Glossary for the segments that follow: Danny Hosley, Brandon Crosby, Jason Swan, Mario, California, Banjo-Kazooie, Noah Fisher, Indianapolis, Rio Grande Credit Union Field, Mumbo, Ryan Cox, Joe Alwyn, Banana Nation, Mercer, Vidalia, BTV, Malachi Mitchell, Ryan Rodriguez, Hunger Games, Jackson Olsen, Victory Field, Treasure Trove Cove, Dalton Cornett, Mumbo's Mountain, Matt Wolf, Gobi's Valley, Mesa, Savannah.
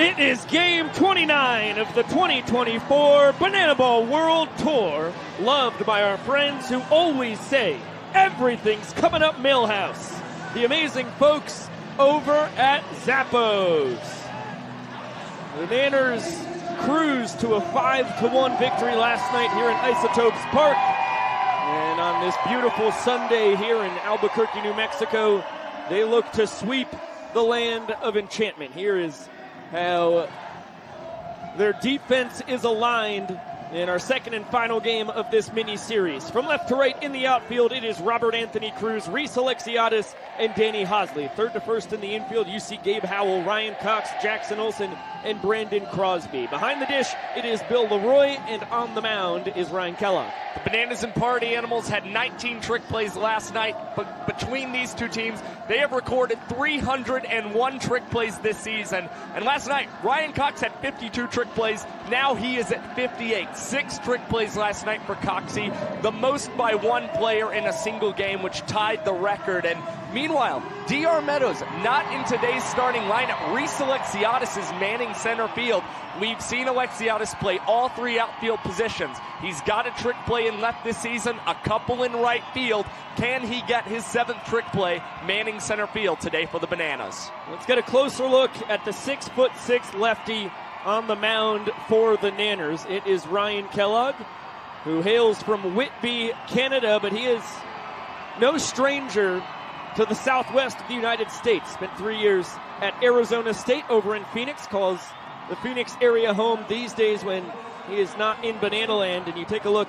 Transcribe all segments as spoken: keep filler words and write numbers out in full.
It is game twenty-nine of the twenty twenty-four Banana Ball World Tour, loved by our friends who always say, everything's coming up Millhouse. The amazing folks over at Zappos. The Banners cruised to a five to one victory last night here in Isotopes Park. And on this beautiful Sunday here in Albuquerque, New Mexico, they look to sweep the land of enchantment. Here is how their defense is aligned in our second and final game of this mini-series. From left to right in the outfield, it is Robert Anthony Cruz, Reese Alexiadis, and Danny Hosley. Third to first in the infield, you see Gabe Howell, Ryan Cox, Jackson Olsen, and Brandon Crosby. Behind the dish, it is Bill Leroy, and on the mound is Ryan Kellogg. The Bananas and Party Animals had nineteen trick plays last night, but between these two teams, they have recorded three hundred one trick plays this season. And last night, Ryan Cox had fifty-two trick plays. Now he is at fifty-eight. Six trick plays last night for Coxey, the most by one player in a single game, which tied the record. And meanwhile, D R Meadows not in today's starting lineup. Reese Alexiadis is manning center field. We've seen Alexiadis play all three outfield positions. He's got a trick play in left this season, a couple in right field. Can he get his seventh trick play manning center field today for the Bananas? Let's get a closer look at the six foot six lefty on the mound for the Nanners. It is Ryan Kellogg, who hails from Whitby, Canada, but he is no stranger to the southwest of the United States. Spent three years at Arizona State over in Phoenix, calls the Phoenix area home these days when he is not in Banana Land. And you take a look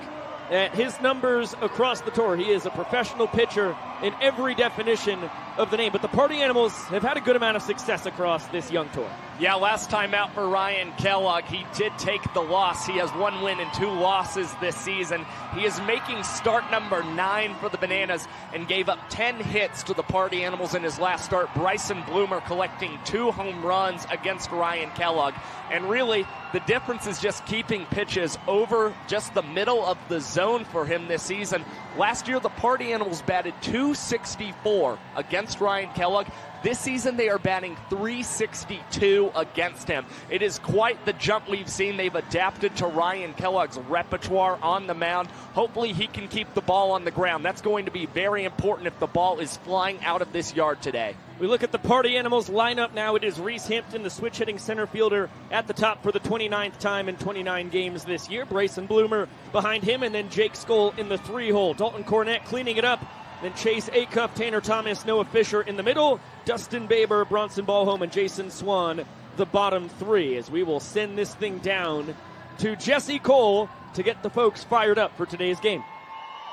at his numbers across the tour. He is a professional pitcher in every definition of the name. But the Party Animals have had a good amount of success across this young tour. Yeah, last time out for Ryan Kellogg, he did take the loss. He has one win and two losses this season. He is making start number nine for the Bananas and gave up ten hits to the Party Animals in his last start. Bryson Bloomer collecting two home runs against Ryan Kellogg. And really, the difference is just keeping pitches over just the middle of the zone for him this season. Last year, the Party Animals batted two sixty-four against Ryan Kellogg. This season, they are batting three sixty-two against him. It is quite the jump we've seen. They've adapted to Ryan Kellogg's repertoire on the mound. Hopefully, he can keep the ball on the ground. That's going to be very important if the ball is flying out of this yard today. We look at the Party Animals lineup now. It is Reese Hampton, the switch-hitting center fielder, at the top for the twenty-ninth time in twenty-nine games this year. Bryson Bloomer behind him, and then Jake Skoll in the three-hole. Dalton Cornett cleaning it up. Then Chase Acuff, Tanner Thomas, Noah Fisher in the middle, Dustin Baber, Bronson Ballholm, and Jason Swan, the bottom three, as we will send this thing down to Jesse Cole to get the folks fired up for today's game.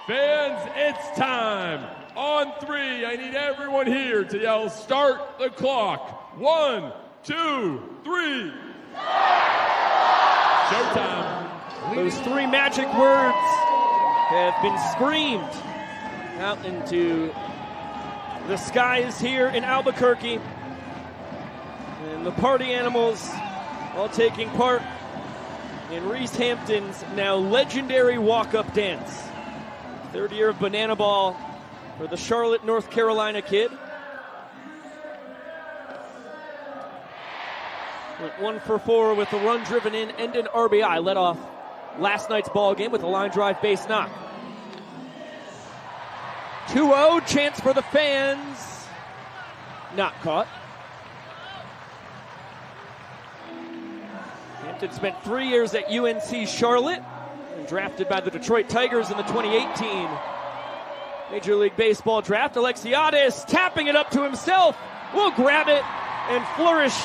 Fans, it's time. On three, I need everyone here to yell, start the clock. One, two, three. Showtime. Those three magic words have been screamed out into the skies here in Albuquerque. And the Party Animals all taking part in Reese Hampton's now legendary walk-up dance. Third year of Banana Ball for the Charlotte, North Carolina kid. Went one for four with a run driven in and an R B I. Led off last night's ball game with a line drive base knock. two oh, chance for the fans. Not caught. Hampton spent three years at U N C Charlotte and drafted by the Detroit Tigers in the twenty eighteen Major League Baseball draft. Alexiadis tapping it up to himself. Will grab it and flourish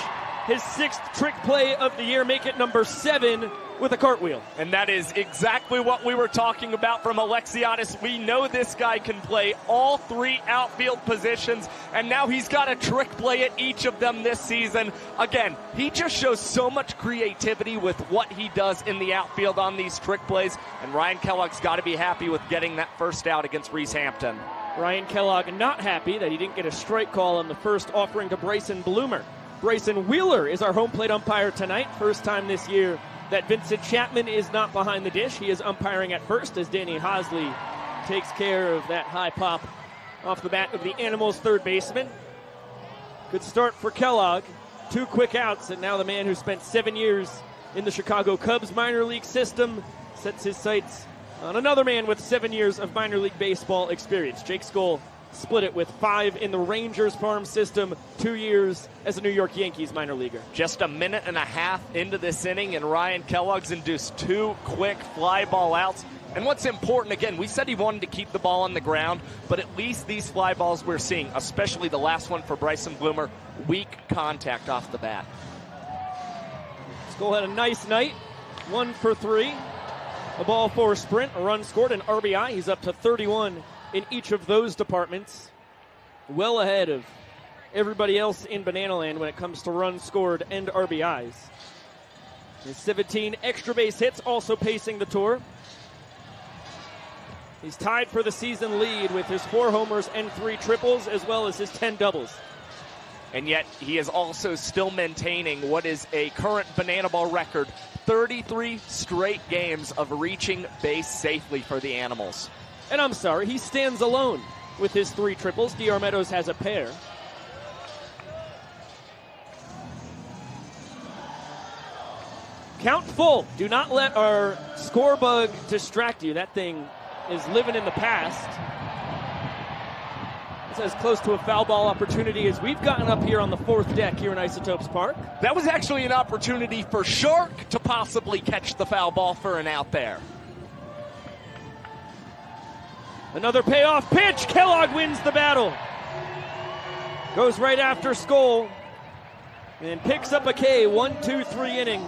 his sixth trick play of the year. Make it number seven with a cartwheel. And that is exactly what we were talking about from Alexiadis. We know this guy can play all three outfield positions, and now he's got a trick play at each of them this season. Again, he just shows so much creativity with what he does in the outfield on these trick plays, and Ryan Kellogg's got to be happy with getting that first out against Reese Hampton. Ryan Kellogg not happy that he didn't get a strike call on the first offering to Bryson Bloomer. Grayson Wheeler is our home plate umpire tonight. First time this year that Vincent Chapman is not behind the dish. He is umpiring at first as Danny Hosley takes care of that high pop off the bat of the Animals' third baseman. Good start for Kellogg. two quick outs, and now the man who spent seven years in the Chicago Cubs minor league system sets his sights on another man with seven years of minor league baseball experience. Jake Scholl split it with five in the Rangers farm system, two years as a New York Yankees minor leaguer. Just a minute and a half into this inning, and Ryan Kellogg's induced two quick fly ball outs. And what's important, again, we said he wanted to keep the ball on the ground, but at least these fly balls we're seeing, especially the last one for Bryson Bloomer, weak contact off the bat. Scholl had a nice night, one for three. A ball for a sprint, a run scored, an R B I. He's up to thirty-one in each of those departments. Well ahead of everybody else in Banana Land when it comes to runs scored and R B Is. His seventeen extra base hits also pacing the tour. He's tied for the season lead with his four homers and three triples, as well as his ten doubles. And yet he is also still maintaining what is a current Banana Ball record, thirty-three straight games of reaching base safely for the Animals. And I'm sorry, he stands alone with his three triples. D R Meadows has a pair. Count full. Do not let our score bug distract you. That thing is living in the past. It's as close to a foul ball opportunity as we've gotten up here on the fourth deck here in Isotopes Park. That was actually an opportunity for Shark to possibly catch the foul ball for an out there. Another payoff pitch. Kellogg wins the battle. Goes right after Scholl and picks up a K. One, two, three inning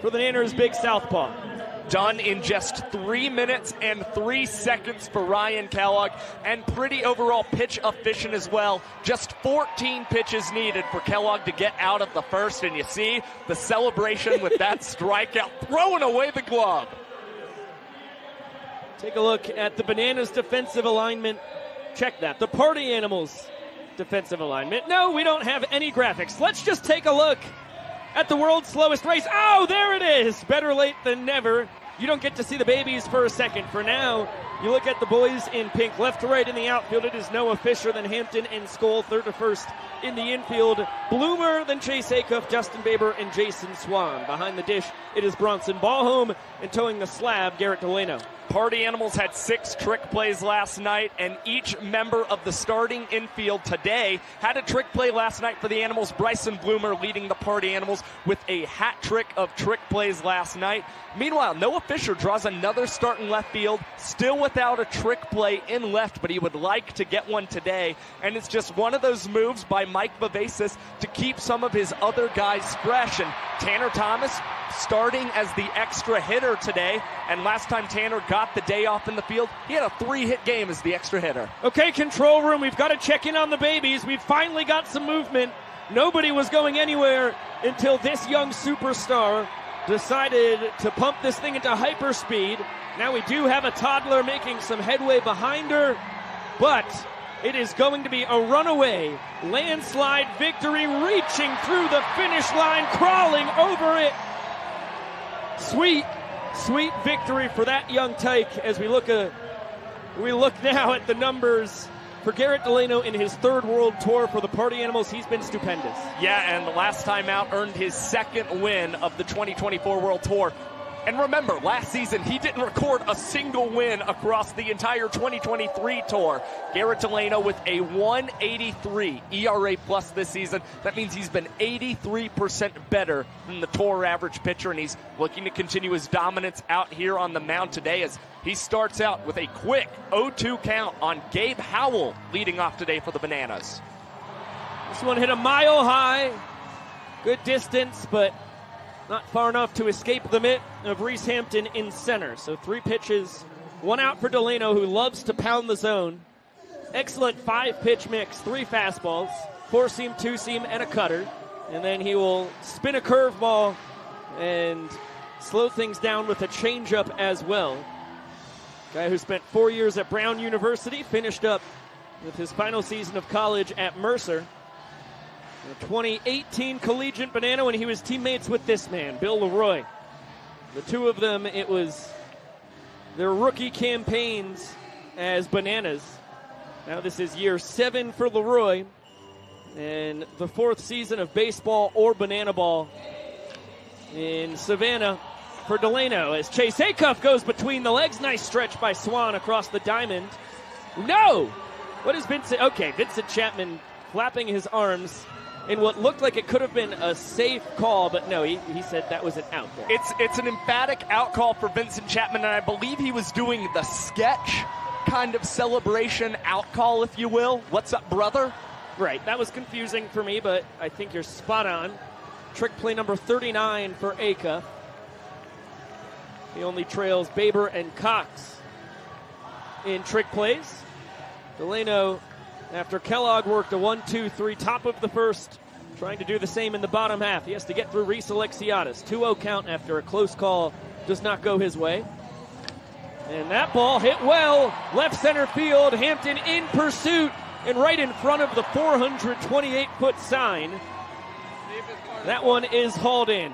for the Nanners' big southpaw. Done in just three minutes and three seconds for Ryan Kellogg, and pretty overall pitch efficient as well. Just fourteen pitches needed for Kellogg to get out of the first, and you see the celebration with that strikeout, throwing away the glove. Take a look at the Bananas' defensive alignment. Check that. The Party Animals' defensive alignment. No, we don't have any graphics. Let's just take a look at the world's slowest race. Oh, there it is. Better late than never. You don't get to see the babies for a second. For now, you look at the boys in pink. Left to right in the outfield, it is Noah Fisher, then Hampton and Scholl. Third to first in the infield, Bloomer, then Chase Acuff, Justin Baber, and Jason Swan. Behind the dish, it is Bronson Ballhome, and towing the slab, Garrett Delano. Party Animals had six trick plays last night, and each member of the starting infield today had a trick play last night for the Animals. Bryson Bloomer leading the Party Animals with a hat trick of trick plays last night. Meanwhile, Noah Fisher draws another start in left field, still without a trick play in left, but he would like to get one today. And it's just one of those moves by Mike Vivasis to keep some of his other guys fresh. And Tanner Thomas starting as the extra hitter today, and last time Tanner got the day off in the field, he had a three-hit game as the extra hitter. Okay, control room, we've got to check in on the babies. We've finally got some movement. Nobody was going anywhere until this young superstar decided to pump this thing into hyperspeed. Now we do have a toddler making some headway behind her, but it is going to be a runaway landslide victory, reaching through the finish line, crawling over it. Sweet, sweet victory for that young tyke as we look a, we look now at the numbers for Garrett Delano in his third World Tour for the Party Animals. He's been stupendous. Yeah, and the last time out earned his second win of the twenty twenty-four World Tour. And remember, last season, he didn't record a single win across the entire twenty twenty-three tour. Garrett Delano with a one eighty-three E R A plus this season. That means he's been eighty-three percent better than the tour average pitcher, and he's looking to continue his dominance out here on the mound today as he starts out with a quick oh two count on Gabe Howell leading off today for the Bananas. This one hit a mile high. Good distance, but not far enough to escape the mitt of Reese Hampton in center. So three pitches, one out for Delano, who loves to pound the zone. Excellent five-pitch mix, three fastballs, four-seam, two-seam, and a cutter. And then he will spin a curveball and slow things down with a changeup as well. Guy who spent four years at Brown University, finished up with his final season of college at Mercer. The twenty eighteen collegiate Banana, and he was teammates with this man, Bill Leroy. The two of them, it was their rookie campaigns as Bananas. Now this is year seven for Leroy. and the fourth season of baseball or banana ball in Savannah for Delano as Chase Haycuff goes between the legs. Nice stretch by Swan across the diamond. No! What is Vincent? Okay, Vincent Chapman flapping his arms in what looked like it could have been a safe call, but no, he, he said that was an out there. It's, it's an emphatic out call for Vincent Chapman, and I believe he was doing the sketch kind of celebration out call, if you will. What's up, brother? Right, that was confusing for me, but I think you're spot on. Trick play number thirty-nine for Aka. He only trails Baber and Cox in trick plays. Delano, after Kellogg worked a one two three top of the first, trying to do the same in the bottom half. He has to get through Reese Alexiadis. two oh count after a close call does not go his way. And that ball hit well. Left center field, Hampton in pursuit and right in front of the four hundred twenty-eight foot sign. That one is hauled in.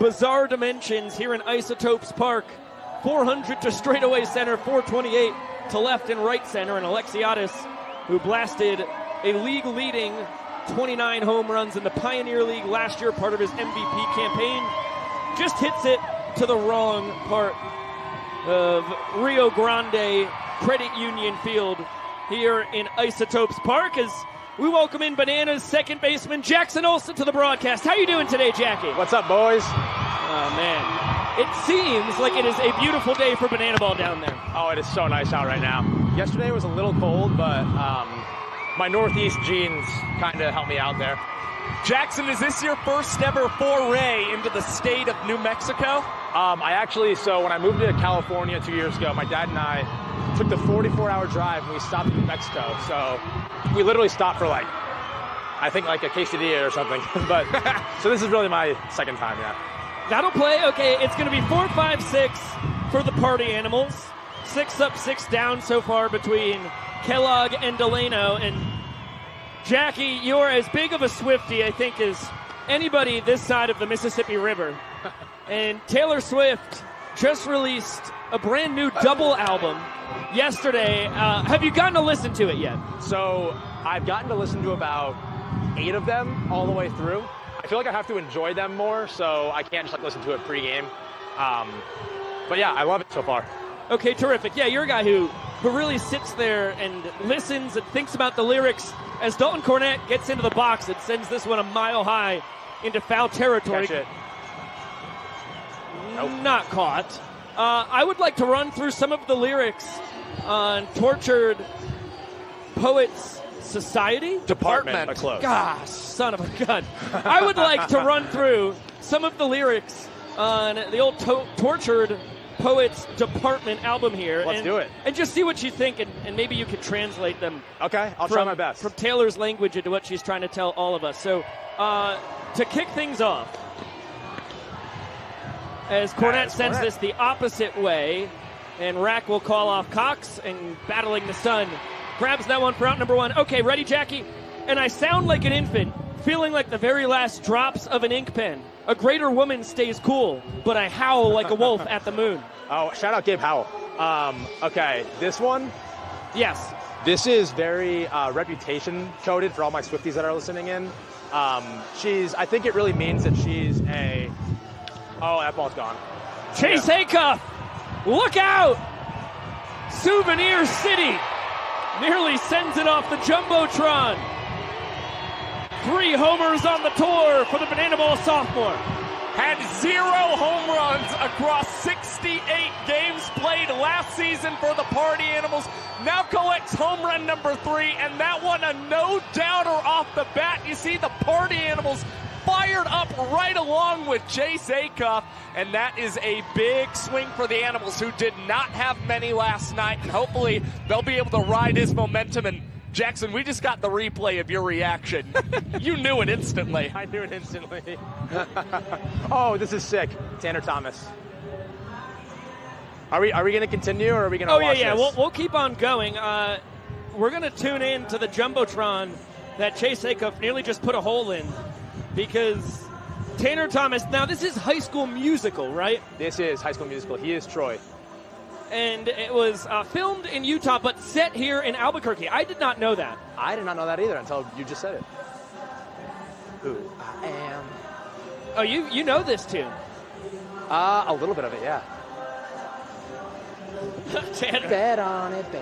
Bizarre dimensions here in Isotopes Park. four hundred to straightaway center, four twenty-eight to left and right center, and Alexiadis, who blasted a league-leading twenty-nine home runs in the Pioneer League last year, part of his M V P campaign, just hits it to the wrong part of Rio Grande Credit Union Field here in Isotopes Park as we welcome in Bananas second baseman Jackson Olsen to the broadcast. How you doing today, Jackie? What's up, boys? Oh, man. It seems like it is a beautiful day for banana ball down there. Oh, it is so nice out right now. Yesterday was a little cold, but um, my Northeast jeans kind of helped me out there. Jackson, is this your first ever foray into the state of New Mexico? Um, I actually, so when I moved to California two years ago, my dad and I took the forty-four hour drive and we stopped in New Mexico. So we literally stopped for like, I think like a quesadilla or something. But so this is really my second time, yeah. That'll play. Okay, it's going to be four, five, six for the Party Animals. Six up, six down so far between Kellogg and Delano. And Jackie, you're as big of a Swiftie, I think, as anybody this side of the Mississippi River. And Taylor Swift just released a brand new double album yesterday. Uh, have you gotten to listen to it yet? So I've gotten to listen to about eight of them all the way through. I feel like I have to enjoy them more, so I can't just like listen to it pregame. Um, but yeah, I love it so far. Okay, terrific. Yeah, you're a guy who, who really sits there and listens and thinks about the lyrics. As Dalton Cornett gets into the box, it sends this one a mile high into foul territory. Catch it. Nope. Not caught. Uh, I would like to run through some of the lyrics on Tortured Poets Society? Department. Department. Gosh, son of a gun. I would like to run through some of the lyrics on the old to Tortured Poets Department album here. Let's and, do it. And just see what you think, and, and maybe you could translate them. Okay, I'll from, try my best. From Taylor's language into what she's trying to tell all of us. So uh, to kick things off, as Cornette sends Cornette. this the opposite way, and Rack will call off Cox, and battling the sun. Grabs that one for out number one. Okay, ready, Jackie? And I sound like an infant, feeling like the very last drops of an ink pen. A greater woman stays cool, but I howl like a wolf at the moon. Oh, shout out Gabe Howell. Um, okay, this one? Yes. This is very uh, reputation-coded for all my Swifties that are listening in. Um, she's, I think it really means that she's a... Oh, that ball's gone. Chase yeah. Haycuff! Look out! Souvenir City! Nearly sends it off the Jumbotron. Three homers on the tour for the Banana Ball sophomore. Had zero home runs across sixty-eight games played last season for the Party Animals. Now collects home run number three, and that one a no-doubter off the bat. You see the Party Animals fired up right along with Chase Haycuff, and that is a big swing for the Animals, who did not have many last night, and hopefully they'll be able to ride his momentum. And Jackson, we just got the replay of your reaction. You knew it instantly. I knew it instantly. Oh, this is sick. Tanner Thomas. Are we are we going to continue, or are we going to oh, watch yeah, yeah. this? Oh, yeah, we'll, we'll keep on going. Uh, we're going to tune in to the Jumbotron that Chase Haycuff nearly just put a hole in. Because Tanner Thomas, now this is High School Musical, right? This is High School Musical. He is Troy. And it was uh, filmed in Utah, but set here in Albuquerque. I did not know that. I did not know that either until you just said it. who I am. Oh, you you know this tune? Uh, a little bit of it, yeah. Bet on it, bet on it,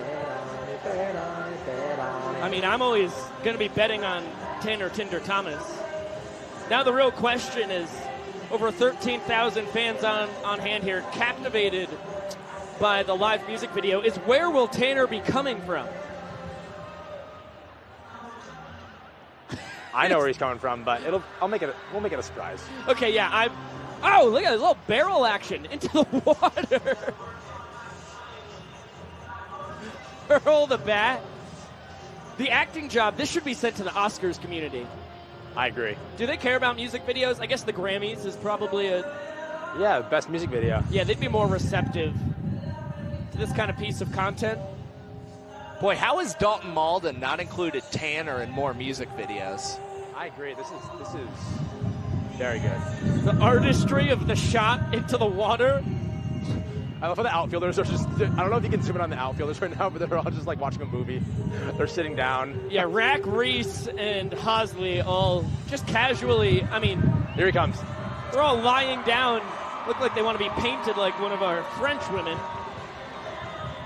bet on it, bet on it. I mean, I'm always going to be betting on Tin or Tinder Thomas. Now the real question is, over thirteen thousand fans on, on hand here, captivated by the live music video, is where will Tanner be coming from? I know where he's coming from, but it'll I'll make it a, we'll make it a surprise. Okay, yeah, I oh, look at this little barrel action into the water. Hurl the bat. The acting job, this should be sent to the Oscars community. I agree. Do they care about music videos? I guess the Grammys is probably a... Yeah, best music video. Yeah, they'd be more receptive to this kind of piece of content. Boy, how is Dalton Malden not included Tanner in more music videos? I agree. This is this is very good. The artistry of the shot into the water. I love how the outfielders are just, I don't know if you can zoom in on the outfielders right now, but they're all just like watching a movie. They're sitting down. Yeah, Rack, Reese, and Hosley all just casually, I mean. Here he comes. They're all lying down. Look like they want to be painted like one of our French women.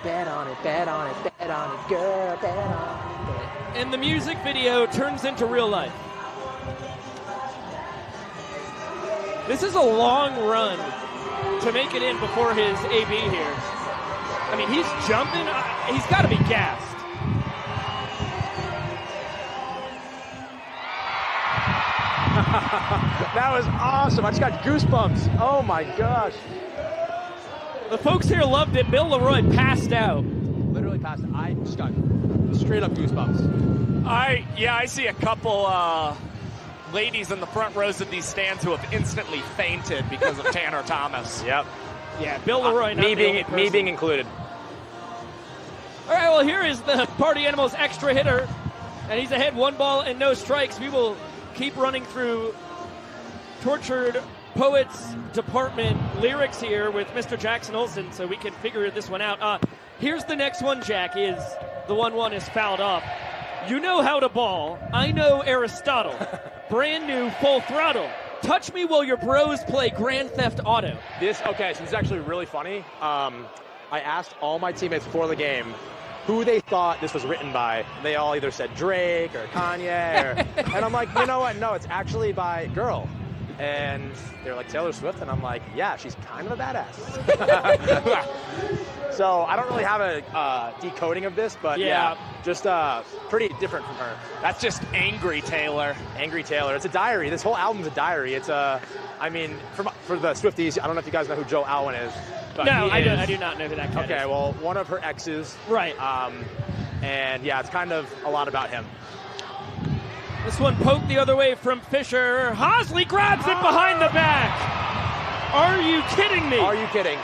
Bet on it, bet on it, bet on it, girl, bet on it. Bet. And the music video turns into real life. This is a long run to make it in before his A B here. I mean, he's jumping. He's got to be gassed. That was awesome. I just got goosebumps. Oh, my gosh. The folks here loved it. Bill Leroy passed out. Literally passed out. I just got straight up goosebumps. I Yeah, I see a couple... Uh... ladies in the front rows of these stands who have instantly fainted because of Tanner Thomas. Yep. Yeah, Bill Leroy. Uh, me being me being included. All right. Well, here is the Party Animals extra hitter, and he's ahead one ball and no strikes. We will keep running through Tortured Poets Department lyrics here with Mister Jackson Olsen, so we can figure this one out. Uh, here's the next one. Jack is the one. One is fouled off. You know how to ball. I know Aristotle. Brand new Full Throttle. Touch me while your bros play Grand Theft Auto. This, okay, so this is actually really funny. Um, I asked all my teammates before the game who they thought this was written by. They all either said Drake or Kanye. Or, and I'm like, you know what? No, it's actually by a girl. And they're like, Taylor Swift. And I'm like, yeah, she's kind of a badass. So I don't really have a uh, decoding of this, but yeah, yeah just uh, pretty different from her. That's just angry Taylor. Angry Taylor. It's a diary. This whole album's a diary. It's a, I mean, for, for the Swifties, I don't know if you guys know who Joe Alwyn is. But no, I, is. Do, I do not know who that guy okay, is. Okay, well, one of her exes. Right. Um, and yeah, it's kind of a lot about him. This one poked the other way from Fisher. Hosley grabs it behind the back. Are you kidding me? Are you kidding?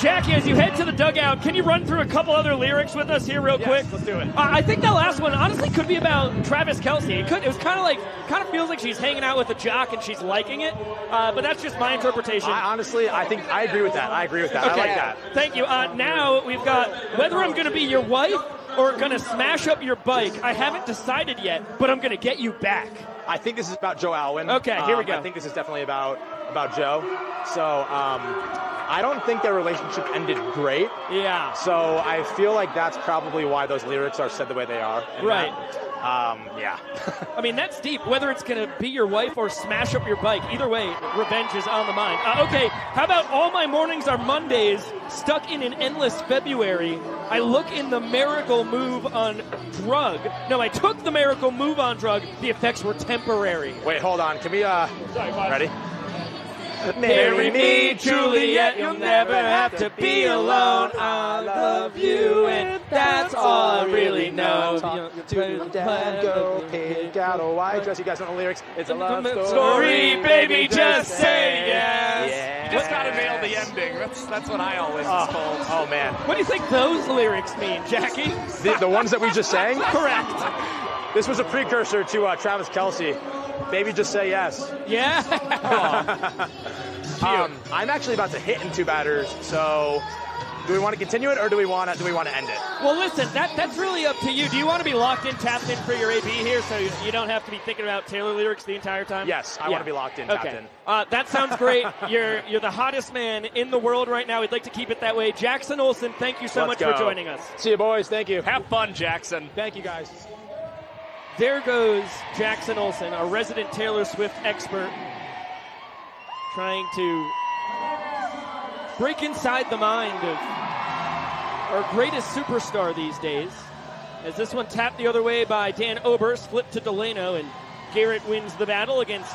Jackie, as you head to the dugout, can you run through a couple other lyrics with us here real yes, quick? Let's do it. Uh, I think that last one honestly could be about Travis Kelce. It could. It was kind of like, kind of feels like she's hanging out with a jock and she's liking it. Uh, but that's just my interpretation. I, honestly, I think I agree with that. I agree with that. Okay. I like that. Thank you. Uh, now we've got whether I'm going to be your wife or going to smash up your bike. I haven't decided yet, but I'm going to get you back. I think this is about Joe Alwyn. Okay, here um, we go. I think this is definitely about about Joe. So. Um, I don't think their relationship ended great. Yeah. So I feel like that's probably why those lyrics are said the way they are. Right. That, um, yeah. I mean, that's deep. Whether it's going to be your wife or smash up your bike, either way, revenge is on the mind. Uh, okay, how about all my mornings are Mondays, stuck in an endless February. I look in the miracle move on drug. No, I took the miracle move on drug. The effects were temporary. Wait, hold on. Can we, uh, Sorry, ready? Marry me, Juliet, you'll never have to be alone. I love you, and that's all I really know. Talk to the dad, go pick out a white dress. You guys know the lyrics. It's a love story, baby, just say yes. yes. You just gotta nail the ending. That's that's what I always oh, told. Oh, man. What do you think those lyrics mean, Jackie? The, the ones that we just sang? Correct. This was a precursor to uh, Travis Kelce. Baby, just say yes. Yeah. um, I'm actually about to hit in two batters, so do we want to continue it, or do we want to do we want to end it? Well, listen, that that's really up to you. Do you want to be locked in, tapped in for your A B here, so you, you don't have to be thinking about Taylor lyrics the entire time? Yes, I yeah. want to be locked in, tapped okay. in. Uh, that sounds great. You're you're the hottest man in the world right now. We'd like to keep it that way. Jackson Olsen, thank you so Let's much go. for joining us. See you, boys. Thank you. Have fun, Jackson. Thank you, guys. There goes Jackson Olsen, our resident Taylor Swift expert, trying to break inside the mind of our greatest superstar these days. As this one tapped the other way by Dan Oberst, flipped to Delano, and Garrett wins the battle against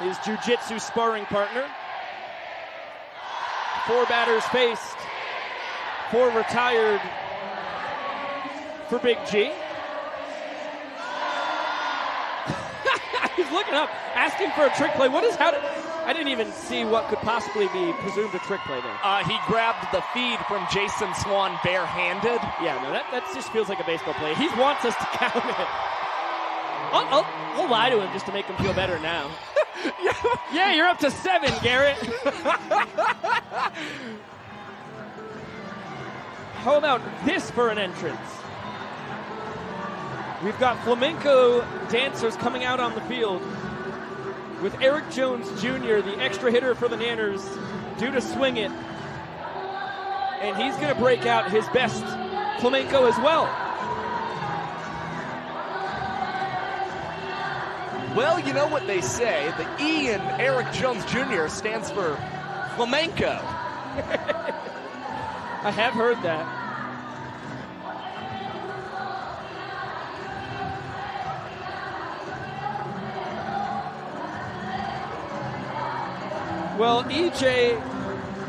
his jiu-jitsu sparring partner. Four batters faced, four retired for Big G. He's looking up, asking for a trick play. What is, how did, I didn't even see what could possibly be presumed a trick play there. Uh, he grabbed the feed from Jason Swan barehanded. Yeah, no, that, that just feels like a baseball play. He wants us to count it. I'll, I'll, we'll lie to him just to make him feel better now. yeah. yeah, you're up to seven, Garrett. How about this for an entrance? We've got flamenco dancers coming out on the field with Eric Jones Junior, the extra hitter for the Nanners, due to swing it. And he's going to break out his best flamenco as well. Well, you know what they say. The E in Eric Jones Junior stands for flamenco. I have heard that. Well, E J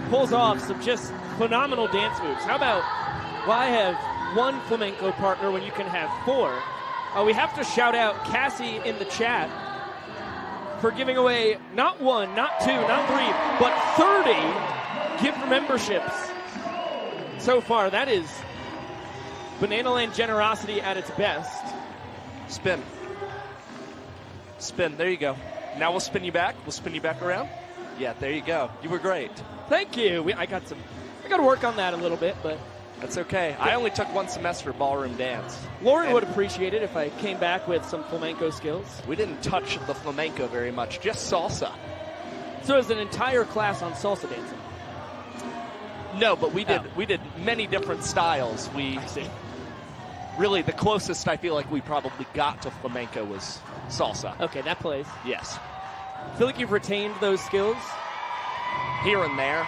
pulls off some just phenomenal dance moves. How about, why well, have one flamenco partner when you can have four? Uh, we have to shout out Cassie in the chat for giving away not one, not two, not three, but thirty gift memberships so far. That is Banana Land generosity at its best. Spin. Spin. There you go. Now we'll spin you back. We'll spin you back around. Yeah, there you go. You were great. Thank you. We, I got some. I got to work on that a little bit, but that's okay. I only took one semester ballroom dance. Lauren would appreciate it if I came back with some flamenco skills. We didn't touch the flamenco very much, just salsa. So it was an entire class on salsa dancing. No, but we did. Oh. We did many different styles. We I see. Really, the closest I feel like we probably got to flamenco was salsa. Okay, that plays. Yes. I feel like you've retained those skills here and there.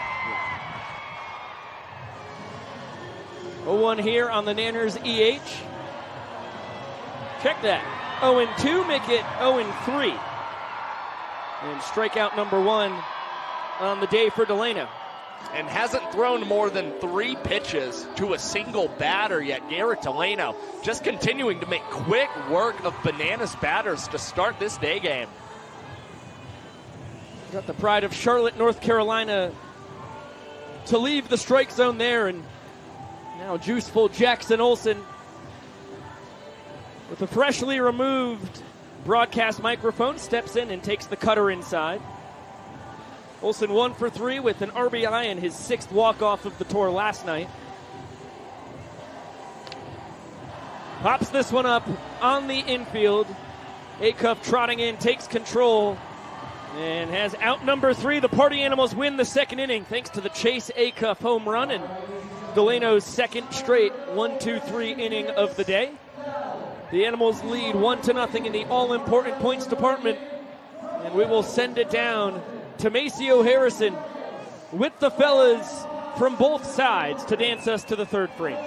oh one here on the Nanners E H. Check that. oh two, make it oh three. And strikeout number one on the day for Delano. And hasn't thrown more than three pitches to a single batter yet. Garrett Delano just continuing to make quick work of Bananas batters to start this day game. Got the pride of Charlotte, North Carolina to leave the strike zone there. And now juiceful Jackson Olsen with a freshly removed broadcast microphone steps in and takes the cutter inside. Olsen one for three with an R B I and his sixth walk-off of the tour last night. Pops this one up on the infield. Acuff trotting in, takes control. And has out number three. The Party Animals win the second inning thanks to the Chase Acuff home run and Delano's second straight one two three inning of the day. The Animals lead one to nothing in the all-important points department. And we will send it down to Maceo Harrison with the fellas from both sides to dance us to the third frame.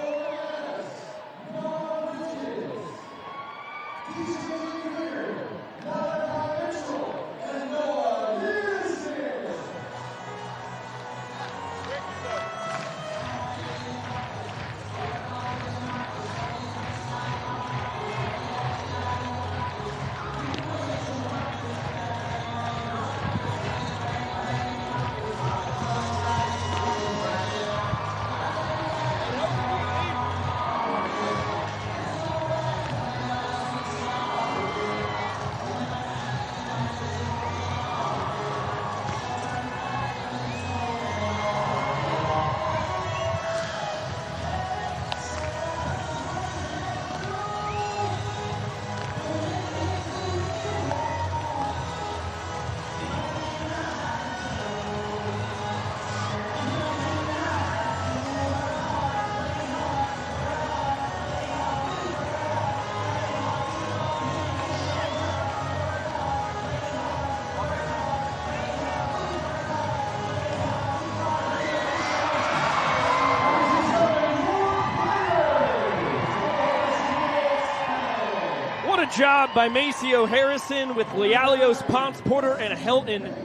Good job by Maceo Harrison with Lealios, Ponce, Porter, and Helton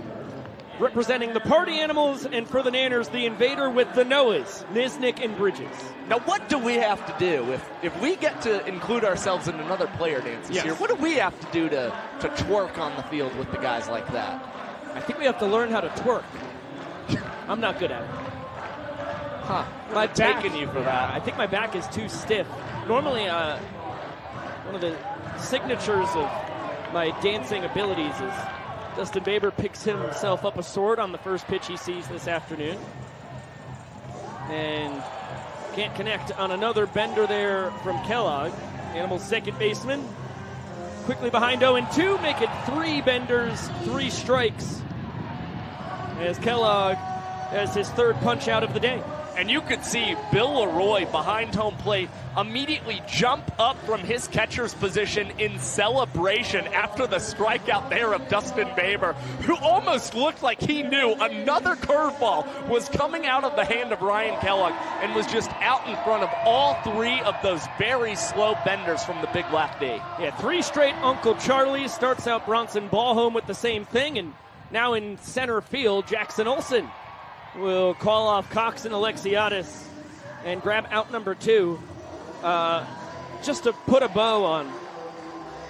representing the Party Animals, and for the Nanners, the Invader with the Noahs, Nisnik and Bridges. Now what do we have to do if, if we get to include ourselves in another player dance this yes. year? What do we have to do to, to twerk on the field with the guys like that? I think we have to learn how to twerk. I'm not good at it. Huh. I'm taking you for that. I think my back is too stiff. Normally, uh, one of the signatures of my dancing abilities is Justin Bieber picks himself up a sword on the first pitch he sees this afternoon. And can't connect on another bender there from Kellogg. Animal's second baseman. Quickly behind oh and two, make it three benders, three strikes. As Kellogg has his third punch out of the day. And you could see Bill Leroy behind home plate immediately jump up from his catcher's position in celebration after the strikeout there of Dustin Baber, who almost looked like he knew another curveball was coming out of the hand of Ryan Kellogg and was just out in front of all three of those very slow benders from the big lefty. Yeah, three straight Uncle Charlie starts out Bronson Ballhome with the same thing, and now in center field, Jackson Olsen will call off Cox and Alexiadis and grab out number two. Uh, just to put a bow on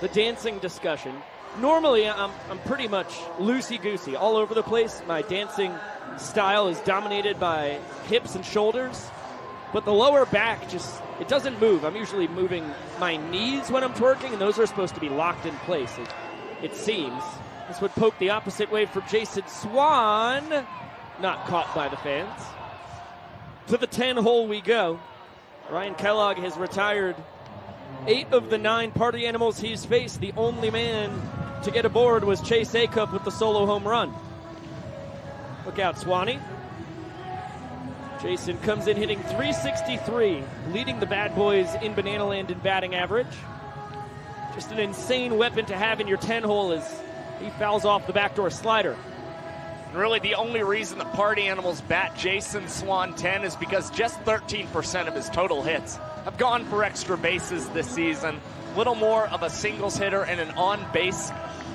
the dancing discussion, normally I'm, I'm pretty much loosey-goosey, all over the place. My dancing style is dominated by hips and shoulders, but the lower back just, it doesn't move. I'm usually moving my knees when I'm twerking, and those are supposed to be locked in place, it, it seems. This would poke the opposite way for Jason Swan. Not caught by the fans. To the ten hole we go. Ryan Kellogg has retired eight of the nine Party Animals he's faced. The only man to get aboard was Chase Acuff with the solo home run. Look out, Swanee. Jason comes in hitting three sixty-three, leading the Bad Boys in Banana Land in batting average. Just an insane weapon to have in your ten hole as he fouls off the backdoor slider. Really, the only reason the Party Animals bat Jason Swan ten is because just thirteen percent of his total hits have gone for extra bases this season. Little more of a singles hitter and an on-base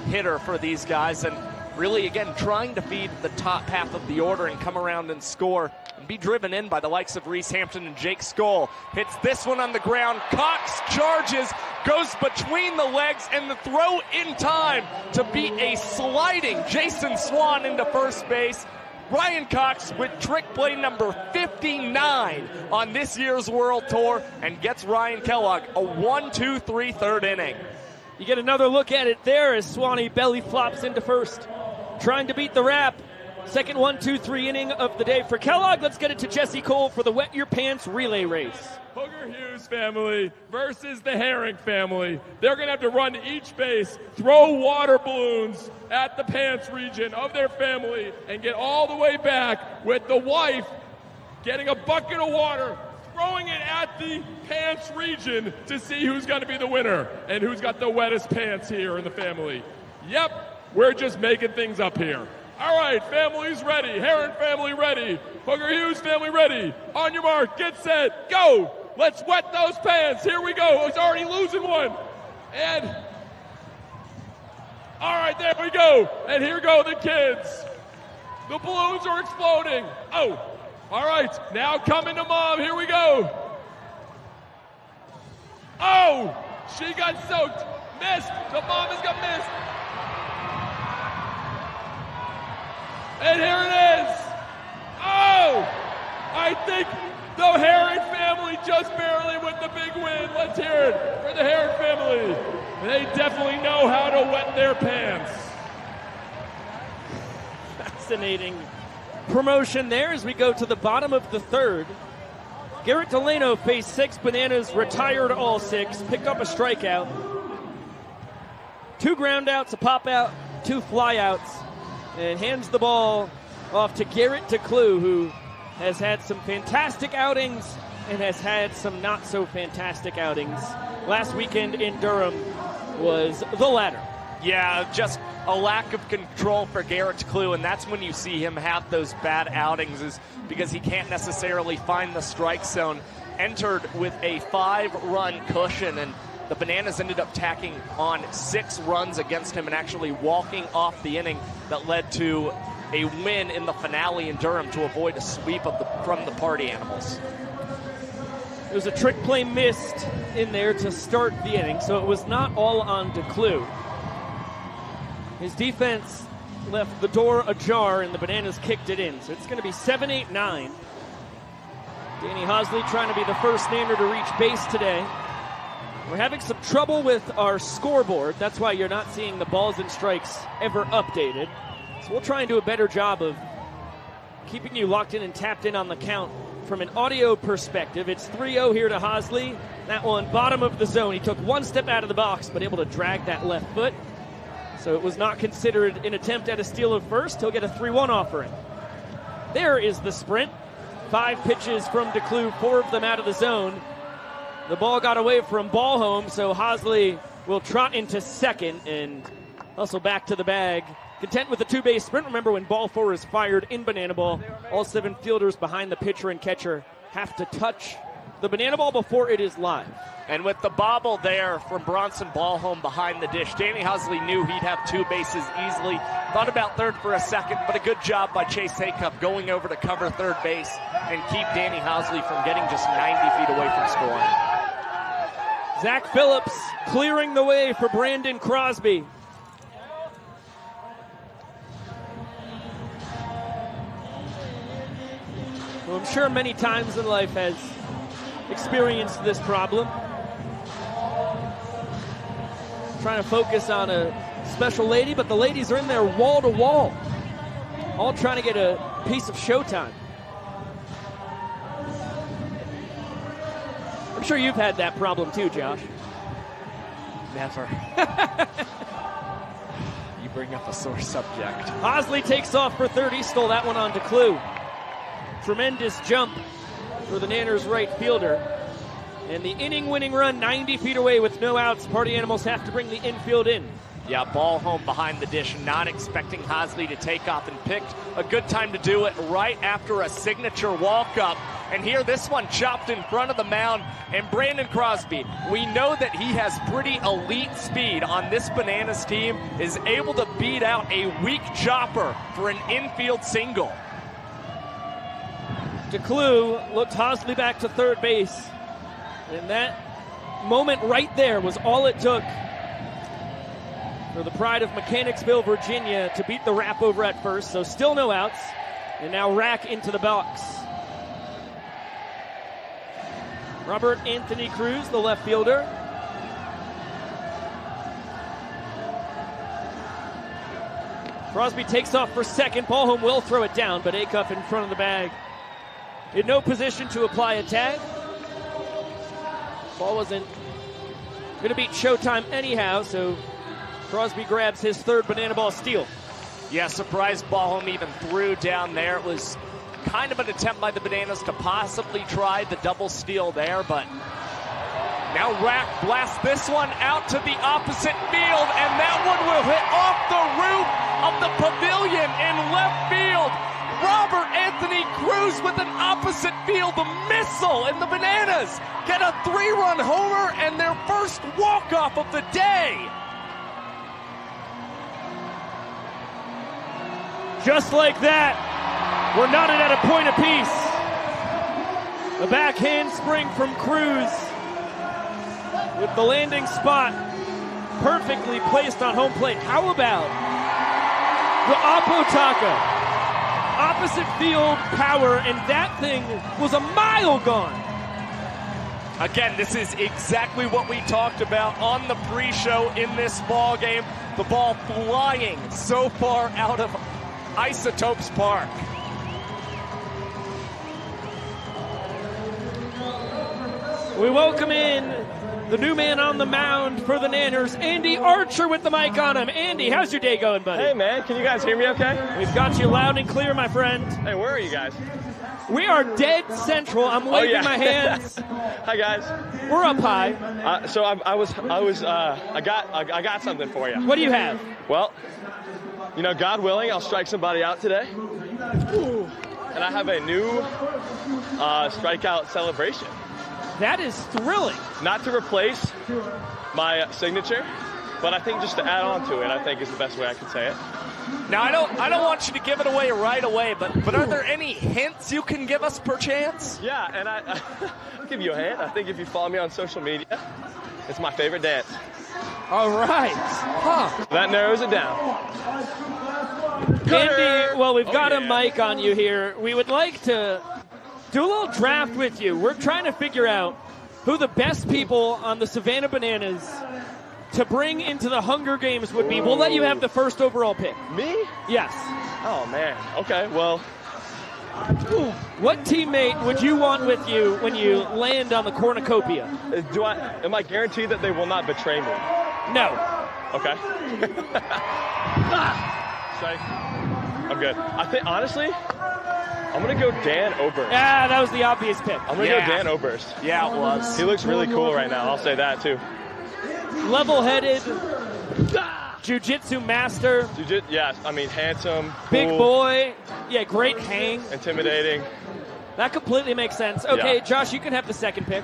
hitter for these guys. And really, again, trying to feed the top half of the order and come around and score and be driven in by the likes of Reese Hampton and Jake Skoll. Hits this one on the ground. Cox charges, goes between the legs, and the throw in time to beat a sliding Jason Swan into first base. Ryan Cox with trick play number fifty-nine on this year's World Tour and gets Ryan Kellogg a one two three third inning. You get another look at it there as Swanee belly flops into first, trying to beat the wrap. Second one two three inning of the day for Kellogg. Let's get it to Jesse Cole for the Wet Your Pants Relay Race. Hooker Hughes family versus the Herring family. They're going to have to run to each base, throw water balloons at the pants region of their family, and get all the way back with the wife getting a bucket of water, throwing it at the pants region to see who's going to be the winner and who's got the wettest pants here in the family. Yep, we're just making things up here. All right, family's ready. Heron family ready. Hooker Hughes family ready. On your mark, get set, go. Let's wet those pants. Here we go. He's already losing one. And, all right, there we go. And here go the kids. The balloons are exploding. Oh, all right, now coming to mom. Here we go. Oh, she got soaked. Missed. The mom has got missed. And here it is. Oh, I think the Herring family just barely with the big win. Let's hear it for the Herring family. They definitely know how to wet their pants. Fascinating promotion there as we go to the bottom of the third. Garrett Delano faced six. Bananas retired all six, picked up a strikeout. Two ground outs, a pop out, two fly outs. And hands the ball off to Garrett DeClue, who has had some fantastic outings and has had some not-so-fantastic outings. Last weekend in Durham was the latter. Yeah, just a lack of control for Garrett DeClue, and that's when you see him have those bad outings, is because he can't necessarily find the strike zone. Entered with a five run cushion, and The Bananas ended up tacking on six runs against him and actually walking off the inning that led to a win in the finale in Durham to avoid a sweep of the, from the Party Animals. There was a trick play missed in there to start the inning, so it was not all on DeClue. His defense left the door ajar, and the Bananas kicked it in. So it's going to be seven eight nine. Danny Hosley trying to be the first nander to reach base today. We're having some trouble with our scoreboard. That's why you're not seeing the balls and strikes ever updated. So we'll try and do a better job of keeping you locked in and tapped in on the count from an audio perspective. It's three oh here to Hosley. That one, bottom of the zone. He took one step out of the box, but able to drag that left foot. So it was not considered an attempt at a steal of first. He'll get a three one offering. There is the sprint. Five pitches from DeClue, four of them out of the zone. The ball got away from Ballholm, so Hosley will trot into second and hustle back to the bag. Content with the two-base sprint. Remember, when ball four is fired in Banana Ball, all seven fielders behind the pitcher and catcher have to touch the Banana Ball before it is live. And with the bobble there from Bronson Ballholm behind the dish, Danny Hosley knew he'd have two bases easily. Thought about third for a second, but a good job by Chase Haycup going over to cover third base and keep Danny Hosley from getting just ninety feet away from scoring. Zach Phillips clearing the way for Brandon Crosby. Well, I'm sure many times in life has experienced this problem. Trying to focus on a special lady, but the ladies are in there wall to wall, all trying to get a piece of showtime. I'm sure you've had that problem too, Josh. Never. You bring up a sore subject. Hosley takes off for thirty, stole that one on DeClue. Tremendous jump for the Nanners right fielder. And the inning-winning run, ninety feet away with no outs. Party Animals have to bring the infield in. Yeah, Ballholm behind the dish, not expecting Hosley to take off, and picked a good time to do it right after a signature walk-up. And here, this one chopped in front of the mound. And Brandon Crosby, we know that he has pretty elite speed on this Bananas team, is able to beat out a weak chopper for an infield single. DeClue looked Hosley back to third base, and that moment right there was all it took for the pride of Mechanicsville, Virginia, to beat the wrap over at first. So still no outs, and now Rack into the box. Robert Anthony Cruz, the left fielder. Crosby takes off for second. Ballholm will throw it down, but Acuff in front of the bag. In no position to apply a tag. Ball wasn't going to beat showtime anyhow, so Crosby grabs his third Banana Ball steal. Yeah, surprised Ballholm even threw down there. It was kind of an attempt by the Bananas to possibly try the double steal there, but now Rack blasts this one out to the opposite field, and that one will hit off the roof of the pavilion in left field. Robert Anthony Cruz with an opposite field missile, and the Bananas get a three-run homer and their first walk-off of the day. Just like that, we're knotted at a point apiece. A backhand spring from Cruz with the landing spot perfectly placed on home plate. How about the Apotaka? Opposite field power, and that thing was a mile gone. Again, this is exactly what we talked about on the pre-show in this ball game. The ball flying so far out of Isotopes Park. We welcome in the new man on the mound for the Nanners, Andy Archer, with the mic on him. Andy, how's your day going, buddy? Hey, man. Can you guys hear me okay? We've got you loud and clear, my friend. Hey, where are you guys? We are dead central. I'm waving oh, yeah. my hands. Hi, guys. We're up high. Uh, so I, I was, I was, uh, I got, I, I got something for you. What do you have? Well, you know, God willing, I'll strike somebody out today. Ooh. And I have a new uh, strikeout celebration. That is thrilling. Not to replace my signature, but I think just to add on to it, I think is the best way I can say it. Now, I don't I don't want you to give it away right away, but, but are there any hints you can give us, perchance? Yeah, and I, I, I'll give you a hint. I think if you follow me on social media, it's my favorite dance. All right. Huh. That narrows it down. Andy, well, we've oh, got yeah. a mic on you here. We would like to do a little draft with you. We're trying to figure out who the best people on the Savannah Bananas to bring into the Hunger Games would be. Ooh. We'll let you have the first overall pick. Me? Yes. Oh, man. Okay, well. Ooh. What teammate would you want with you when you land on the cornucopia? Do I, am I guaranteed that they will not betray me? No. Okay. ah. Sorry. I'm good. I think, honestly, I'm going to go Dan Oberst. Yeah, that was the obvious pick. I'm going to yeah. go Dan Oberst. Yeah, it was. He looks really cool right now. I'll say that, too. Level-headed ah! jiu-jitsu master. Jiu-jitsu, yeah. I mean, handsome, cool. Big boy. Yeah, great hang. Intimidating. That completely makes sense. Okay, yeah. Josh, you can have the second pick.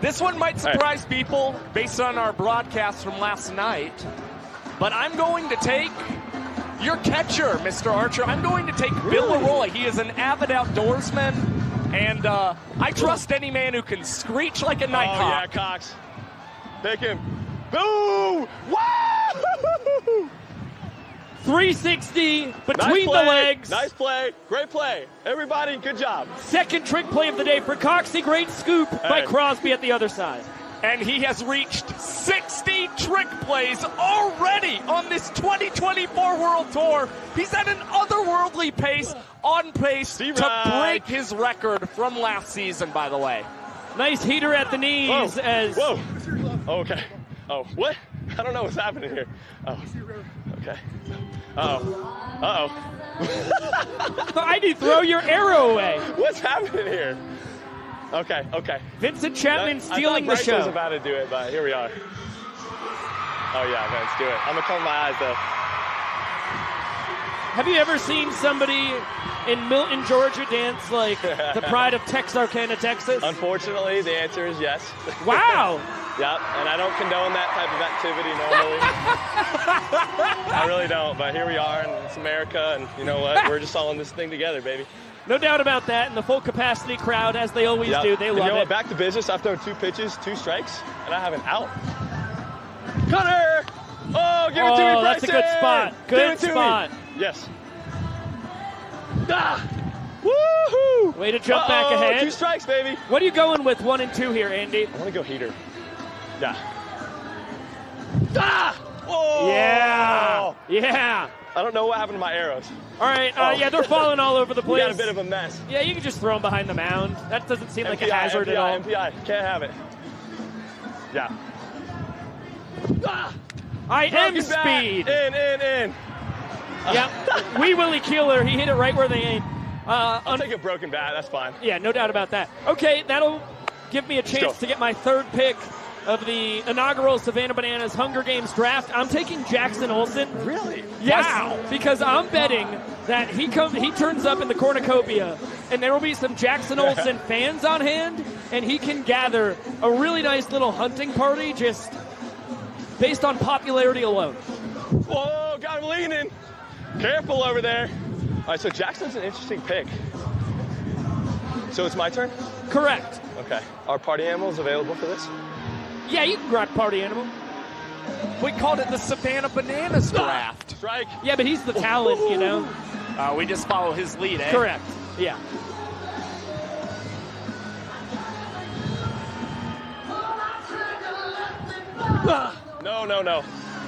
This one might surprise right. people based on our broadcast from last night, but I'm going to take... your catcher, Mister Archer. I'm going to take really? Bill Leroy. He is an avid outdoorsman, and uh, I trust any man who can screech like a nighthawk. Oh, yeah, Cox. Take him. Boo! Woo! three sixty between nice the legs. Nice play. Great play. Everybody, good job. Second trick play of the day for Cox. A great scoop hey. by Crosby at the other side. And he has reached sixty trick plays already on this twenty twenty-four World Tour. He's at an otherworldly pace, on pace to break his record from last season, by the way. Nice heater at the knees Whoa. as... Whoa. Oh, okay. Oh, what? I don't know what's happening here. Oh, okay. Uh-oh. Uh-oh. I need to throw your arrow away. What's happening here? Okay, okay. Vincent Chapman that, stealing I the show. I was about to do it, but here we are. Oh, yeah, Vince, do it. I'm going to cover my eyes, though. Have you ever seen somebody in Milton, Georgia dance like the pride of Texarkana, Texas? Unfortunately, the answer is yes. Wow. Yep, and I don't condone that type of activity normally. I really don't, but here we are, and it's America, and you know what? We're just all in this thing together, baby. No doubt about that, and the full capacity crowd, as they always yep. do, they and love it. You know what, it. back to business. I've thrown two pitches, two strikes, and I have an out. Cutter! Oh, give oh, it to me, Bryson! That's a good spot. Good spot. Me. Yes. Ah! Woohoo! Way to jump Uh-oh, back ahead. Two strikes, baby. What are you going with one and two here, Andy? I want to go heater. Yeah. Ah! Oh! Yeah! Yeah! I don't know what happened to my arrows. All right, uh, oh. yeah, they're falling all over the place. You got a bit of a mess. Yeah, you can just throw them behind the mound. That doesn't seem M P I, like a hazard M P I, at all. M P I, can't have it. Yeah. Ah! I Broken am speed. Bat. In, in, in. Yeah, we Willie Keeler. He hit it right where they ain't. Uh, I'll take a broken bat. That's fine. Yeah, no doubt about that. Okay, that'll give me a chance to get my third pick of the inaugural Savannah Bananas Hunger Games draft. I'm taking Jackson Olsen. Really? Yes. Wow. Because I'm betting that he comes, he turns up in the cornucopia, and there will be some Jackson Olsen fans on hand, and he can gather a really nice little hunting party just based on popularity alone. Whoa, got him leaning. Careful over there. All right, so Jackson's an interesting pick. So it's my turn? Correct. Okay. Are Party Animals available for this? Yeah, you can grab Party Animal. We called it the Savannah Bananas draft. Strike. Yeah, but he's the talent, you know. Uh, we just follow his lead, eh? Correct. Yeah. No, no, no.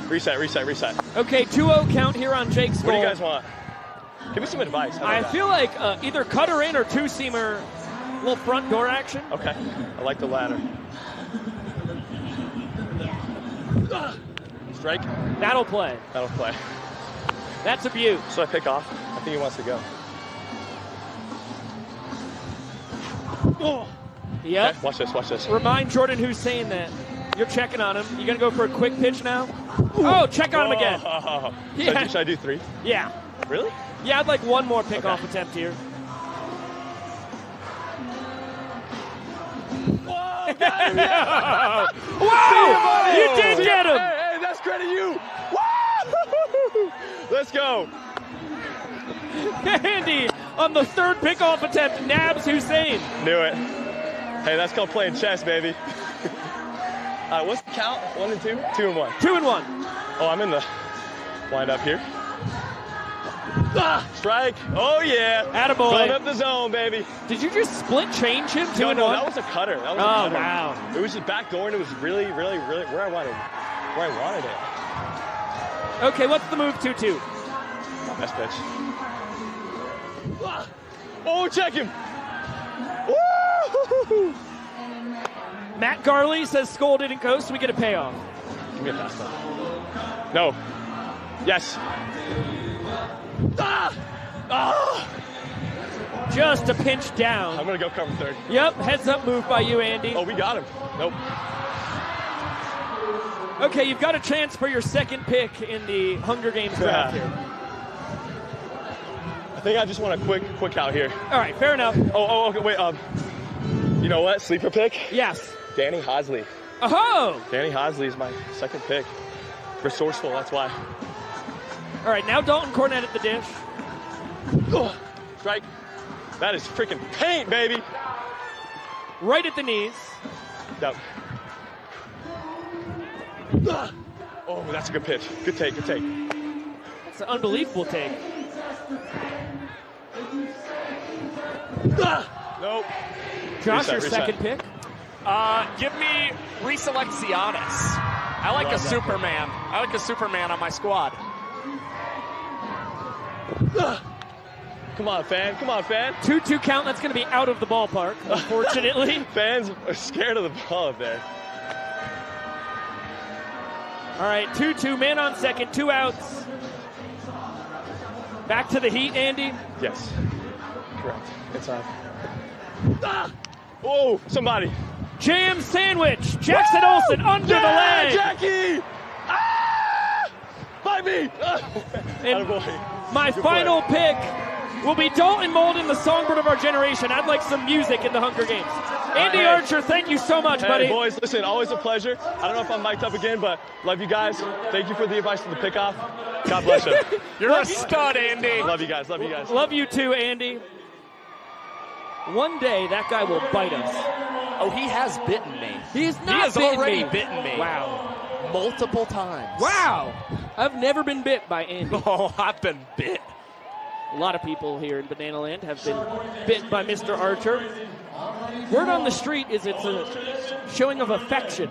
Reset, reset, reset. Okay, two oh count here on Jake's goal. What do you guys want? Give me some advice. I that? feel like uh, either cutter in or two-seamer, a little front door action. Okay, I like the latter. Strike. That'll play. That'll play. That's a beaut. So I pick off. I think he wants to go. Oh. Yep. Okay, watch this, watch this. Remind Jordan Hussein that you're checking on him. You're going to go for a quick pitch now? Oh, check on him again. Oh. Yeah. Should, I do, should I do three? Yeah. Really? Yeah, I'd like one more pickoff okay. attempt here. got him! Yeah. Wow! You did See, get him! Hey, hey, that's credit you! Woo! Let's go! Andy, on the third pickoff attempt, nabs Hussein. Knew it. Hey, that's called playing chess, baby. Uh, what's the count? One and two? Two and one. Two and one. Oh, I'm in the wind up here. Ah, strike. Oh, yeah. Attaboy. Build up the zone, baby. Did you just split change him? Two no, and no, one? That was a cutter. That was oh, a cutter. Wow. It was just back door, and it was really, really, really where I wanted where I wanted it. Okay, what's the move? two two. Two, two. Best pitch. Ah. Oh, check him. Woo! Matt Garley says Skol didn't go, so we get a payoff. Give me a fastball. No. Yes. Ah! Ah! Just a pinch down. I'm going to go cover third. Yep, heads up move by you, Andy. Oh, we got him. Nope. Okay, you've got a chance for your second pick in the Hunger Games draft yeah. here. I think I just want a quick, quick out here. All right, fair enough. Oh, oh, okay, wait. Um, you know what? Sleeper pick? Yes. Danny Hosley. Oh! Danny Hosley is my second pick. Resourceful, that's why. All right, now Dalton Cornett at the dish. Oh, strike. That is freaking paint, baby. Right at the knees. Yep. Oh, that's a good pitch. Good take, good take. That's an unbelievable take. Nope. Josh, reset, your reset. second pick? Uh, give me Reselecciones. I like Love a Superman. Pick. I like a Superman on my squad. Come on, fan. Come on, fan. two two count. That's going to be out of the ballpark, unfortunately. Fans are scared of the ball up there. All right, two two, man on second, two outs. Back to the heat, Andy? Yes. Correct. It's on. Ah! Oh, somebody. Jam sandwich. Jackson Woo! Olsen under yeah, the leg. Jackie! Ah! By me! Ah! My Good final play. pick will be Dalton Molden, the songbird of our generation. I'd like some music in the Hunger Games. Andy right, Archer, thank you so much, hey, buddy. Boys, listen, always a pleasure. I don't know if I'm mic'd up again, but love you guys. Thank you for the advice for the pickoff. God bless you. You're love a you. stud, Andy. Love you guys. Love you guys. Love you too, Andy. One day that guy will bite us. Oh, he has bitten me. He has not. He has bitten already me. bitten me. Wow. Multiple times. Wow. I've never been bit by Andy. Oh, I've been bit. A lot of people here in Banana Land have been bit by Mister Archer. Word on the street is it's a showing of affection.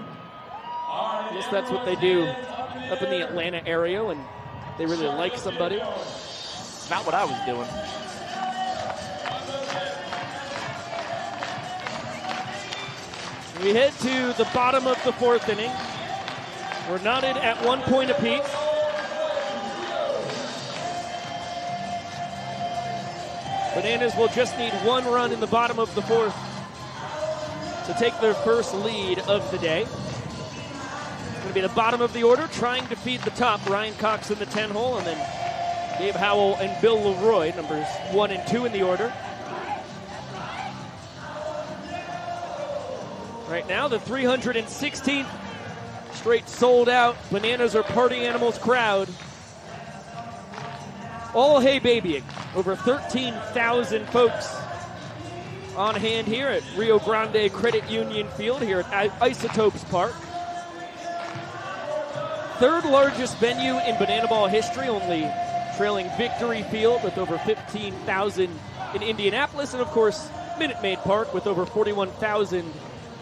I guess that's what they do up in the Atlanta area when they really like somebody. Not what I was doing. We head to the bottom of the fourth inning. We're knotted at one point apiece. Bananas will just need one run in the bottom of the fourth to take their first lead of the day. It's going to be the bottom of the order, trying to feed the top. Ryan Cox in the ten hole, and then Dave Howell and Bill Leroy, numbers one and two in the order. Right now, the three hundred sixteenth straight sold out Bananas or Party Animals crowd. All hey babying. Over thirteen thousand folks on hand here at Rio Grande Credit Union Field here at Isotopes Park. Third largest venue in Banana Ball history, only trailing Victory Field with over fifteen thousand in Indianapolis, and of course Minute Maid Park with over forty-one thousand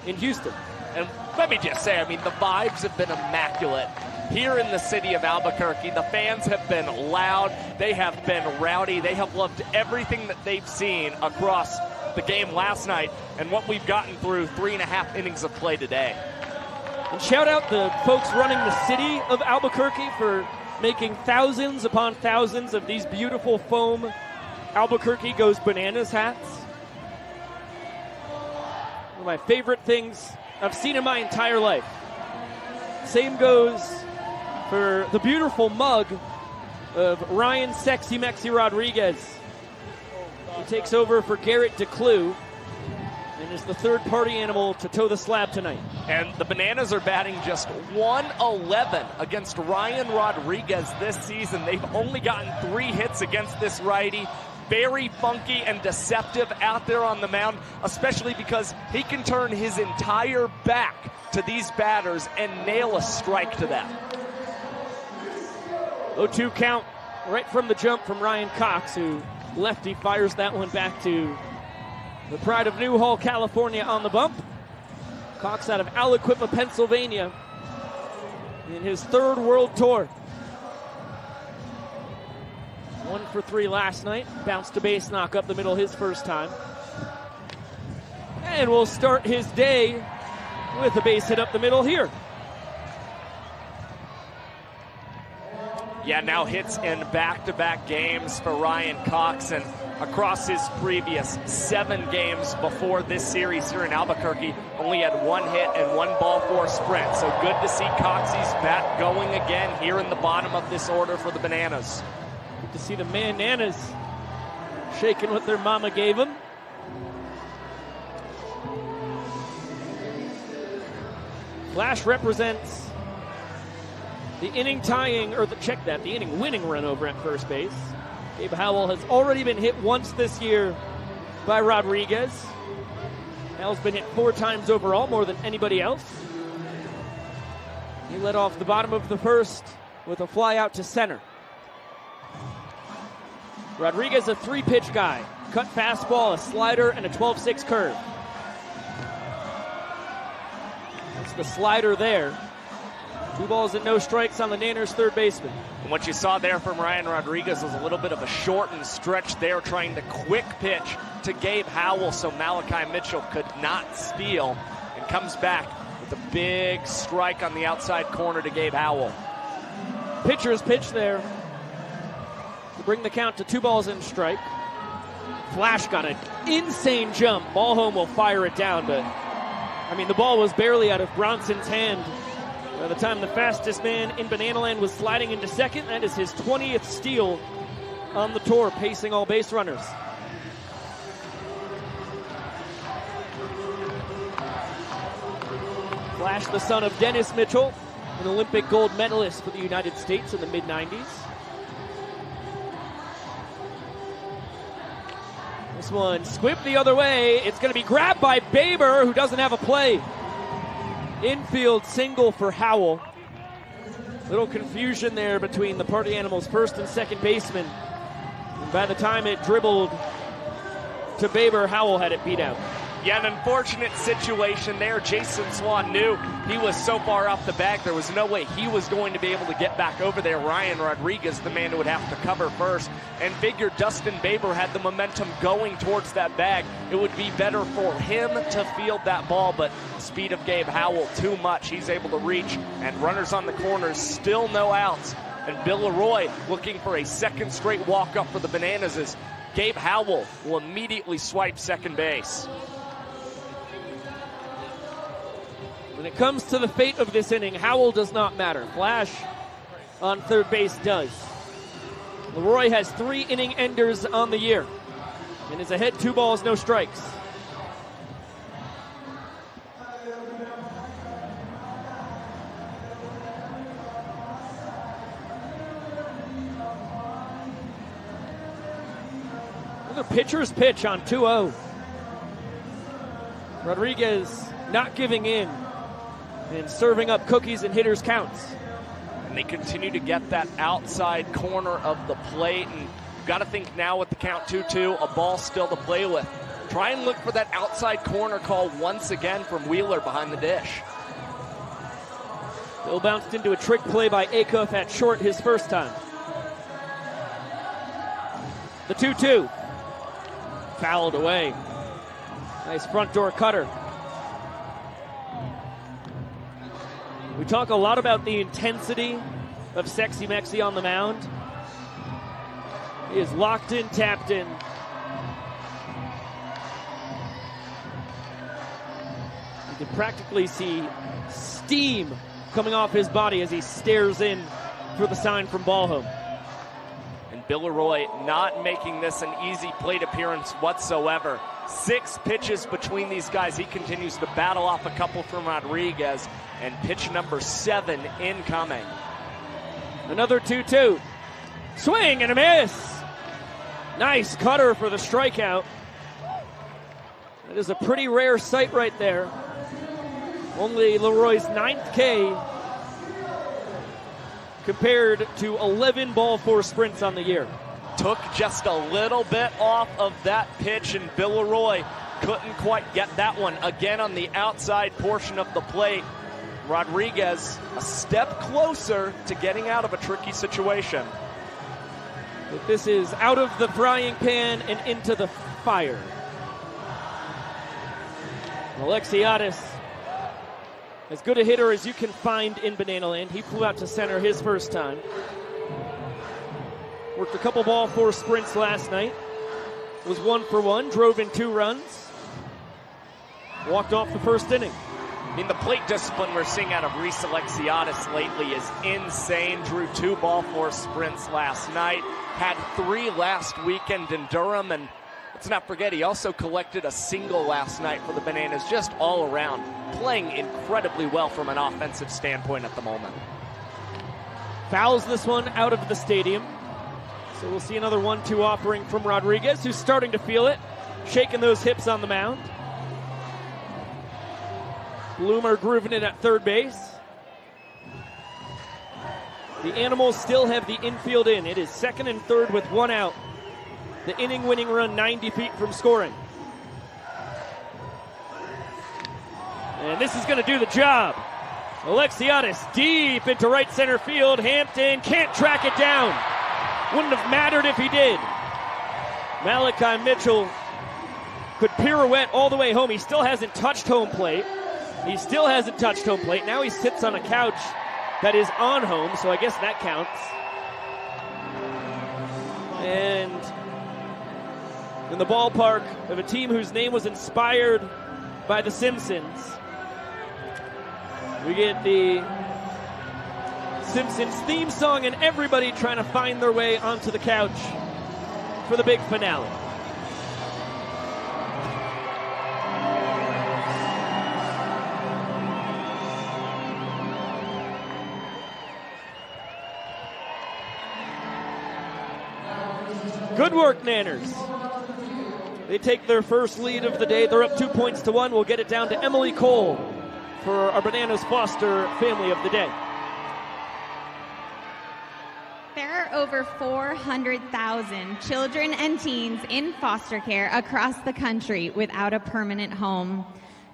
in Houston. And let me just say, I mean, the vibes have been immaculate here in the city of Albuquerque. The fans have been loud. They have been rowdy. They have loved everything that they've seen across the game last night and what we've gotten through three and a half innings of play today. And shout out the folks running the city of Albuquerque for making thousands upon thousands of these beautiful foam Albuquerque Goes Bananas hats. One of my favorite things I've seen in my entire life. Same goes for the beautiful mug of Ryan Sexy Mexi Rodriguez, who takes over for Garrett DeClue. and is the third party animal to toe the slab tonight. And the Bananas are batting just one eleven against Ryan Rodriguez this season. They've only gotten three hits against this righty. Very funky and deceptive out there on the mound, especially because he can turn his entire back to these batters and nail a strike to them. oh two count right from the jump from Ryan Cox, who lefty fires that one back to the pride of Newhall, California, on the bump. Cox out of Aliquippa, Pennsylvania, in his third world tour. One for three last night. Bounce to base, knock up the middle his first time. And we'll start his day with a base hit up the middle here. Yeah, now hits in back-to-back games for Ryan Cox, and across his previous seven games before this series here in Albuquerque, only had one hit and one ball, four sprint. So good to see Coxie's bat going again here in the bottom of this order for the Bananas. Good to see the Bananas shaking what their mama gave them. Flash represents the inning tying, or the, check that, the inning winning run over at first base. Gabe Howell has already been hit once this year by Rodriguez. Howell's been hit four times overall, more than anybody else. He led off the bottom of the first with a fly out to center. Rodriguez, a three-pitch guy. Cut fastball, a slider, and a twelve six curve. That's the slider there. Two balls and no strikes on the Nanners' third baseman. And what you saw there from Ryan Rodriguez was a little bit of a shortened stretch there, trying to quick pitch to Gabe Howell so Malachi Mitchell could not steal, and comes back with a big strike on the outside corner to Gabe Howell. Pitcher's pitch there to bring the count to two balls and strike. Flash got an insane jump. Ballholm will fire it down, but I mean, the ball was barely out of Bronson's hand by the time the fastest man in Bananaland was sliding into second. That is his twentieth steal on the tour, pacing all base runners. Flash, the son of Dennis Mitchell, an Olympic gold medalist for the United States in the mid nineties. This one, squibbed the other way. It's going to be grabbed by Baber, who doesn't have a play. Infield single for Howell. Little confusion there between the Party Animals first and second baseman. And by the time it dribbled to Baber, Howell had it beat out. Yeah, an unfortunate situation there. Jason Swan knew he was so far off the bag, there was no way he was going to be able to get back over there. Ryan Rodriguez, the man who would have to cover first, and figured Dustin Baber had the momentum going towards that bag. It would be better for him to field that ball, but speed of Gabe Howell too much. He's able to reach, and runners on the corners, still no outs. And Bill Leroy looking for a second straight walk-up for the Bananas as Gabe Howell will immediately swipe second base. When it comes to the fate of this inning, Howell does not matter. Flash on third base does. Leroy has three inning enders on the year and is ahead two balls, no strikes. Another pitcher's pitch on two oh. Rodriguez not giving in and serving up cookies and hitters counts. And they continue to get that outside corner of the plate. And you've got to think now with the count two two, a ball still to play with. Try and look for that outside corner call once again from Wheeler behind the dish. Bill bounced into a trick play by Acuff at short his first time. The two two. Fouled away. Nice front door cutter. We talk a lot about the intensity of Sexy Mexi on the mound. He is locked in, tapped in. You can practically see steam coming off his body as he stares in for the sign from Ballholm. And Bill Leroy not making this an easy plate appearance whatsoever. Six pitches between these guys. He continues to battle off a couple from Rodriguez, and pitch number seven incoming. Another two two. Swing and a miss. Nice cutter for the strikeout. That is a pretty rare sight right there. Only Leroy's ninth K compared to eleven ball four sprints on the year. Took just a little bit off of that pitch, and Bill Leroy couldn't quite get that one. Again on the outside portion of the plate. Rodriguez a step closer to getting out of a tricky situation. But this is out of the frying pan and into the fire. Alexiadis, as good a hitter as you can find in Banana Land. He flew out to center his first time. Worked a couple ball four sprints last night. Was one for one, drove in two runs. Walked off the first inning. I mean, the plate discipline we're seeing out of Reese Alexiadis lately is insane. Drew two ball four sprints last night. Had three last weekend in Durham. And let's not forget, he also collected a single last night for the Bananas. Just all around, playing incredibly well from an offensive standpoint at the moment. Fouls this one out of the stadium. So we'll see another one two offering from Rodriguez, who's starting to feel it, shaking those hips on the mound. Bloomer grooving it at third base. The Animals still have the infield in. It is second and third with one out. The inning-winning run ninety feet from scoring. And this is going to do the job. Alexiadis deep into right center field. Hampton can't track it down. Wouldn't have mattered if he did. Malachi Mitchell could pirouette all the way home. He still hasn't touched home plate. He still hasn't touched home plate. Now he sits on a couch that is on home, so I guess that counts. And in the ballpark of a team whose name was inspired by The Simpsons, we get the Simpsons theme song and everybody trying to find their way onto the couch for the big finale. Good work, Nanners. They take their first lead of the day. They're up two points to one. We'll get it down to Emily Cole for our Bananas Foster family of the day. There are over four hundred thousand children and teens in foster care across the country without a permanent home.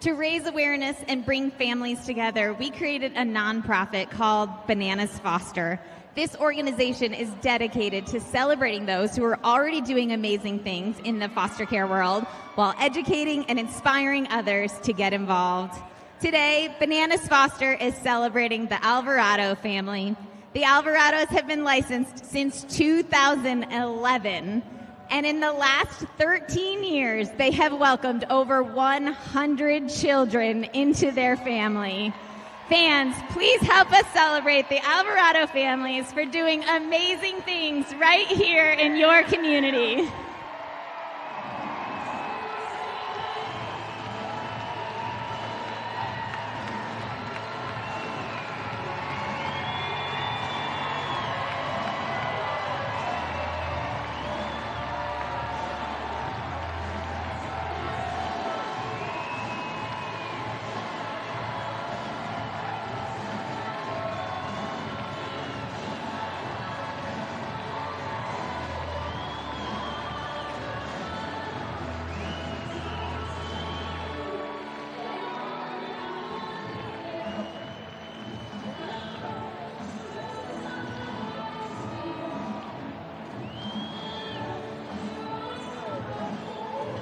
To raise awareness and bring families together, we created a nonprofit called Bananas Foster. This organization is dedicated to celebrating those who are already doing amazing things in the foster care world while educating and inspiring others to get involved. Today, Bananas Foster is celebrating the Alvarado family. The Alvarados have been licensed since two thousand eleven, and in the last thirteen years, they have welcomed over one hundred children into their family. Fans, please help us celebrate the Alvarado families for doing amazing things right here in your community.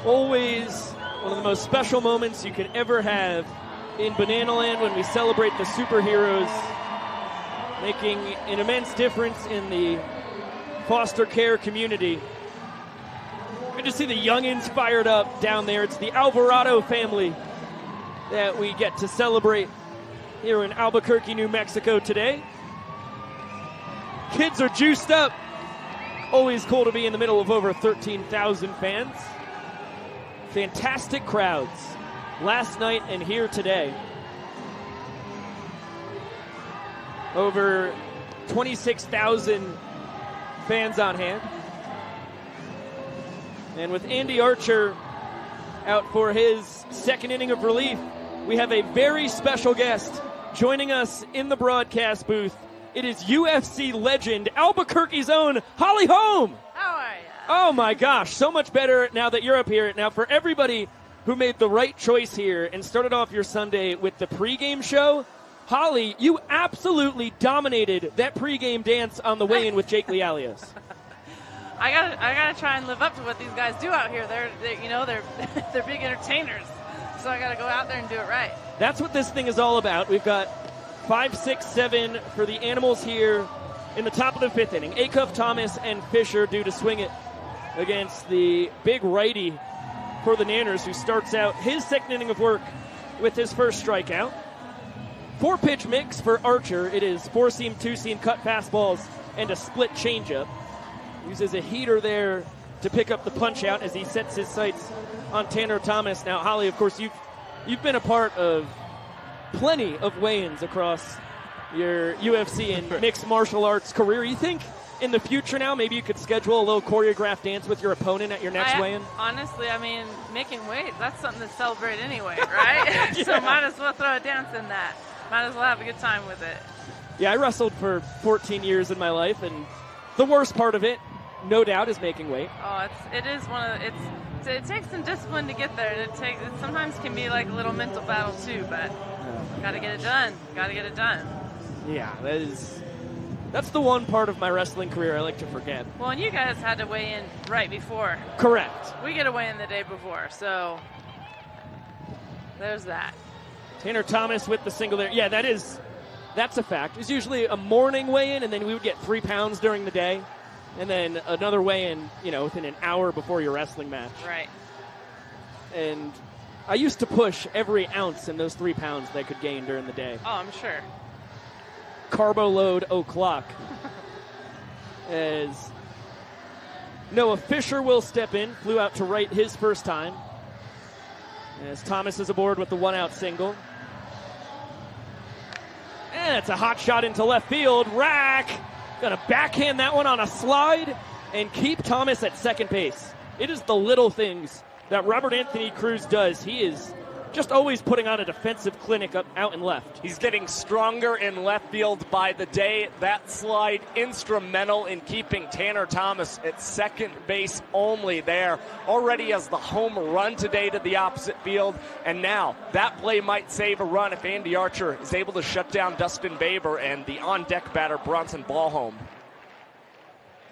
Always one of the most special moments you could ever have in Banana Land when we celebrate the superheroes making an immense difference in the foster care community. You can just see the youngins fired up down there. It's the Alvarado family that we get to celebrate here in Albuquerque, New Mexico today. Kids are juiced up. Always cool to be in the middle of over thirteen thousand fans. Fantastic crowds last night and here today. Over twenty-six thousand fans on hand. And with Andy Archer out for his second inning of relief, we have a very special guest joining us in the broadcast booth. It is U F C legend, Albuquerque's own Holly Holm. How are you? Oh my gosh, so much better now that you're up here. Now, for everybody who made the right choice here and started off your Sunday with the pregame show, Holly, you absolutely dominated that pregame dance on the way in with Jake Lealios. I gotta, I gotta try and live up to what these guys do out here. They're, they, you know, they're, they're big entertainers. So I gotta go out there and do it right. That's what this thing is all about. We've got five, six, seven for the Animals here in the top of the fifth inning. Acuff, Thomas, and Fisher due to swing it against the big righty for the Nanners, who starts out his second inning of work with his first strikeout. Four-pitch mix for Archer. It is four-seam, two-seam, cut fastballs, and a split changeup. Uses a heater there to pick up the punch out as he sets his sights on Tanner Thomas. Now, Holly, of course, you've, you've been a part of plenty of weigh-ins across your U F C and mixed martial arts career. You think in the future now maybe you could schedule a little choreographed dance with your opponent at your next I, weigh-in? Honestly, I mean, making weight, that's something to celebrate anyway, right? Yeah. So might as well throw a dance in that. Might as well have a good time with it. Yeah, I wrestled for fourteen years in my life, and the worst part of it, no doubt, is making weight. Oh, it's, it is one of it's. It takes some discipline to get there. It takes. It sometimes can be like a little mental battle too, but oh, gotta get it done. Gotta get it done. Yeah, that is. That's the one part of my wrestling career I like to forget. Well, and you guys had to weigh in right before. Correct. We get to weigh in the day before, so there's that. Tanner Thomas with the single there. Yeah, that is. That's a fact. It's usually a morning weigh-in, and then we would get three pounds during the day, and then another weigh-in, you know, within an hour before your wrestling match. Right. And I used to push every ounce in those three pounds that I could gain during the day. Oh, I'm sure. Carbo load o'clock. As Noah Fisher will step in, flew out to right his first time. As Thomas is aboard with the one-out single. And it's a hot shot into left field. Rack gonna backhand that one on a slide and keep Thomas at second base. It is the little things that Robert Anthony Cruz does. He is just always putting on a defensive clinic up out and left. He's getting stronger in left field by the day. That slide instrumental in keeping Tanner Thomas at second base only there. Already has the home run today to the opposite field, and now that play might save a run if Andy Archer is able to shut down Dustin Baber and the on-deck batter Bronson Ballholm.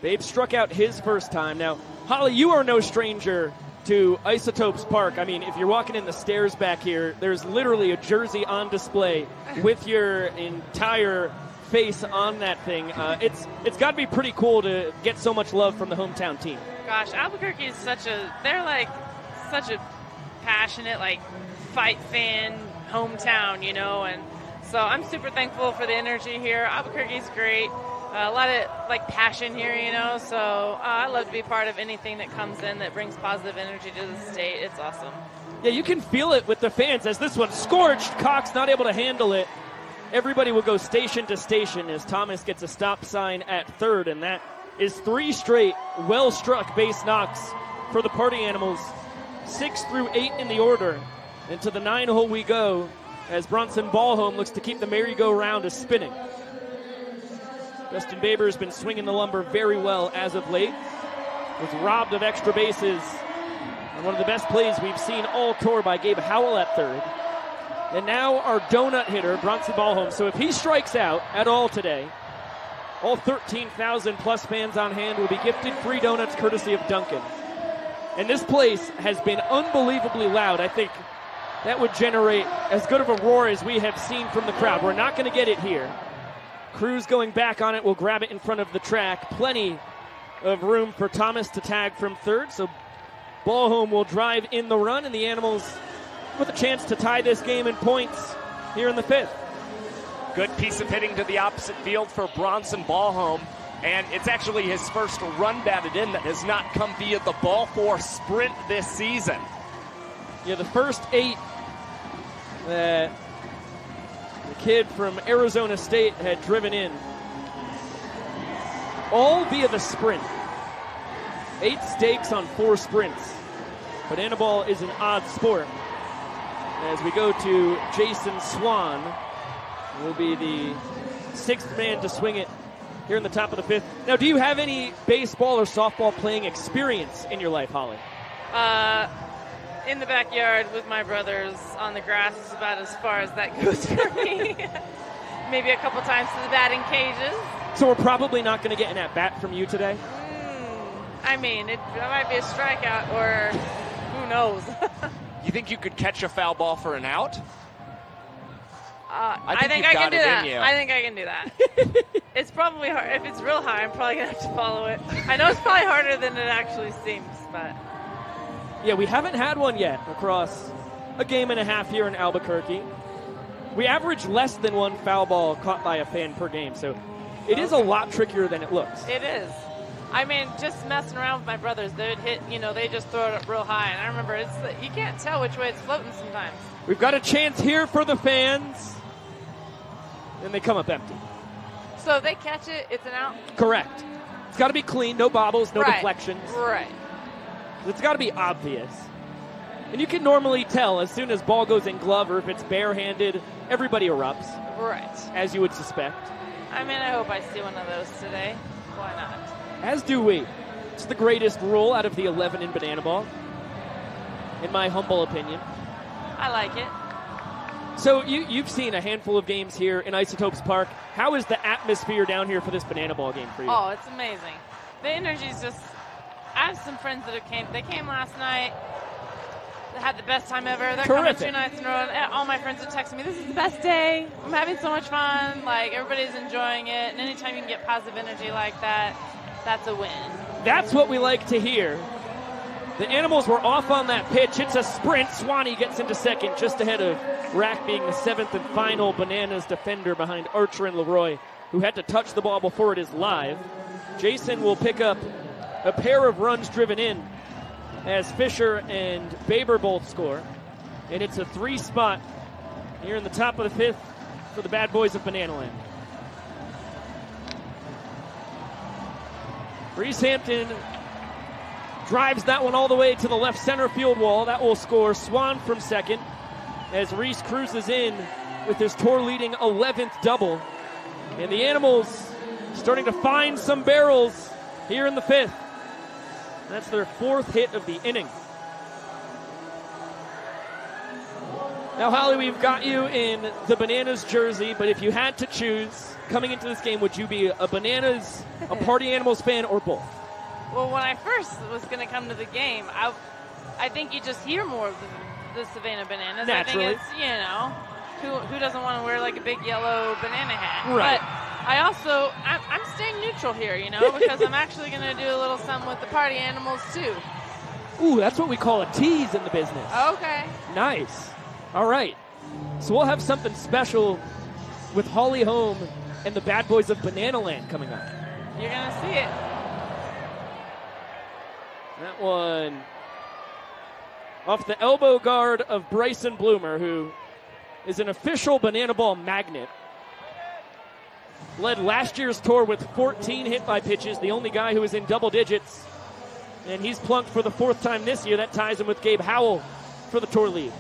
Babe struck out his first time. Now, Holly, you are no stranger to Isotopes Park. I mean, if you're walking in the stairs back here, there's literally a jersey on display with your entire face on that thing. Uh, it's it's got to be pretty cool to get so much love from the hometown team. Gosh, Albuquerque is such a, they're like such a passionate, like, fight fan hometown, you know, and so I'm super thankful for the energy here. Albuquerque's great. Uh, a lot of, like, passion here, you know, so uh, I love to be part of anything that comes in that brings positive energy to the state. It's awesome. Yeah, you can feel it with the fans as this one scorched. Cox not able to handle it. Everybody will go station to station as Thomas gets a stop sign at third, and that is three straight well-struck base knocks for the Party Animals. Six through eight in the order, and to the nine hole we go as Bronson Ballholm looks to keep the merry-go-round as spinning. Justin Baber has been swinging the lumber very well as of late. Was robbed of extra bases. And one of the best plays we've seen all tour by Gabe Howell at third. And now our donut hitter, Bronson Ballholm. So if he strikes out at all today, all thirteen thousand plus fans on hand will be gifted free donuts courtesy of Dunkin'. And this place has been unbelievably loud. I think that would generate as good of a roar as we have seen from the crowd. We're not going to get it here. Cruz going back on it, will grab it in front of the track. Plenty of room for Thomas to tag from third, so Ballholm will drive in the run, and the Animals with a chance to tie this game in points here in the fifth. Good piece of hitting to the opposite field for Bronson Ballholm, and it's actually his first run batted in that has not come via the ball for sprint this season. Yeah, the first eight that the kid from Arizona State had driven in, all via the sprint. Eight stakes on four sprints. Banana ball is an odd sport. As we go to Jason Swan, who will be the sixth man to swing it here in the top of the fifth. Now, do you have any baseball or softball playing experience in your life, Holly? Uh, in the backyard with my brothers on the grass is about as far as that goes for me. Maybe a couple times to the batting cages. So we're probably not going to get an at-bat from you today? I mean, it, it might be a strikeout, or who knows. You think you could catch a foul ball for an out? Uh, I think, I think I can do that. I think I can do that. It's probably hard. If it's real high, I'm probably going to have to follow it. I know it's probably harder than it actually seems, but... Yeah, we haven't had one yet across a game and a half here in Albuquerque. We average less than one foul ball caught by a fan per game, so it is a lot trickier than it looks. It is. I mean, just messing around with my brothers, they would hit, you know, they just throw it up real high. And I remember, it's you can't tell which way it's floating sometimes. We've got a chance here for the fans. And they come up empty. So if they catch it, it's an out? Correct. It's got to be clean, no bobbles, no right. deflections. Right. It's got to be obvious. And you can normally tell as soon as ball goes in glove or if it's barehanded, everybody erupts. Right. As you would suspect. I mean, I hope I see one of those today. Why not? As do we. It's the greatest rule out of the eleven in Banana Ball, in my humble opinion. I like it. So you, you've seen a handful of games here in Isotopes Park. How is the atmosphere down here for this Banana Ball game for you? Oh, it's amazing. The energy's just... I have some friends that have came. They came last night. They had the best time ever. They're Terrific. coming two nights in a row. All my friends are texting me, this is the best day. I'm having so much fun. Like, everybody's enjoying it. And anytime you can get positive energy like that... That's a win. That's what we like to hear. The Animals were off on that pitch. It's a sprint. Swanee gets into second, just ahead of Rack, being the seventh and final Bananas defender behind Archer and Leroy, who had to touch the ball before it is live. Jason will pick up a pair of runs driven in as Fisher and Baber both score. And it's a three spot here in the top of the fifth for the bad boys of Banana Land. Reese Hampton drives that one all the way to the left center field wall. That will score Swan from second as Reese cruises in with his tour-leading eleventh double. And the Animals starting to find some barrels here in the fifth. That's their fourth hit of the inning. Now, Holly, we've got you in the Bananas jersey, but if you had to choose coming into this game, would you be a Bananas, a Party Animals fan, or both? Well, when I first was going to come to the game, I, I think you just hear more of the, the Savannah Bananas. Naturally. I think it's, you know, who, who doesn't want to wear, like, a big yellow banana hat? Right. But I also, I'm, I'm staying neutral here, you know, because I'm actually going to do a little something with the Party Animals, too. Ooh, that's what we call a tease in the business. Okay. Nice. All right, so we'll have something special with Holly Holm and the bad boys of Banana Land coming up. You're going to see it. That one off the elbow guard of Bryson Bloomer, who is an official Banana Ball magnet. Led last year's tour with fourteen hit-by pitches, the only guy who was in double digits. And he's plunked for the fourth time this year. That ties him with Gabe Howell for the tour lead.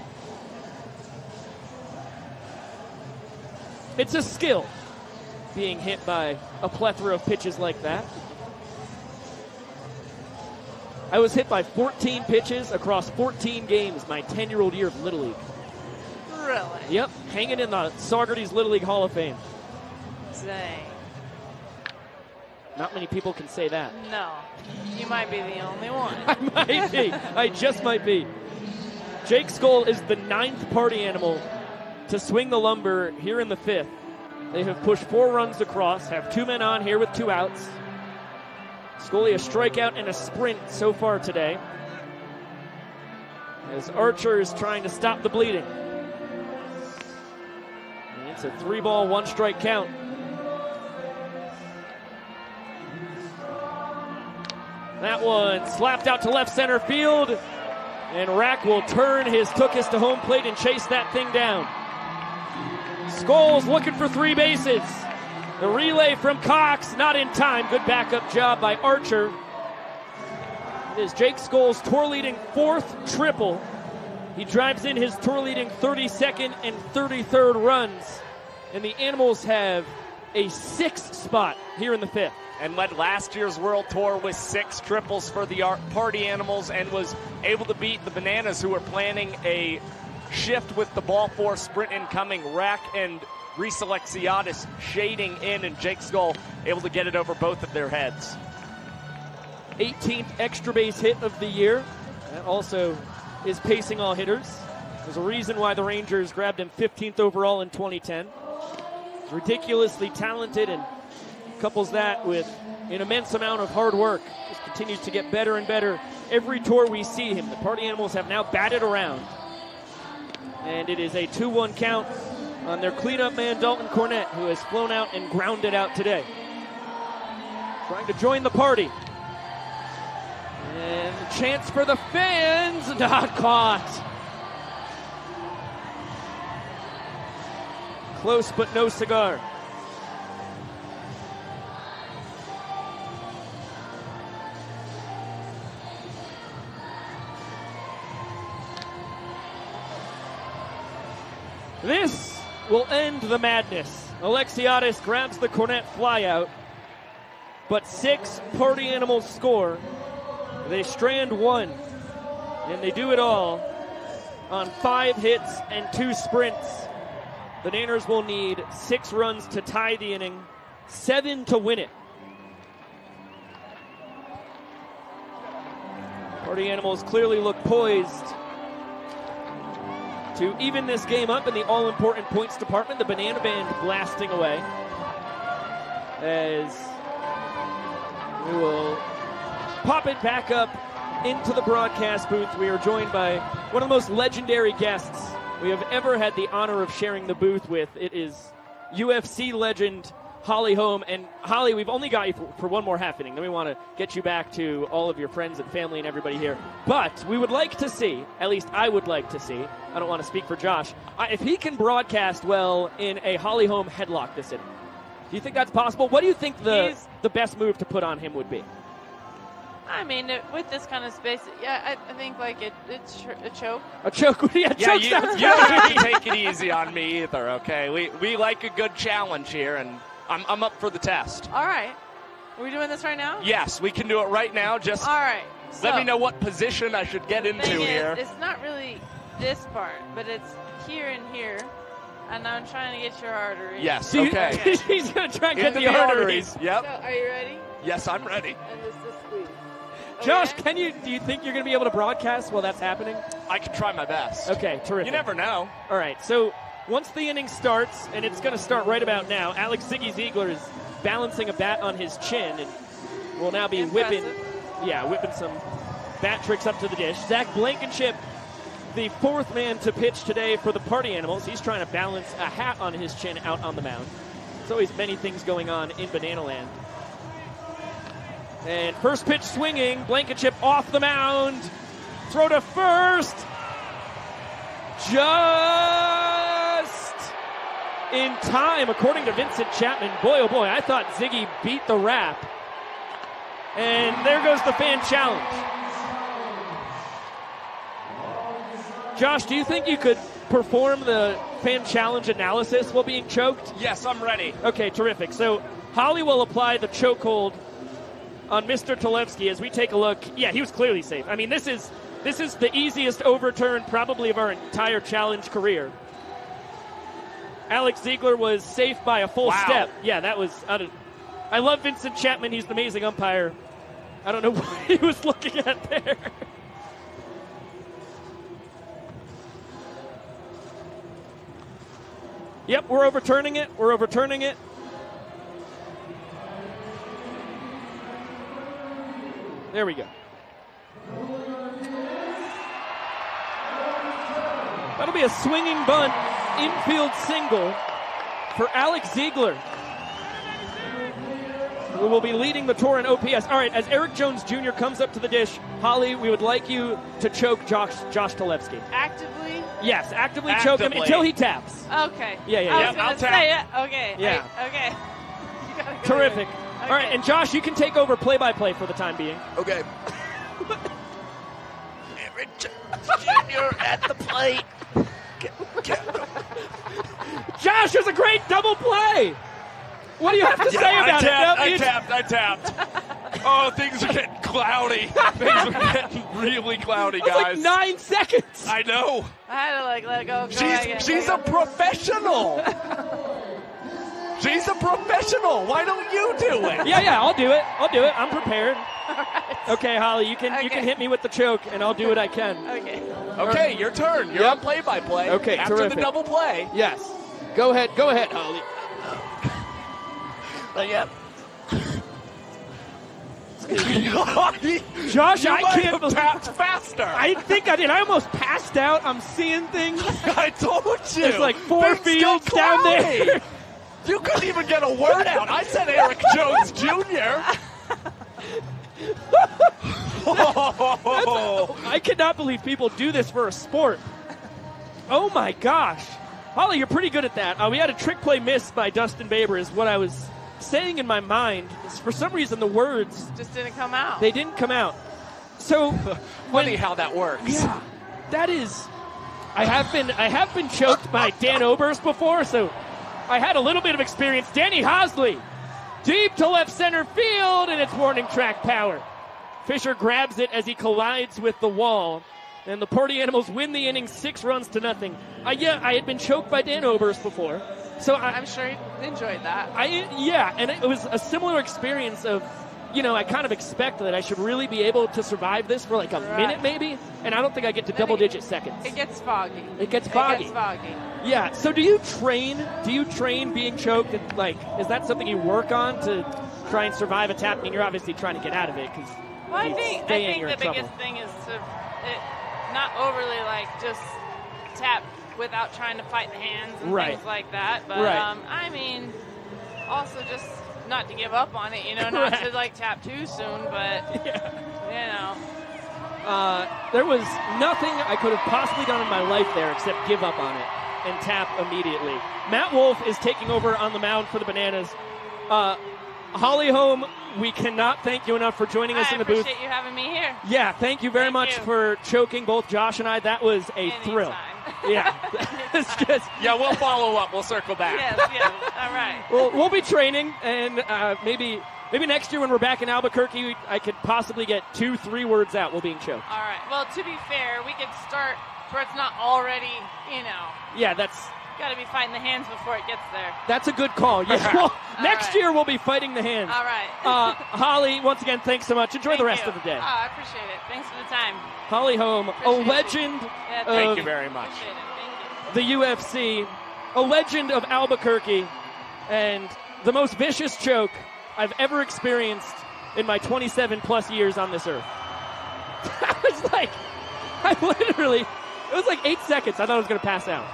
It's a skill, being hit by a plethora of pitches like that. I was hit by fourteen pitches across fourteen games my ten-year-old year of Little League. Really? Yep, hanging in the Saugerties Little League Hall of Fame. Dang. Not many people can say that. No, you might be the only one. I might be. I just might be. Jake Skoll is the ninth Party Animal to swing the lumber here in the fifth. They have pushed four runs across, have two men on here with two outs. Scully a strikeout and a sprint so far today, as Archer is trying to stop the bleeding. And it's a three ball, one strike count. That one slapped out to left center field. And Rack will turn his Tookus to home plate and chase that thing down. Scholes looking for three bases. The relay from Cox, not in time. Good backup job by Archer. It is Jake Scholes' tour-leading fourth triple. He drives in his tour-leading thirty-second and thirty-third runs. And the Animals have a sixth spot here in the fifth. And led last year's World Tour with six triples for the Party Animals and was able to beat the Bananas, who were planning a shift with the ball four sprint incoming. Rack and Reselexiadis shading in, and Jake Scholl able to get it over both of their heads. eighteenth extra base hit of the year. That also is pacing all hitters. There's a reason why the Rangers grabbed him fifteenth overall in twenty ten. He's ridiculously talented and couples that with an immense amount of hard work. Just continues to get better and better every tour we see him. The Party Animals have now batted around. And it is a two one count on their cleanup man, Dalton Cornett, who has flown out and grounded out today. Trying to join the party. And chance for the fans, not caught. Close but no cigar. This will end the madness. Alexiadis grabs the Cornett flyout, but six Party Animals score. They strand one, and they do it all on five hits and two sprints. The Nanners will need six runs to tie the inning, seven to win it. Party Animals clearly look poised to even this game up in the all-important points department. The Banana Band blasting away as we will pop it back up into the broadcast booth. We are joined by one of the most legendary guests we have ever had the honor of sharing the booth with. It is U F C legend Holly Holm. And Holly, we've only got you for one more half inning. Then we want to get you back to all of your friends and family and everybody here. But we would like to see, at least I would like to see, I don't want to speak for Josh, if he can broadcast well in a Holly Holm headlock this inning. Do you think that's possible? What do you think the He's, the best move to put on him would be? I mean, it, with this kind of space, yeah, I, I think like it, it's a choke. A choke? yeah, yeah choke you, you shouldn't take it easy on me either, okay? We, we like a good challenge here, and I'm, I'm up for the test. All right. Are we doing this right now? Yes, we can do it right now. Just All right, so let me know what position I should get into is, here. It's not really this part, but it's here and here, and I'm trying to get your arteries. Yes, okay. okay. She's going to try and get the, the arteries. arteries. Yep. So, are you ready? Yes, I'm ready. And this is sweet. Okay. Josh, can you? do you think you're going to be able to broadcast while that's happening? I can try my best. Okay, terrific. You never know. All right, so once the inning starts, and it's going to start right about now, Alex Ziggy Ziegler is balancing a bat on his chin and will now be Impressive. whipping yeah, whipping some bat tricks up to the dish. Zach Blankenship, the fourth man to pitch today for the Party Animals. He's trying to balance a hat on his chin out on the mound. There's always many things going on in Banana Land. And first pitch swinging, Blankenship off the mound. Throw to first. Just in time, according to Vincent Chapman. Boy, oh boy, I thought Ziggy beat the rap. And there goes the fan challenge. Josh, do you think you could perform the fan challenge analysis while being choked? Yes, I'm ready. Okay, terrific. So Holly will apply the chokehold on Mister Tolevsky as we take a look. Yeah, he was clearly safe. I mean, this is this is the easiest overturn probably of our entire challenge career. Alex Ziegler was safe by a full wow. step. Yeah, that was out of... I love Vincent Chapman. He's an amazing umpire. I don't know what he was looking at there. Yep, we're overturning it. We're overturning it. There we go. That'll be a swinging bunt. Infield single for Alex Ziegler. who will be leading the tour in O P S. All right, as Eric Jones Junior comes up to the dish, Holly, we would like you to choke Josh Josh Telepsky. Actively? Yes, actively, actively. choke him until he taps. Okay. Yeah, yeah, yeah. I was yep, I'll tap. It. Okay. Yeah. I, okay. Go Terrific. Okay. All right, and Josh, you can take over play-by-play for the time being. Okay. Eric Jones Junior at the plate. Get, get Josh is a great double play. What do you have to yeah, say about I tapped, it? I tapped, I tapped. Oh, things are getting cloudy. Things are getting really cloudy, guys. Like nine seconds. I know. I had to like let go. go she's again, she's a go. professional. She's a professional. Why don't you do it? Yeah, yeah, I'll do it. I'll do it. I'm prepared. All right. Okay, Holly, you can okay. you can hit me with the choke, and I'll do what I can. Okay. Okay, your turn. You're yep. on play-by-play. Okay, After terrific. the double play. Yes. Go ahead. Go ahead, Holly. Uh, yep. Josh, you I might can't have tapped faster. I think I did. I almost passed out. I'm seeing things. I told you. There's like four things fields down there. You couldn't even get a word out. I said Eric Jones Junior Oh. A, I cannot believe people do this for a sport. Oh my gosh. Holly, you're pretty good at that. Uh, we had a trick play miss by Dustin Baber is what I was saying in my mind. For some reason, the words... just didn't come out. They didn't come out. So... funny when, how that works. Yeah, that is... I have been I have been choked by Dan Obers before, so I had a little bit of experience. Danny Hosley, deep to left center field, and it's warning track power. Fisher grabs it as he collides with the wall. And the Party Animals win the inning six runs to nothing. I, yeah, I had been choked by Dan Obers before. so I, I'm sure you enjoyed that. I Yeah, and it was a similar experience of, you know, I kind of expect that I should really be able to survive this for like a right. minute maybe, and I don't think I get to double-digit seconds. It gets foggy. It gets foggy. It gets foggy. Yeah, so do you train? Do you train being choked? And, like, is that something you work on to try and survive a tap? I mean, you're obviously trying to get out of it because well, I think, stay I think in, you're in trouble. I think the biggest thing is to... It, not overly like just tap without trying to fight the hands and right. things like that, but right. um, I mean also just not to give up on it, you know, not right. to like tap too soon, but yeah. you know. Uh, there was nothing I could have possibly done in my life there except give up on it and tap immediately. Matt Wolf is taking over on the mound for the Bananas. Uh, Holly Holm, we cannot thank you enough for joining us I in the booth. I appreciate you having me here. Yeah, thank you very thank much you. for choking both Josh and I. That was a Anytime. thrill. Yeah. It's just, yeah, we'll follow up. We'll circle back. Yes, yes. All right. Well, we'll be training, and uh, maybe maybe next year when we're back in Albuquerque, I could possibly get two, three words out while being choked. All right. Well, to be fair, we could start where it's not already, you know. Yeah, that's... got to be fighting the hands before it gets there. That's a good call. Yeah. Well, next right. year we'll be fighting the hands. All right. uh, Holly, once again, thanks so much. Enjoy Thank the rest you. of the day. Oh, I appreciate it. Thanks for the time. Holly Holm, appreciate a legend. Yeah, thank of you very much. Thank you. The U F C, a legend of Albuquerque, and the most vicious choke I've ever experienced in my twenty-seven plus years on this earth. I was like, I literally, it was like eight seconds. I thought I was going to pass out.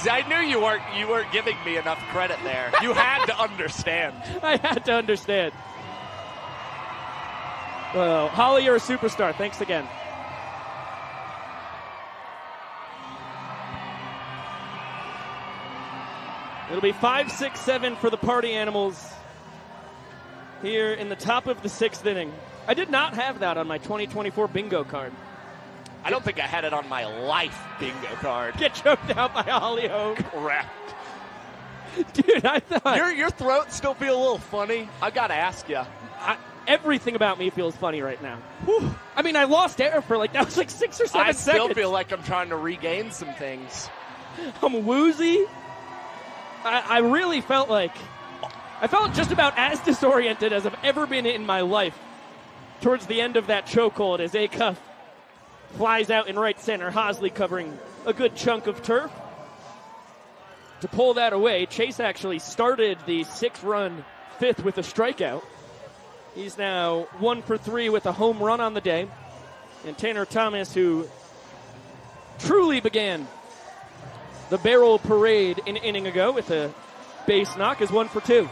See, I knew you weren't you weren't giving me enough credit there. You had to understand. I had to understand. Well, Holly, you're a superstar. Thanks again. It'll be five six seven for the Party Animals here in the top of the sixth inning. I did not have that on my twenty twenty-four bingo card. I don't think I had it on my life bingo card. Get choked out by Holly Holm. Crap. Dude, I thought... Your, your throat still feel a little funny? I got to ask you. Everything about me feels funny right now. Whew. I mean, I lost air for like, that was like six or seven I seconds. I still feel like I'm trying to regain some things. I'm woozy. I, I really felt like... I felt just about as disoriented as I've ever been in my life towards the end of that chokehold as Acuff flies out in right center. Hosley covering a good chunk of turf to pull that away. Chase actually started the six-run fifth with a strikeout. He's now one for three with a home run on the day. And Tanner Thomas, who truly began the barrel parade an inning ago with a base knock, is one for two.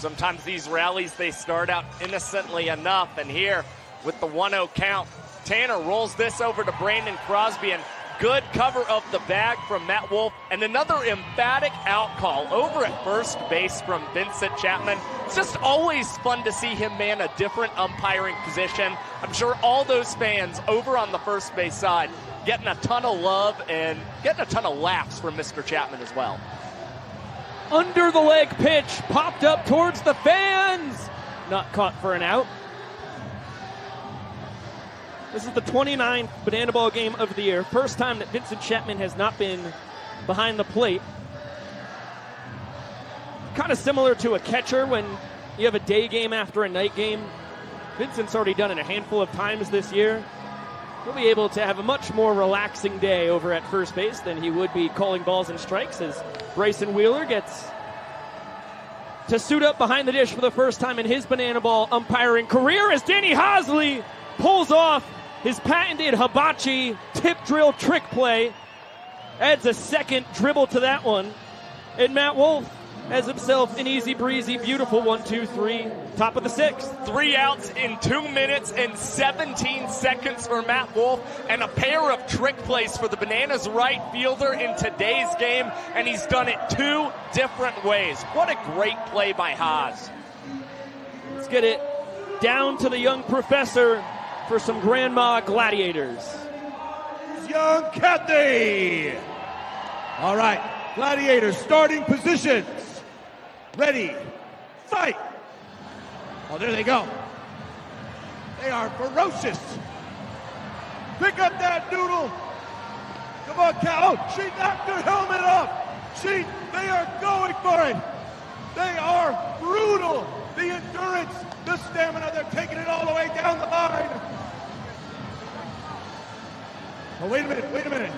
Sometimes these rallies, they start out innocently enough, and here with the one oh count, Tanner rolls this over to Brandon Crosby, and good cover of the bag from Matt Wolf, and another emphatic out call over at first base from Vincent Chapman. It's just always fun to see him man a different umpiring position. I'm sure all those fans over on the first base side getting a ton of love and getting a ton of laughs from Mister Chapman as well. Under the leg pitch, popped up towards the fans. Not caught for an out. This is the twenty-ninth Banana Ball game of the year. First time that Vincent Chapman has not been behind the plate. Kind of similar to a catcher when you have a day game after a night game. Vincent's already done it a handful of times this year. He'll be able to have a much more relaxing day over at first base than he would be calling balls and strikes as Bryson Wheeler gets to suit up behind the dish for the first time in his Banana Ball umpiring career as Danny Hosley pulls off his patented hibachi tip drill trick play, adds a second dribble to that one, and Matt Wolf has himself an easy breezy, beautiful one, two, three, top of the sixth. Three outs in two minutes and seventeen seconds for Matt Wolf, and a pair of trick plays for the Bananas right fielder in today's game, and he's done it two different ways. What a great play by Haas. Let's get it down to the young professor for some grandma gladiators. Young Kathy. All right, gladiators starting positions. Ready, fight. Oh, there they go. They are ferocious. Pick up that noodle. Come on, Cal. Oh, she knocked her helmet off. She, they are going for it. They are brutal. The endurance, the stamina, they're taking it all the way down the line. Oh, wait a minute, wait a minute.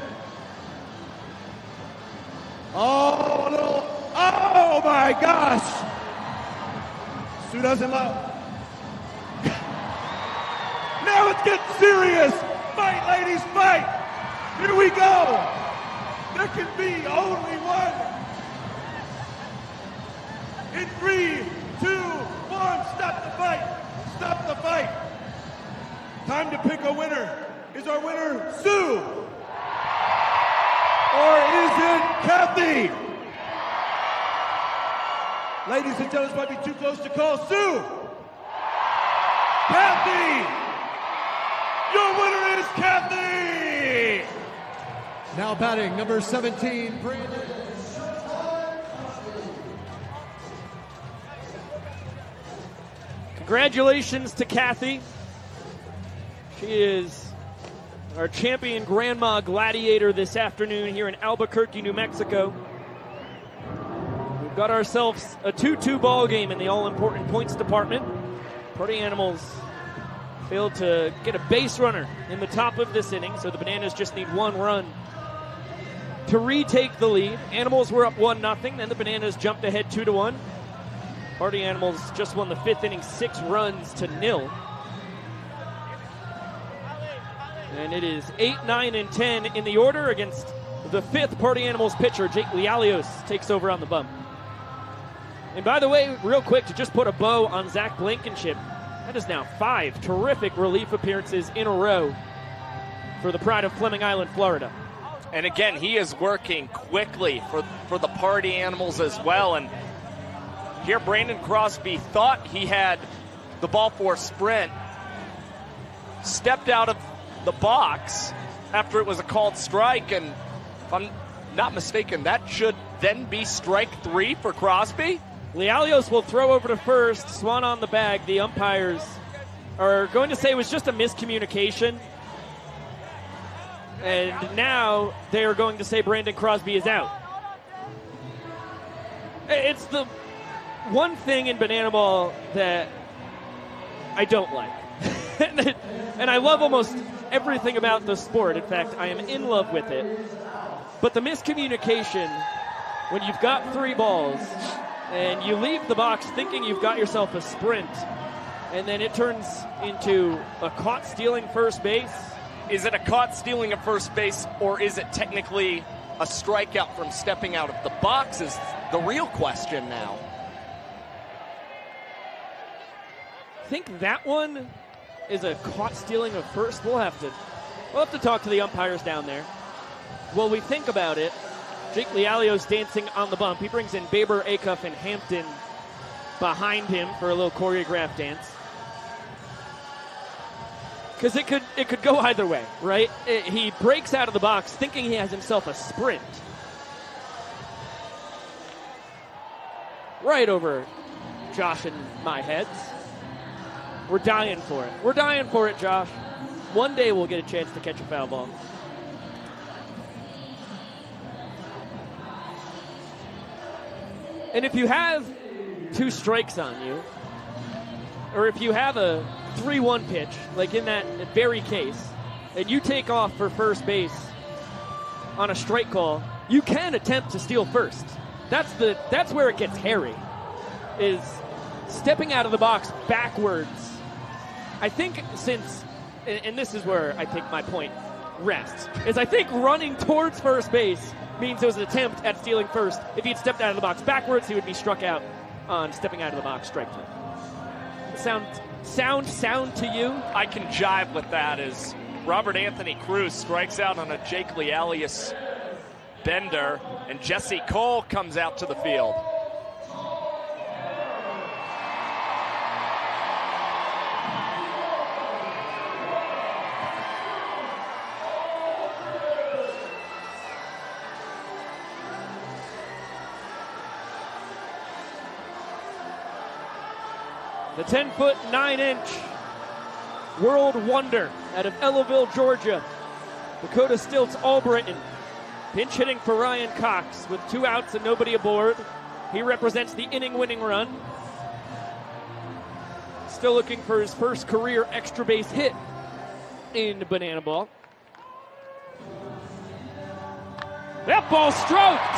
Oh, a little, oh my gosh. Sue doesn't love. Now it's getting serious. Fight, ladies, fight. Here we go. There can be only one. In three, two, one, stop the fight. Stop the fight. Time to pick a winner. Is our winner Sue? Or is it Kathy? Ladies and gentlemen, might be too close to call. Sue! Kathy! Your winner is Kathy! Now batting number seventeen, Brandon. Congratulations to Kathy. She is our champion grandma gladiator this afternoon here in Albuquerque, New Mexico. We've got ourselves a two two ball game in the all-important points department. Party Animals failed to get a base runner in the top of this inning, so the Bananas just need one run to retake the lead. Animals were up one nothing, then the Bananas jumped ahead two to one. Party Animals just won the fifth inning six runs to nil. And it is eight, nine, and ten in the order against the fifth Party Animals pitcher. Jake Lialios takes over on the bump. And by the way, real quick, to just put a bow on Zach Blankenship, that is now five terrific relief appearances in a row for the pride of Fleming Island, Florida. And again, he is working quickly for, for the Party Animals as well. And here Brandon Crosby thought he had the ball for a sprint, stepped out of the box after it was a called strike, and if I'm not mistaken, that should then be strike three for Crosby. Lealios will throw over to first, Swan on the bag. The umpires are going to say it was just a miscommunication, and now they are going to say Brandon Crosby is out. It's the one thing in Banana Ball that I don't like. And I love almost everything about the sport. In fact, I am in love with it. But the miscommunication, when you've got three balls and you leave the box thinking you've got yourself a sprint, and then it turns into a caught stealing first base. Is it a caught stealing of first base, or is it technically a strikeout from stepping out of the box is the real question now. I think that one is a caught stealing of first. We'll have to we'll have to talk to the umpires down there. While we think about it, Jake Lealio's dancing on the bump. He brings in Baber, Acuff, and Hampton behind him for a little choreographed dance. Because it could it could go either way, right? It, he breaks out of the box thinking he has himself a sprint. Right over Josh and my heads. We're dying for it. We're dying for it, Josh. One day we'll get a chance to catch a foul ball. And if you have two strikes on you, or if you have a three one pitch, like in that very case, and you take off for first base on a strike call, you can attempt to steal first. That's the that's where it gets hairy, is stepping out of the box backwards. I think since, and this is where I think my point rests, is I think running towards first base means it was an attempt at stealing first. If he'd stepped out of the box backwards, he would be struck out on stepping out of the box strike play. Sound, sound, sound to you? I can jive with that as Robert Anthony Cruz strikes out on a Jake Lealius bender, and Jesse Cole comes out to the field. The ten foot nine inch world wonder out of Ellaville, Georgia, Dakota Stilts All-Britain. Pinch hitting for Ryan Cox with two outs and nobody aboard. He represents the inning-winning run. Still looking for his first career extra base hit in Banana Ball. That ball stroked!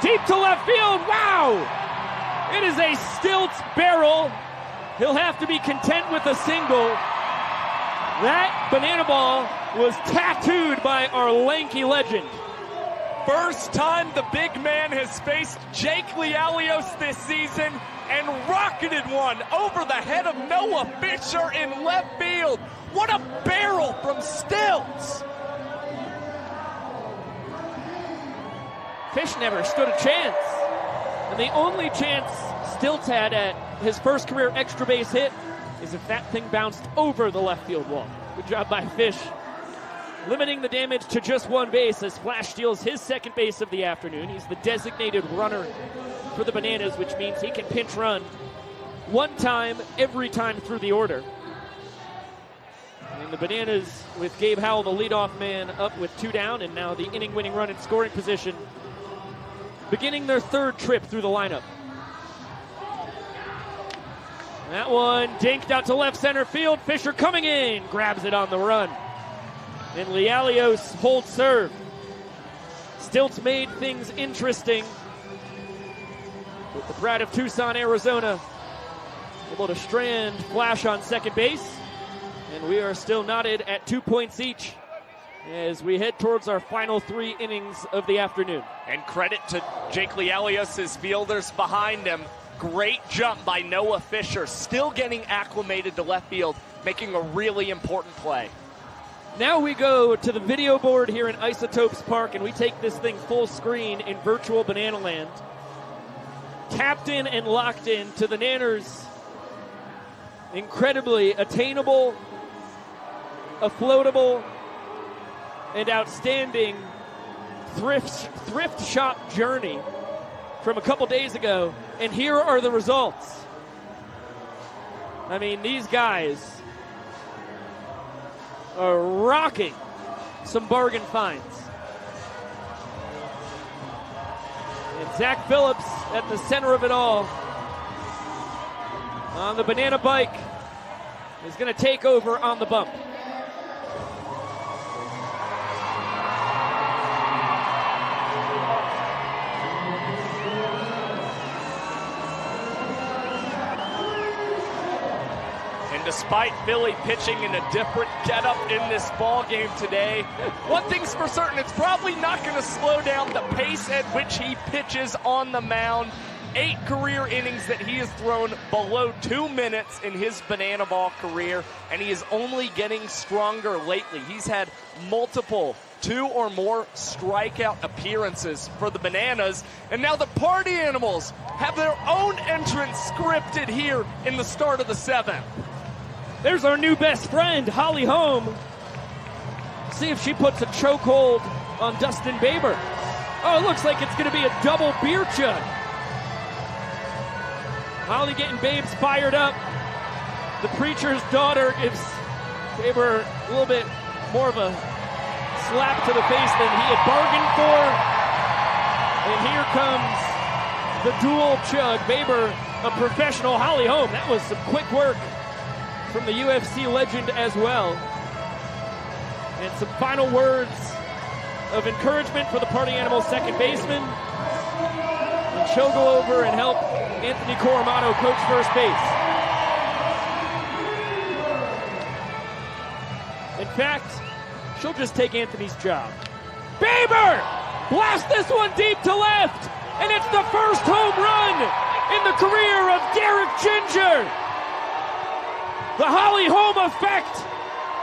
Deep to left field, wow! It is a Stilts barrel. He'll have to be content with a single. That Banana Ball was tattooed by our lanky legend. First time the big man has faced Jake Lealios this season, and rocketed one over the head of Noah Fisher in left field. What a barrel from Stilts! Fish never stood a chance. And the only chance Stilts had at his first career extra base hit is if that thing bounced over the left field wall. Good job by Fish, limiting the damage to just one base as Flash steals his second base of the afternoon. He's the designated runner for the Bananas, which means he can pinch run one time every time through the order. And the Bananas, with Gabe Howell, the leadoff man, up with two down, and now the inning-winning run in scoring position, beginning their third trip through the lineup. That one dinked out to left center field. Fisher coming in, grabs it on the run. And Lealios holds serve. Stilts made things interesting, with the pride of Tucson, Arizona, able to strand Flash on second base. And we are still knotted at two points each as we head towards our final three innings of the afternoon. And credit to Jake Lealios' fielders behind him. Great jump by Noah Fisher, still getting acclimated to left field, making a really important play. Now we go to the video board here in Isotopes Park, and we take this thing full screen in virtual Banana Land. Tapped in and locked in to the Nanners' incredibly attainable, affloatable, and outstanding thrift, thrift shop journey from a couple days ago, and here are the results. I mean, these guys are rocking some bargain finds. And Zach Phillips at the center of it all on the banana bike is going to take over on the bump. Despite Philly pitching in a different getup in this ball game today, one thing's for certain, it's probably not going to slow down the pace at which he pitches on the mound. eight career innings that he has thrown below two minutes in his Banana Ball career, and he is only getting stronger lately. He's had multiple two or more strikeout appearances for the Bananas, and now the Party Animals have their own entrance scripted here in the start of the seventh. There's our new best friend, Holly Holm. See if she puts a chokehold on Dustin Baber. Oh, it looks like it's going to be a double beer chug. Holly getting Babes fired up. The preacher's daughter gives Baber a little bit more of a slap to the face than he had bargained for. And here comes the dual chug. Baber, a professional. Holly Holm, that was some quick work from the U F C legend as well. And some final words of encouragement for the Party Animals second baseman. And she'll go over and help Anthony Coromado coach first base. In fact, she'll just take Anthony's job. Baber blasts this one deep to left, and it's the first home run in the career of Derek Ginger. The Holly Holm effect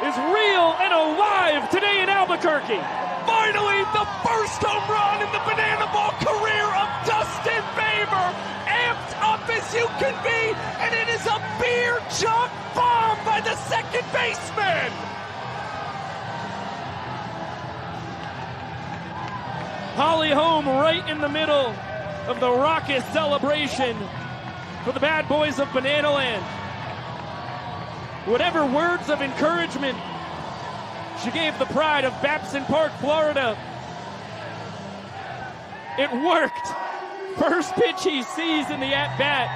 is real and alive today in Albuquerque. Finally, the first home run in the Banana Ball career of Dustin Baber. Amped up as you can be, and it is a beer jug bomb by the second baseman. Holly Holm right in the middle of the raucous celebration for the bad boys of Banana Land. Whatever words of encouragement she gave the pride of Babson Park, Florida. It worked. First pitch he sees in the at-bat.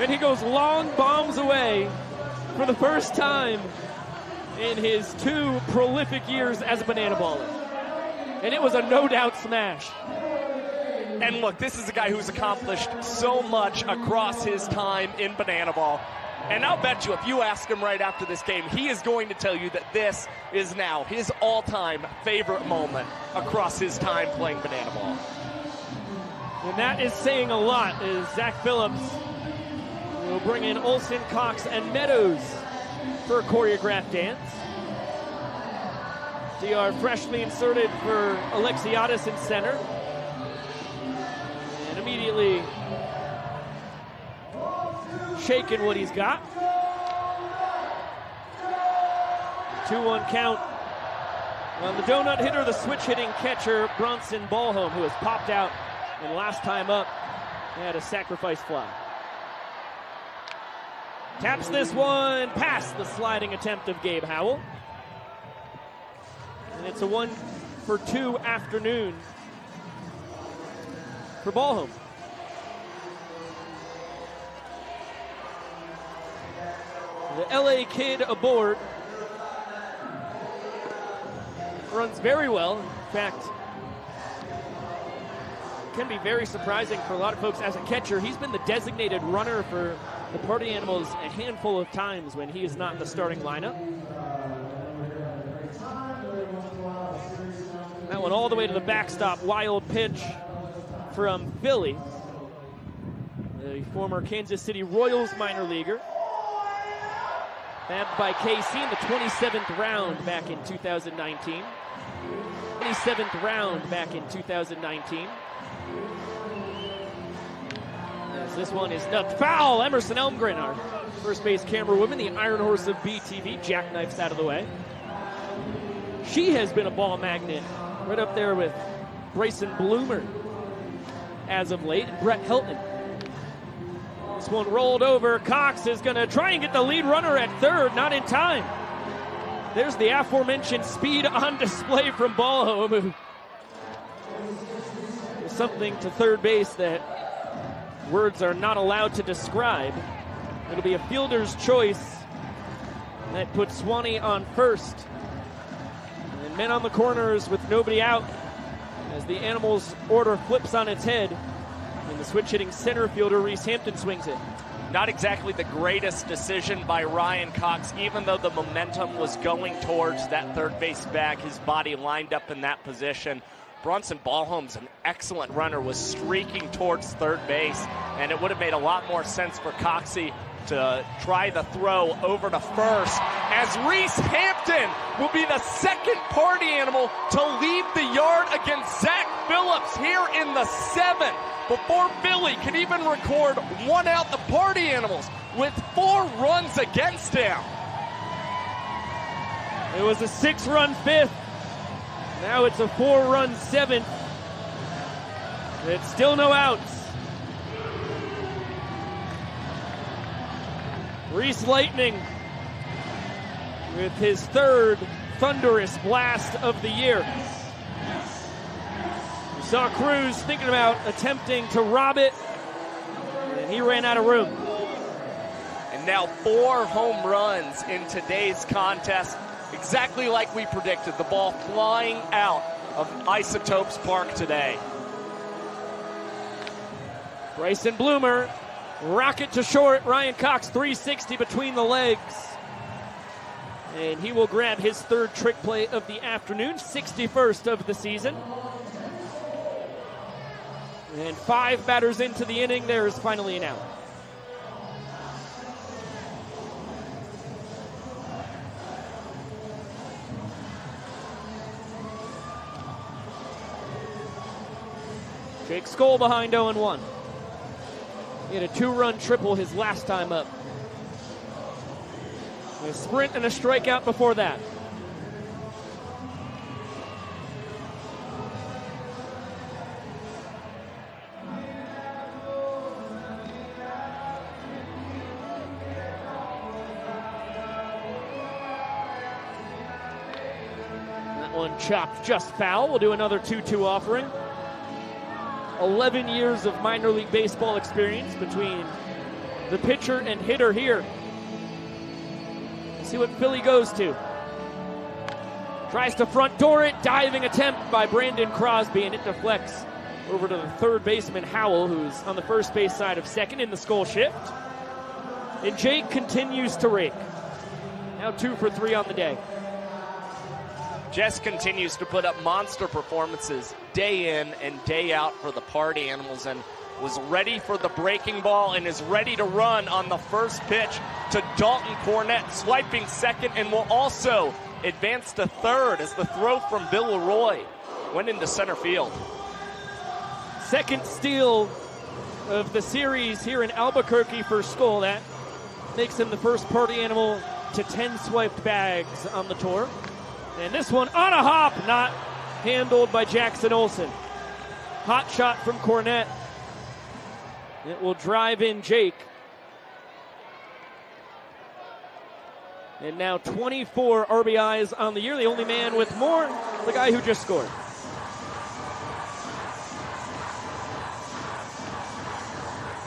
And he goes long bombs away for the first time in his two prolific years as a Banana Baller. And it was a no-doubt smash. And look, this is a guy who's accomplished so much across his time in Banana Ball. And I'll bet you, if you ask him right after this game, he is going to tell you that this is now his all-time favorite moment across his time playing Banana Ball. And that is saying a lot, as Zach Phillips will bring in Olsen, Cox, and Meadows for a choreographed dance. They are freshly inserted for Alexiadis in center. And immediately shaking what he's got. two one count on the donut hitter, the switch hitting catcher, Bronson Ballholm, who has popped out and last time up had a sacrifice fly. Taps this one past the sliding attempt of Gabe Howell. And it's a one for two afternoon for Ballholm. The L A kid aboard runs very well. In fact, can be very surprising for a lot of folks as a catcher. He's been the designated runner for the Party Animals a handful of times when he is not in the starting lineup. That one all the way to the backstop. Wild pitch from Philly, the former Kansas City Royals minor leaguer. Nabbed by K C in the twenty-seventh round back in two thousand nineteen. twenty-seventh round back in two thousand nineteen. As this one is nubbed foul. Emerson Elmgren, our first base camera woman, the Iron Horse of B T V, jackknifes out of the way. She has been a ball magnet right up there with Grayson Bloomer as of late, and Brett Helton. This one rolled over. Cox is going to try and get the lead runner at third. Not in time. There's the aforementioned speed on display from Ballholm. There's something to third base that words are not allowed to describe. It'll be a fielder's choice. That puts Swanee on first. And men on the corners with nobody out as the Animals' order flips on its head. And the switch-hitting center fielder, Reese Hampton, swings it. Not exactly the greatest decision by Ryan Cox, even though the momentum was going towards that third base bag. His body lined up in that position. Brunson Ballholm's an excellent runner, was streaking towards third base, and it would have made a lot more sense for Coxey to try the throw over to first, as Reese Hampton will be the second party animal to leave the yard against Zach Phillips here in the seventh. Before Philly can even record one out, the party animals with four runs against him. It was a six-run fifth. Now it's a four-run seventh. It's still no outs. Reese Lightning with his third thunderous blast of the year. We saw Cruz thinking about attempting to rob it, and he ran out of room. And now four home runs in today's contest. Exactly like we predicted, the ball flying out of Isotopes Park today. Bryson Bloomer, rocket to short. Ryan Cox, three sixty between the legs. And he will grab his third trick play of the afternoon, sixty-first of the season. And five batters into the inning, there is finally an out. Jake Skoll behind oh and one. He had a two-run triple his last time up. A sprint and a strikeout before that. That one chopped just foul. We'll do another two two offering. eleven years of minor league baseball experience between the pitcher and hitter here. Let's see what Philly goes to. Tries to front door it, diving attempt by Brandon Crosby, and it deflects over to the third baseman Howell, who's on the first base side of second in the Skoll shift. And Jake continues to rake. Now two for three on the day. Jess continues to put up monster performances day in and day out for the party animals, and was ready for the breaking ball and is ready to run on the first pitch to Dalton Cornett, swiping second, and will also advance to third as the throw from Bill Leroy went into center field. Second steal of the series here in Albuquerque for Skoll. That makes him the first party animal to ten swiped bags on the tour. And this one on a hop, not handled by Jackson Olsen. Hot shot from Cornett. It will drive in Jake. And now twenty-four R B Is on the year. The only man with more, the guy who just scored.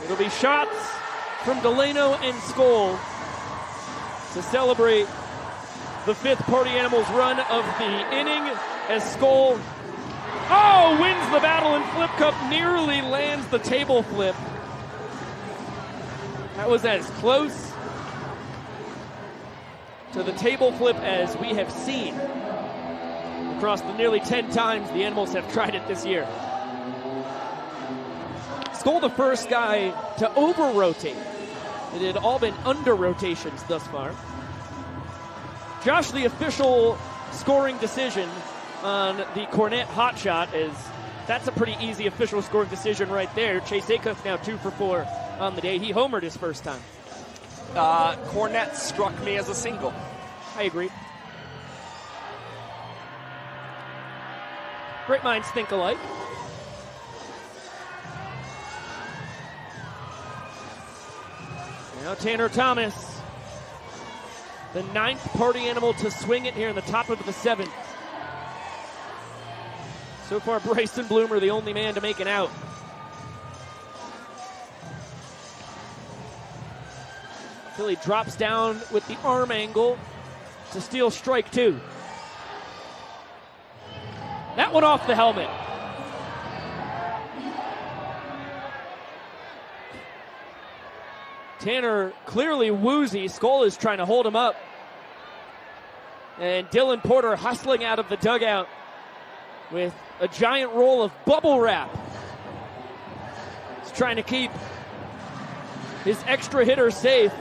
It'll be shots from Delano and Skoll to celebrate the fifth party animals run of the inning, as Skoll, oh, wins the battle, and Flip Cup nearly lands the table flip. That was as close to the table flip as we have seen across the nearly ten times the animals have tried it this year. Skoll, the first guy to over-rotate. It had all been under rotations thus far. Josh, the official scoring decision on the Cornett hot shot, is that's a pretty easy official scoring decision right there. Chase Acuff now two for four on the day. He homered his first time. Uh, Cornett struck me as a single. I agree. Great minds think alike. Now Tanner Thomas, the ninth party animal to swing it here in the top of the seventh. So far, Bryson Bloomer, the only man to make an out. Philly drops down with the arm angle to steal strike two. That one off the helmet. Tanner clearly woozy. Skoll is trying to hold him up. And Dylan Porter hustling out of the dugout with a giant roll of bubble wrap. He's trying to keep his extra hitter safe.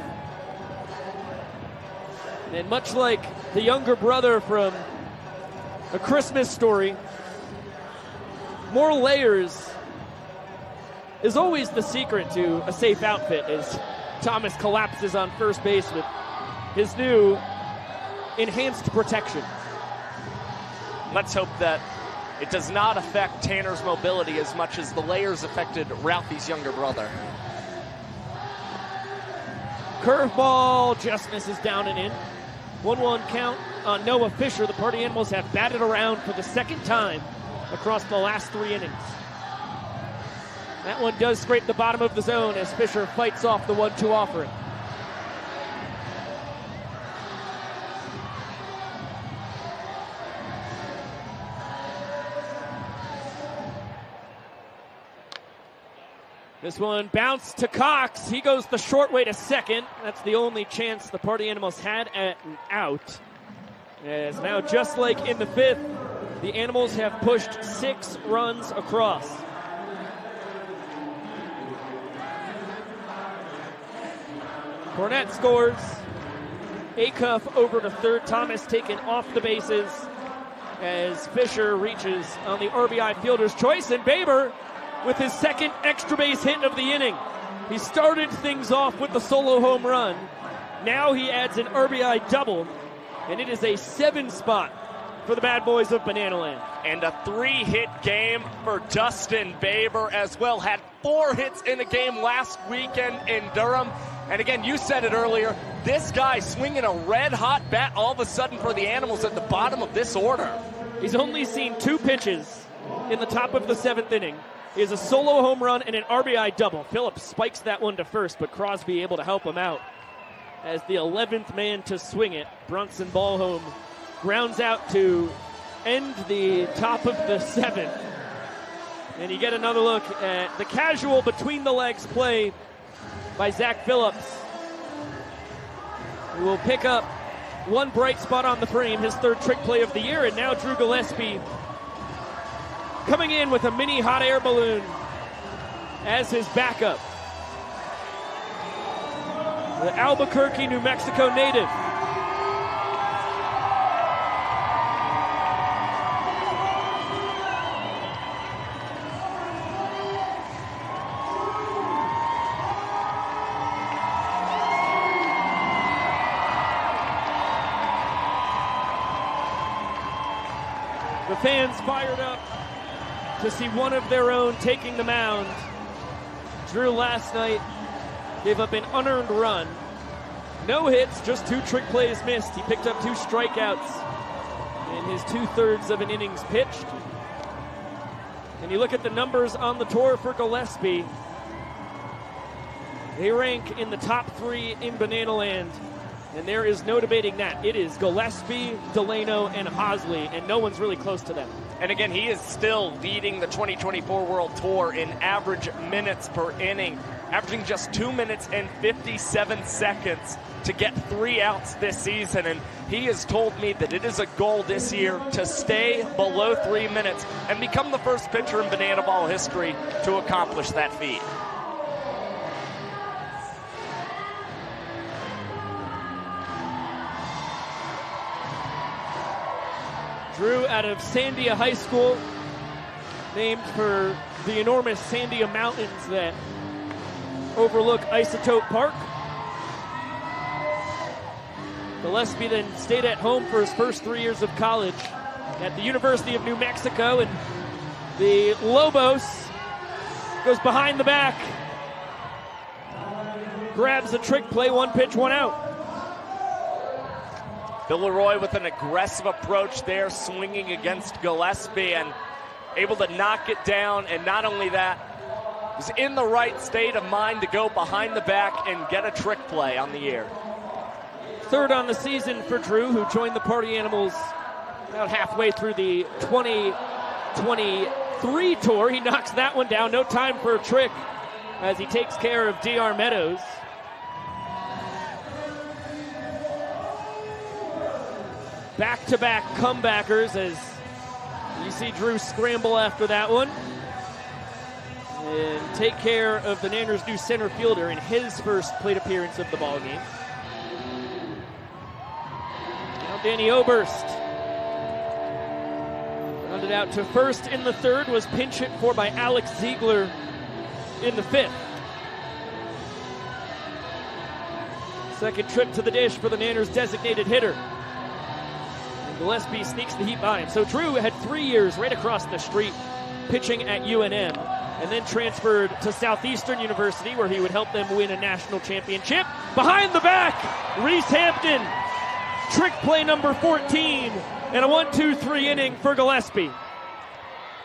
And much like the younger brother from A Christmas Story, more layers is always the secret to a safe outfit, as Thomas collapses on first base with his new enhanced protection. Let's hope that it does not affect Tanner's mobility as much as the layers affected Ralphie's younger brother. Curveball just misses down and in. one one count on Noah Fisher. The Party Animals have batted around for the second time across the last three innings. That one does scrape the bottom of the zone as Fisher fights off the one two offering. This one bounced to Cox. He goes the short way to second. That's the only chance the Party Animals had at an out. As now, just like in the fifth, the Animals have pushed six runs across. Cornett scores. Acuff over to third. Thomas taken off the bases as Fisher reaches on the R B I fielder's choice. And Baber with his second extra base hit of the inning. He started things off with the solo home run. Now he adds an R B I double, and it is a seven spot for the bad boys of Banana Land. And a three-hit game for Dustin Baber as well. Had four hits in a game last weekend in Durham. And again, you said it earlier, this guy swinging a red-hot bat all of a sudden for the Animals at the bottom of this order. He's only seen two pitches in the top of the seventh inning. Is a solo home run and an R B I double. Phillips spikes that one to first, but Crosby able to help him out as the eleventh man to swing it. Brunson Ballholm grounds out to end the top of the seventh. And you get another look at the casual between the legs play by Zach Phillips, who will pick up one bright spot on the frame, his third trick play of the year. And now Drew Gillespie coming in with a mini hot air balloon as his backup. The Albuquerque, New Mexico native. The fans fired up to see one of their own taking the mound. Drew last night gave up an unearned run. No hits, just two trick plays missed. He picked up two strikeouts in his two-thirds of an innings pitched. And you look at the numbers on the tour for Gillespie. They rank in the top three in Banana Land, and there is no debating that. It is Gillespie, Delano, and Hosley, and no one's really close to them. And again, he is still leading the twenty twenty-four World Tour in average minutes per inning, averaging just two minutes and fifty-seven seconds to get three outs this season. And he has told me that it is a goal this year to stay below three minutes and become the first pitcher in Banana Ball history to accomplish that feat. Drew out of Sandia High School, named for the enormous Sandia Mountains that overlook Isotopes Park. Gillespie then stayed at home for his first three years of college at the University of New Mexico, and the Lobos goes behind the back, grabs a trick play, one pitch, one out. Villeroy with an aggressive approach there, swinging against Gillespie and able to knock it down. And not only that, was in the right state of mind to go behind the back and get a trick play on the year. Third on the season for Drew, who joined the Party Animals about halfway through the twenty twenty-three tour. He knocks that one down. No time for a trick as he takes care of D R Meadows. Back-to-back comebackers as You see Drew scramble after that one. And take care of the Nanners' new center fielder in his first plate appearance of the ball game. Now Danny Oberst. Rounded out to first in the third, was pinch hit for by Alex Ziegler in the fifth. Second trip to the dish for the Nanners' designated hitter. And Gillespie sneaks the heat by him. So Drew had three years right across the street pitching at U N M, and then transferred to Southeastern University, where he would help them win a national championship. Behind the back, Reese Hampton. Trick play number fourteen, and a one two three inning for Gillespie.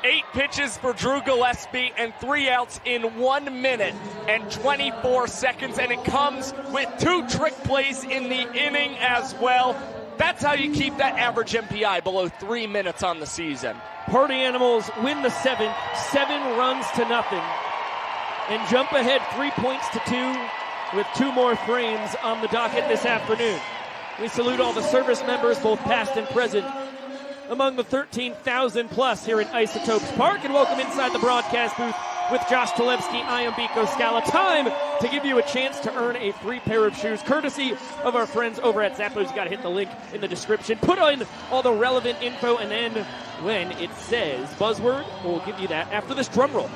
Eight pitches for Drew Gillespie and three outs in one minute and twenty-four seconds, and it comes with two trick plays in the inning as well. That's how you keep that average M P I below three minutes on the season. Party Animals win the seventh, seven runs to nothing, and jump ahead three points to two with two more frames on the docket this afternoon. We salute all the service members, both past and present, among the thirteen thousand plus here in Isotopes Park, and welcome inside the broadcast booth with Josh Tlebsky. I am Biko Scala. Time to give you a chance to earn a free pair of shoes, courtesy of our friends over at Zappos. You got to hit the link in the description. Put on all the relevant info, and then when it says buzzword, we'll give you that after this drum roll.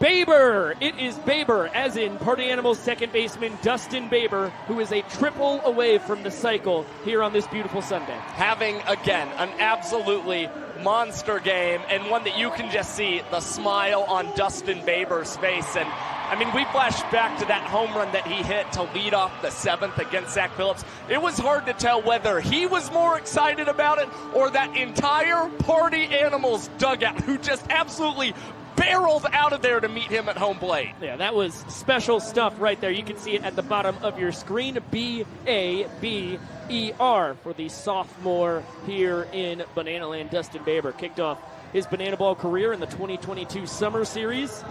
Baber! It is Baber, as in Party Animals second baseman Dustin Baber, who is a triple away from the cycle here on this beautiful Sunday. Having, again, an absolutely monster game, and one that you can just see the smile on Dustin Baber's face. And I mean, we flashed back to that home run that he hit to lead off the seventh against Zach Phillips. It was hard to tell whether he was more excited about it or that entire Party Animals dugout, who just absolutely barreled out of there to meet him at home plate. Yeah, that was special stuff right there. You can see it at the bottom of your screen. B A B E R for the sophomore here in Banana Land. Dustin Baber kicked off his Banana Ball career in the twenty twenty-two Summer Series.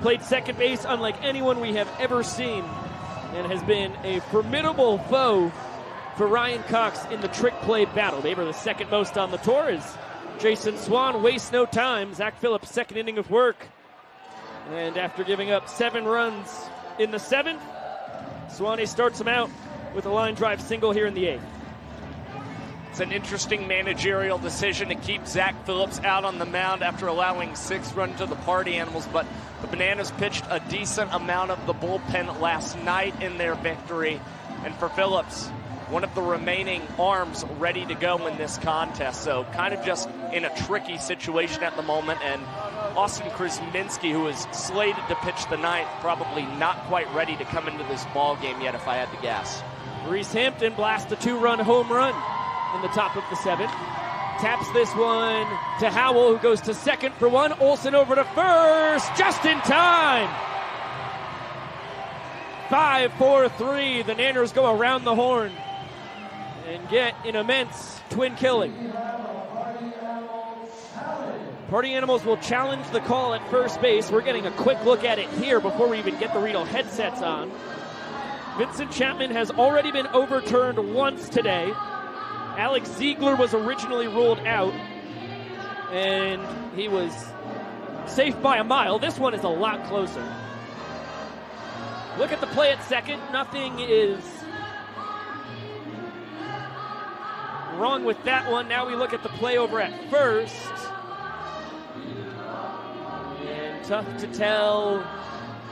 Played second base unlike anyone we have ever seen, and has been a formidable foe for Ryan Cox in the trick play battle. Baber the second most on the tour is Jason Swan. Wastes no time. Zach Phillips, second inning of work. And after giving up seven runs in the seventh, Swanee starts him out with a line drive single here in the eighth. It's an interesting managerial decision to keep Zach Phillips out on the mound after allowing six runs to the Party Animals, but the Bananas pitched a decent amount of the bullpen last night in their victory. And for Phillips, one of the remaining arms ready to go in this contest. So kind of just in a tricky situation at the moment. And Austin Krusminski, who is slated to pitch the ninth, probably not quite ready to come into this ball game yet, if I had to guess. Reese Hampton blasts a two-run home run in the top of the seventh. Taps this one to Howell, who goes to second for one. Olsen over to first, just in time. five four three, the Nanners go around the horn and get an immense twin killing. Party Animals will challenge the call at first base. We're getting a quick look at it here before we even get the Riedel headsets on. Vincent Chapman has already been overturned once today. Alex Ziegler was originally ruled out, and he was safe by a mile. This one is a lot closer. Look at the play at second. Nothing is wrong with that one. Now we look at the play over at first. And tough to tell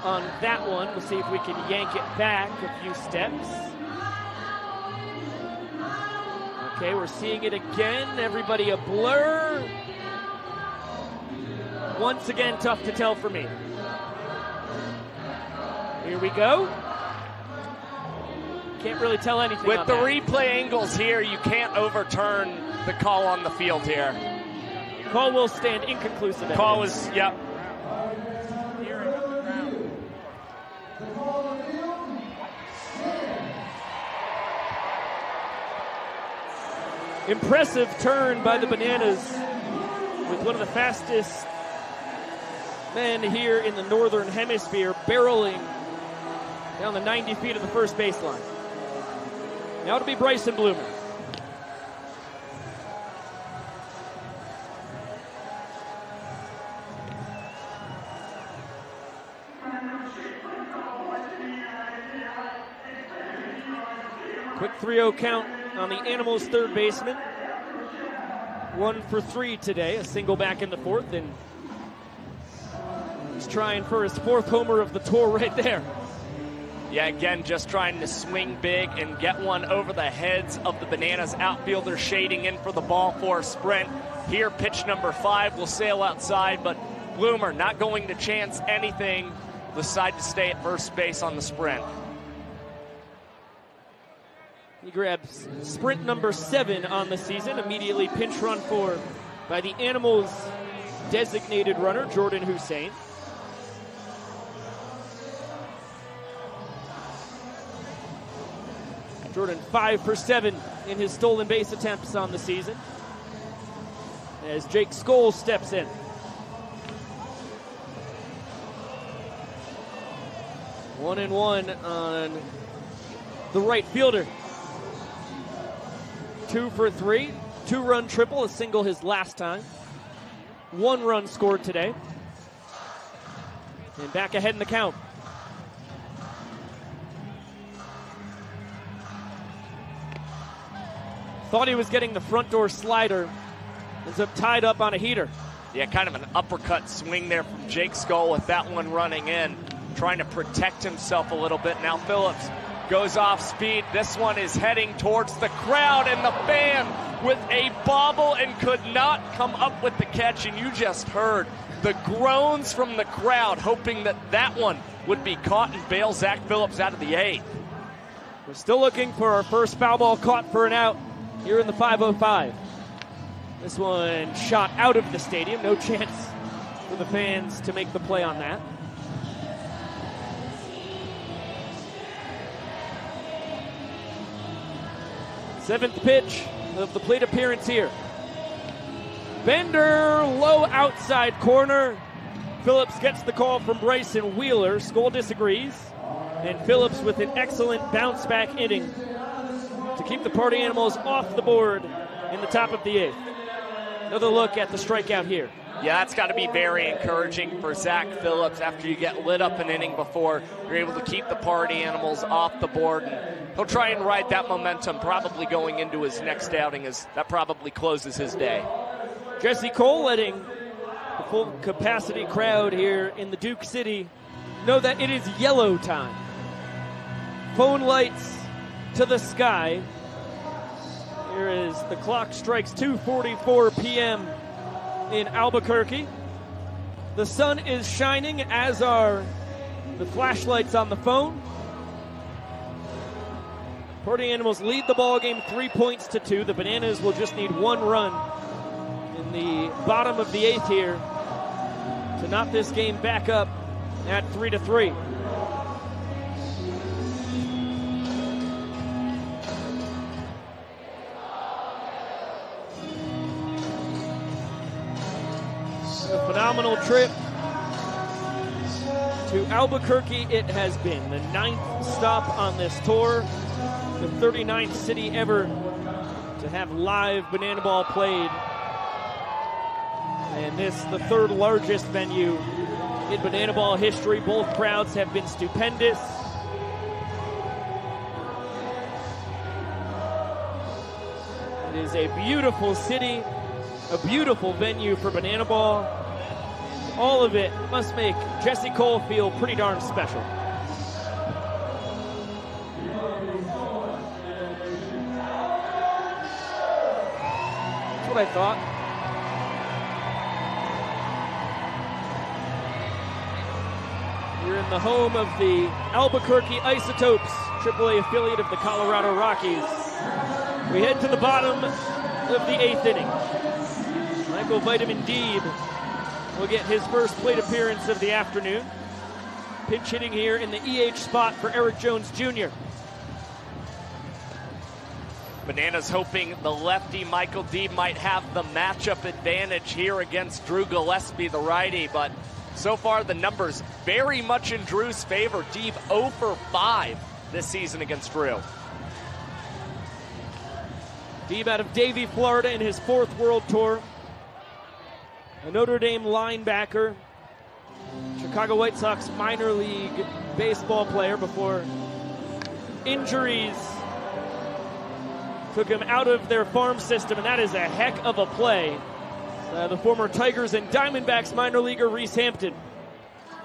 on that one. We'll see if we can yank it back a few steps. Okay, we're seeing it again. Everybody a blur. Once again, tough to tell for me. Here we go. Can't really tell anything. With the replay angles here, you can't overturn the call on the field here. Call will stand inconclusive. Call is, yep. Impressive turn by the Bananas with one of the fastest men here in the Northern Hemisphere barreling down the ninety feet of the first baseline. Now it'll be Bryson Bloomer. Quick three oh count on the Animals' third baseman. One for three today, a single back in the fourth, and he's trying for his fourth homer of the tour right there. Yeah, again, just trying to swing big and get one over the heads of the Bananas outfielder shading in for the ball for a sprint. Here, pitch number five will sail outside, but Bloomer not going to chance anything. Decide to stay at first base on the sprint. He grabs sprint number seven on the season. Immediately pinch run for by the Animals' designated runner, Jordan Hussein. Jordan five for seven in his stolen base attempts on the season. As Jake Skoll steps in. One and one on the right fielder. Two for three, two-run triple, a single his last time. One run scored today. And back ahead in the count. Thought he was getting the front door slider. Ends up tied up on a heater. Yeah, kind of an uppercut swing there from Jake Skoll with that one running in. Trying to protect himself a little bit. Now Phillips goes off speed. This one is heading towards the crowd and the fan with a bobble and could not come up with the catch. And you just heard the groans from the crowd, hoping that that one would be caught and bail Zach Phillips out of the eighth. We're still looking for our first foul ball caught for an out here in the five oh five. This one shot out of the stadium. No chance for the fans to make the play on that. Seventh pitch of the plate appearance here. Bender, low outside corner. Phillips gets the call from Bryson Wheeler. Skoll disagrees. And Phillips with an excellent bounce back inning to keep the Party Animals off the board in the top of the eighth. Another look at the strikeout here. Yeah, that's got to be very encouraging for Zach Phillips after you get lit up an inning before you're able to keep the Party Animals off the board. And he'll try and ride that momentum probably going into his next outing, as that probably closes his day. Jesse Cole letting the full capacity crowd here in the Duke City know that it is yellow time. Phone lights to the sky. Here is the clock strikes two forty-four p m in Albuquerque. The sun is shining, as are the flashlights on the phone. Party Animals lead the ball game three points to two. The Bananas will just need one run in the bottom of the eighth here to knock this game back up at three to three. A phenomenal trip to Albuquerque it has been. The ninth stop on this tour. The thirty-ninth city ever to have live Banana Ball played. And this, the third largest venue in Banana Ball history. Both crowds have been stupendous. It is a beautiful city. A beautiful venue for Banana Ball. All of it must make Jesse Cole feel pretty darn special. That's what I thought. We're in the home of the Albuquerque Isotopes, triple A affiliate of the Colorado Rockies. We head to the bottom of the eighth inning. Michael Vitamin Deeb will get his first plate appearance of the afternoon. Pitch hitting here in the E H spot for Eric Jones Junior Bananas hoping the lefty Michael Deeb might have the matchup advantage here against Drew Gillespie, the righty, but so far the numbers very much in Drew's favor. Deeb oh for five this season against Drew. Deeb out of Davie, Florida in his fourth World Tour. A Notre Dame linebacker, Chicago White Sox minor league baseball player before injuries took him out of their farm system, and that is a heck of a play. Uh, the former Tigers and Diamondbacks minor leaguer Reese Hampton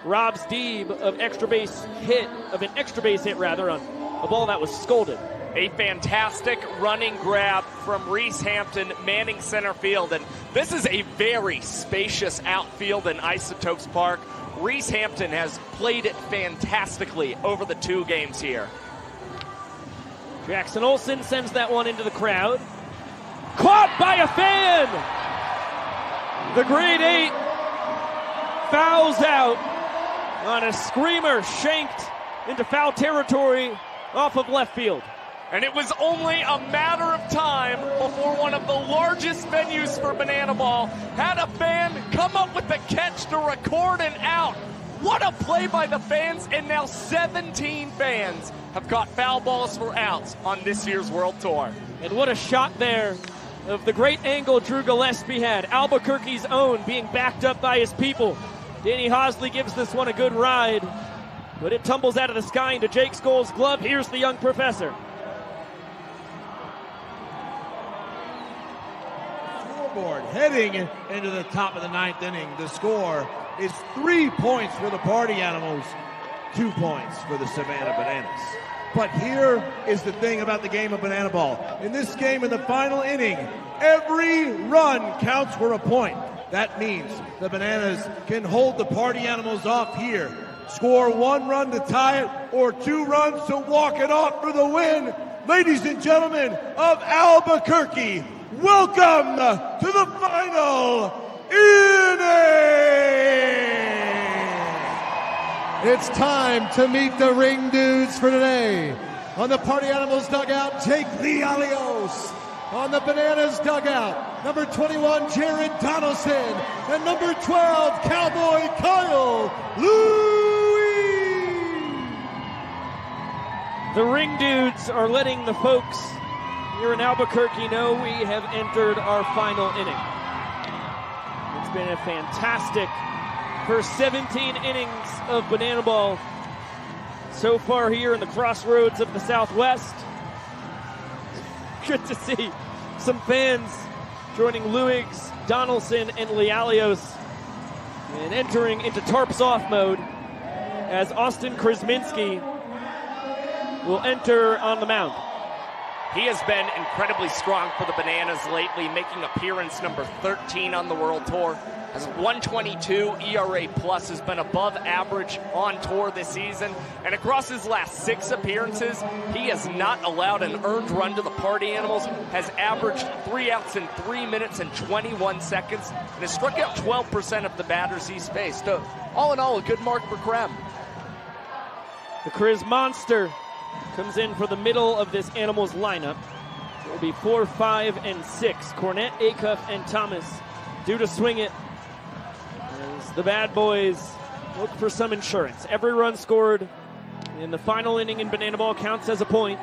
robs Deeb of extra base hit, of an extra base hit rather, on a ball that was scolded. A fantastic running grab from Reese Hampton, manning center field. And this is a very spacious outfield in Isotopes Park. Reese Hampton has played it fantastically over the two games here. Jackson Olsen sends that one into the crowd. Caught by a fan! The grade eight fouls out on a screamer shanked into foul territory off of left field. And it was only a matter of time before one of the largest venues for Banana Ball had a fan come up with the catch to record an out. What a play by the fans, and now seventeen fans have caught foul balls for outs on this year's World Tour. And what a shot there of the great angle Drew Gillespie had. Albuquerque's own being backed up by his people. Danny Hosley gives this one a good ride, but it tumbles out of the sky into Jake Skoll's glove. Here's the young professor. Scoreboard heading into the top of the ninth inning. The score is three points for the Party Animals, two points for the Savannah Bananas. But here is the thing about the game of Banana Ball. In this game, in the final inning, every run counts for a point. That means the Bananas can hold the Party Animals off here, score one run to tie it, or two runs to walk it off for the win. Ladies and gentlemen of Albuquerque, welcome to the final inning! It's time to meet the ring dudes for today. On the Party Animals dugout, Jake Lealios. On the Bananas dugout, number twenty-one, Jared Donaldson. And number twelve, Cowboy Kyle Louie. The ring dudes are letting the folks here in Albuquerque know we have entered our final inning. It's been a fantastic first seventeen innings of Banana Ball so far here in the crossroads of the Southwest. Good to see some fans joining Luigs, Donaldson, and Lealios, and entering into tarps off mode as Austin Krasminski will enter on the mound. He has been incredibly strong for the Bananas lately, making appearance number thirteen on the World Tour. Has one twenty-two E R A plus, has been above average on tour this season. And across his last six appearances, he has not allowed an earned run to the Party Animals, has averaged three outs in three minutes and twenty-one seconds, and has struck out twelve percent of the batters he's faced. So all in all, a good mark for Krem. The Chris Monster comes in for the middle of this Animals lineup. It will be four, five, and six. Cornett, Acuff, and Thomas due to swing it as the Bad Boys look for some insurance. Every run scored in the final inning in Banana Ball counts as a point.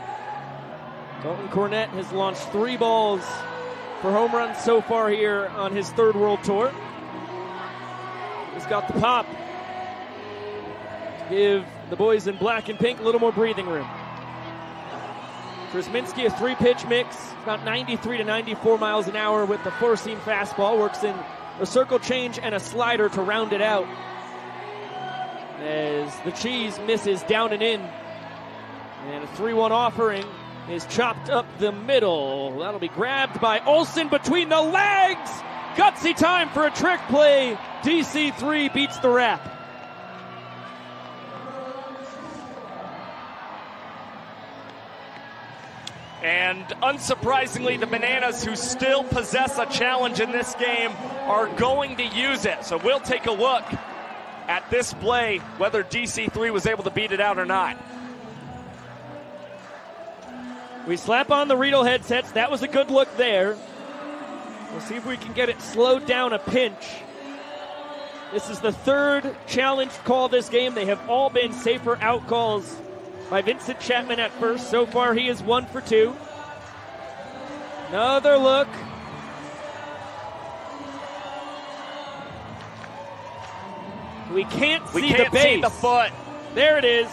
Dalton Cornett has launched three balls for home runs so far here on his third World Tour. He's got the pop to give the boys in black and pink a little more breathing room. Krasminski, a three-pitch mix, about ninety-three to ninety-four miles an hour with the four-seam fastball. Works in a circle change and a slider to round it out as the Cheese misses down and in. And a three one offering is chopped up the middle. That'll be grabbed by Olsen between the legs. Gutsy time for a trick play. D C three beats the rap. And unsurprisingly, the Bananas, who still possess a challenge in this game, are going to use it. So we'll take a look at this play, whether D C three was able to beat it out or not. We slap on the Riedel headsets. That was a good look there. We'll see if we can get it slowed down a pinch. This is the third challenge call this game. They have all been safer out calls by Vincent Chapman at first. So far, he is one for two. Another look. We can't see we can't the base. See the foot. There it is.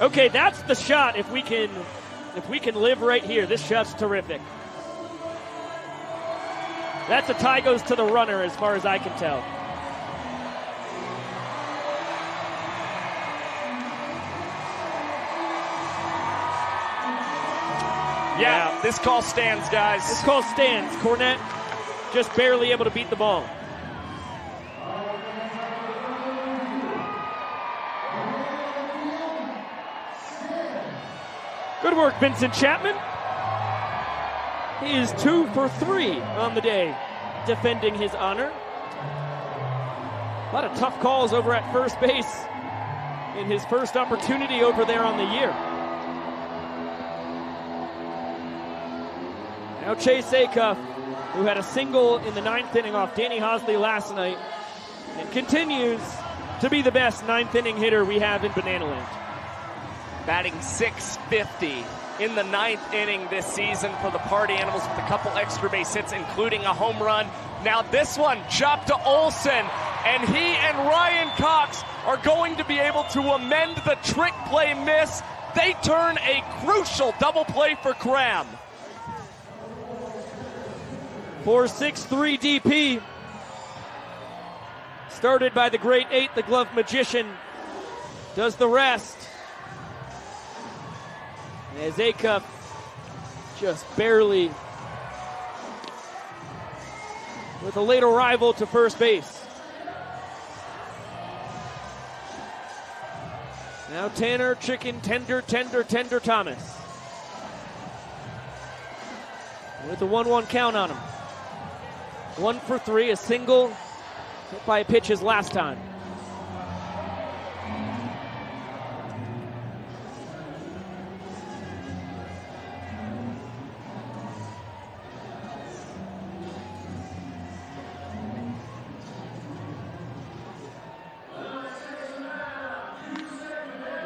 Okay, that's the shot if we can If we can live right here, this shot's terrific. That's a tie goes to the runner as far as I can tell. Yeah, wow. This call stands, guys. This call stands. Cornette just barely able to beat the ball. Good work, Vincent Chapman. He is two for three on the day, defending his honor. A lot of tough calls over at first base in his first opportunity over there on the year. Now Chase Acuff, who had a single in the ninth inning off Danny Hosley last night, and continues to be the best ninth inning hitter we have in Banana Land. Batting six fifty in the ninth inning this season for the Party Animals with a couple extra base hits, including a home run. Now this one chopped to Olsen, and he and Ryan Cox are going to be able to amend the trick play miss. They turn a crucial double play for Cram. four six three D P. Started by the great eight, the glove magician, does the rest. As Acuff just barely with a late arrival to first base. Now Tanner, chicken, tender, tender, tender Thomas. With a one one count on him. One for three, a single hit by a pitch his last time.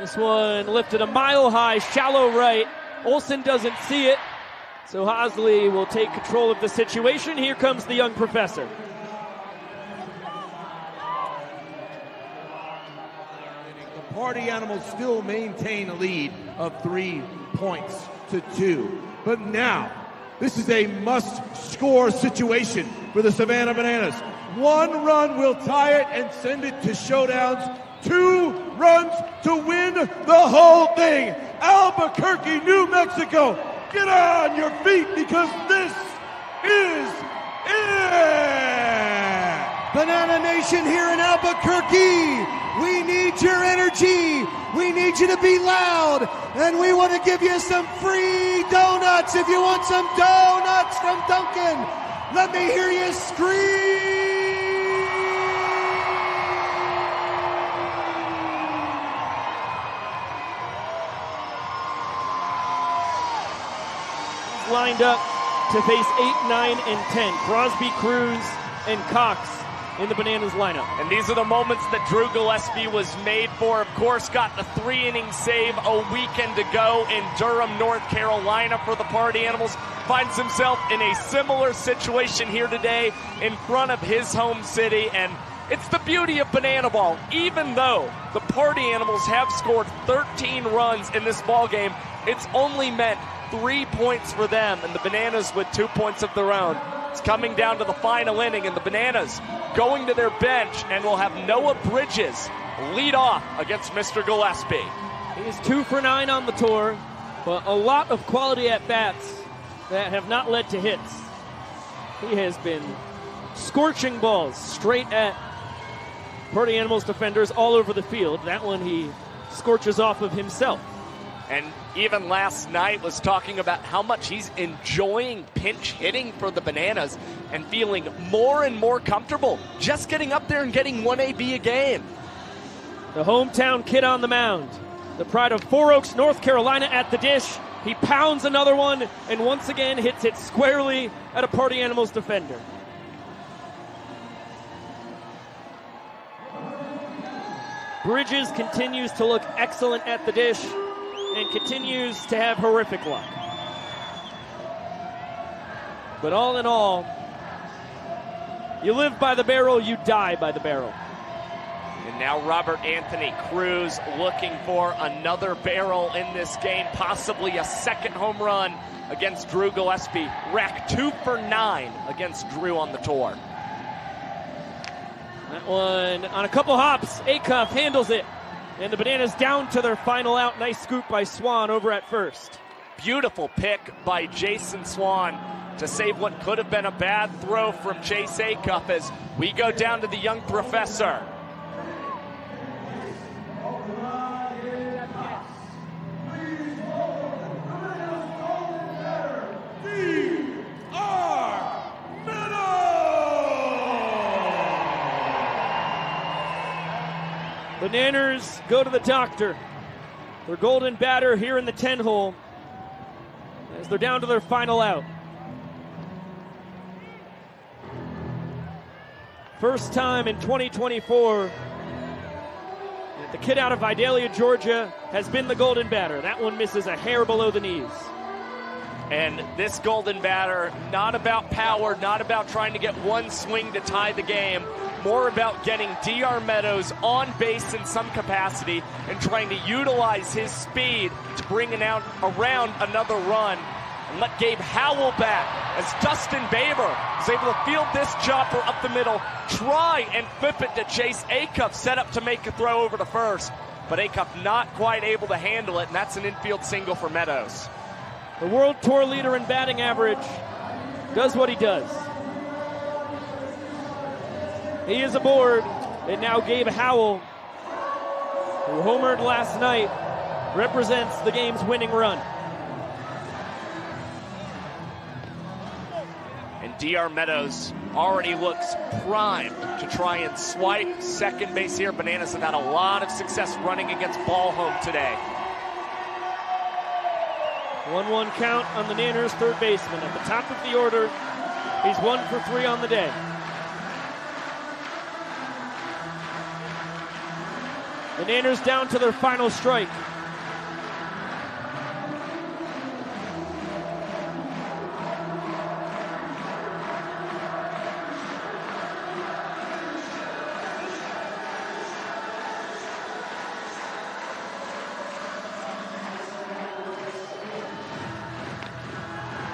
This one lifted a mile high, shallow right. Olsen doesn't see it, so Hosley will take control of the situation. Here comes the young professor. The Party Animals still maintain a lead of three points to two. But now, this is a must-score situation for the Savannah Bananas. One run will tie it and send it to showdowns. Two runs to win the whole thing. Albuquerque, New Mexico, get on your feet because this is it! Banana Nation here in Albuquerque, we need your energy. We need you to be loud. And we want to give you some free donuts. If you want some donuts from Dunkin', let me hear you scream. Lined up to face eight, nine, and ten. Crosby, Cruz, and Cox in the Bananas lineup. And these are the moments that Drew Gillespie was made for. Of course, got the three-inning save a weekend ago in Durham, North Carolina for the Party Animals. Finds himself in a similar situation here today in front of his home city. And it's the beauty of Banana Ball. Even though the Party Animals have scored thirteen runs in this ballgame, it's only meant three points for them, and the Bananas with two points of their own. It's coming down to the final inning, and the Bananas going to their bench, and will have Noah Bridges lead off against Mister Gillespie. He is two for nine on the tour, but a lot of quality at-bats that have not led to hits. He has been scorching balls straight at Party Animals defenders all over the field. That one he scorches off of himself. And even last night was talking about how much he's enjoying pinch hitting for the Bananas and feeling more and more comfortable just getting up there and getting one A B a game. The hometown kid on the mound, the pride of Four Oaks, North Carolina at the dish. He pounds another one and once again hits it squarely at a Party Animals defender. Bridges continues to look excellent at the dish and continues to have horrific luck. But all in all, you live by the barrel, you die by the barrel. And now Robert Anthony Cruz looking for another barrel in this game, possibly a second home run against Drew Gillespie. Rack two for nine against Drew on the tour. That one on a couple hops. Acuff handles it. And the Bananas down to their final out. Nice scoop by Swan over at first. Beautiful pick by Jason Swan to save what could have been a bad throw from Chase Acuff as we go down to the young professor. Bananas go to the doctor. Their golden batter here in the ten hole as they're down to their final out. First time in twenty twenty-four that the kid out of Vidalia, Georgia has been the golden batter. That one misses a hair below the knees. And this golden batter, not about power, not about trying to get one swing to tie the game. More about getting D R Meadows on base in some capacity and trying to utilize his speed to bring an out around another run and let Gabe Howell back as Dustin Baber is able to field this chopper up the middle, try and flip it to Chase Acuff, set up to make a throw over to first, but Acuff not quite able to handle it, and that's an infield single for Meadows. The World Tour leader in batting average does what he does. He is aboard, and now Gabe Howell, who homered last night, represents the game's winning run. And D R Meadows already looks primed to try and swipe second base here. Bananas have had a lot of success running against ball home today. one one count on the Nanners third baseman. At the top of the order, he's one for three on the day. The Nanners down to their final strike.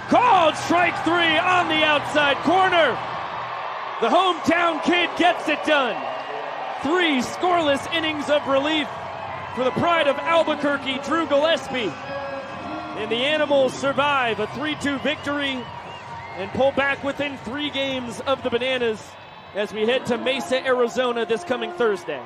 Called strike three on the outside corner. The hometown kid gets it done. Three scoreless innings of relief for the pride of Albuquerque, Drew Gillespie. And the Animals survive a three two victory and pull back within three games of the Bananas as we head to Mesa, Arizona this coming Thursday.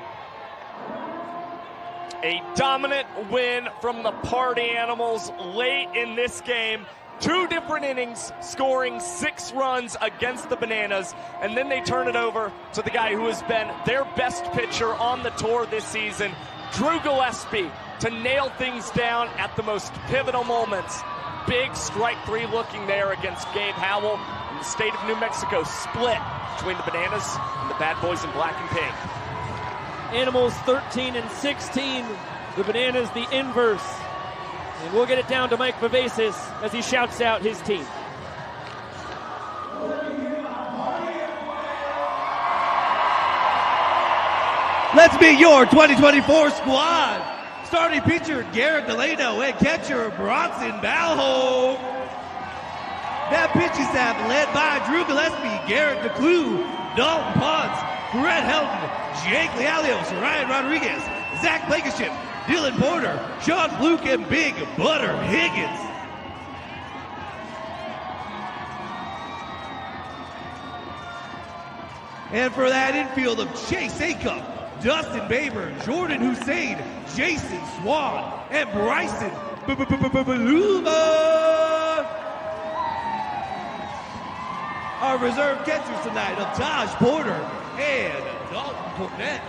A dominant win from the Party Animals late in this game. Two different innings, scoring six runs against the Bananas, and then they turn it over to the guy who has been their best pitcher on the tour this season, Drew Gillespie, to nail things down at the most pivotal moments. Big strike three looking there against Gabe Howell, and the state of New Mexico split between the Bananas and the Bad Boys in black and pink. Animals thirteen and sixteen, the Bananas the inverse. And we'll get it down to Mike Vivasis as he shouts out his team. Let's be your twenty twenty-four squad. Starting pitcher Garrett Delano and catcher Bronson Balho. That pitching staff led by Drew Gillespie, Garrett DeClue, Dalton Ponce, Brett Helton, Jake Lealios, Ryan Rodriguez, Zach Blankenship, Dylan Porter, Sean Fluke, and Big Butter Higgins. And for that infield of Chase Acuff, Dustin Baber, Jordan Hussein, Jason Swan, and Bryson Baluma. Our reserve catchers tonight of Taj Porter and Dalton Cornett.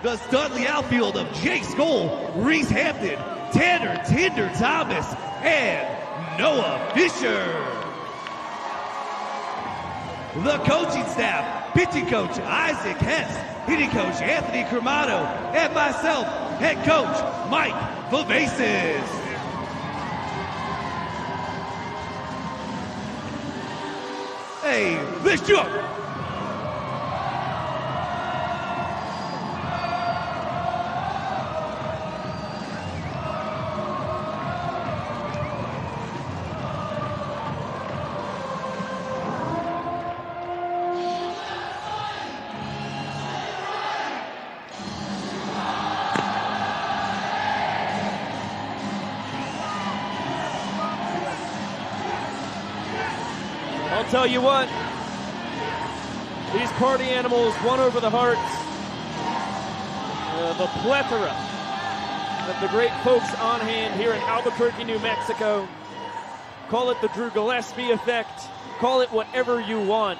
The Studley outfield of Jake Skoll, Reese Hampton, Tanner Tinder Thomas, and Noah Fisher. The coaching staff, pitching coach Isaac Hess, hitting coach Anthony Cremado, and myself, head coach Mike Vivasis. Hey, let's jump! I'll tell you what, these Party Animals won over the hearts of a plethora of the great folks on hand here in Albuquerque, New Mexico. Call it the Drew Gillespie effect. Call it whatever you want.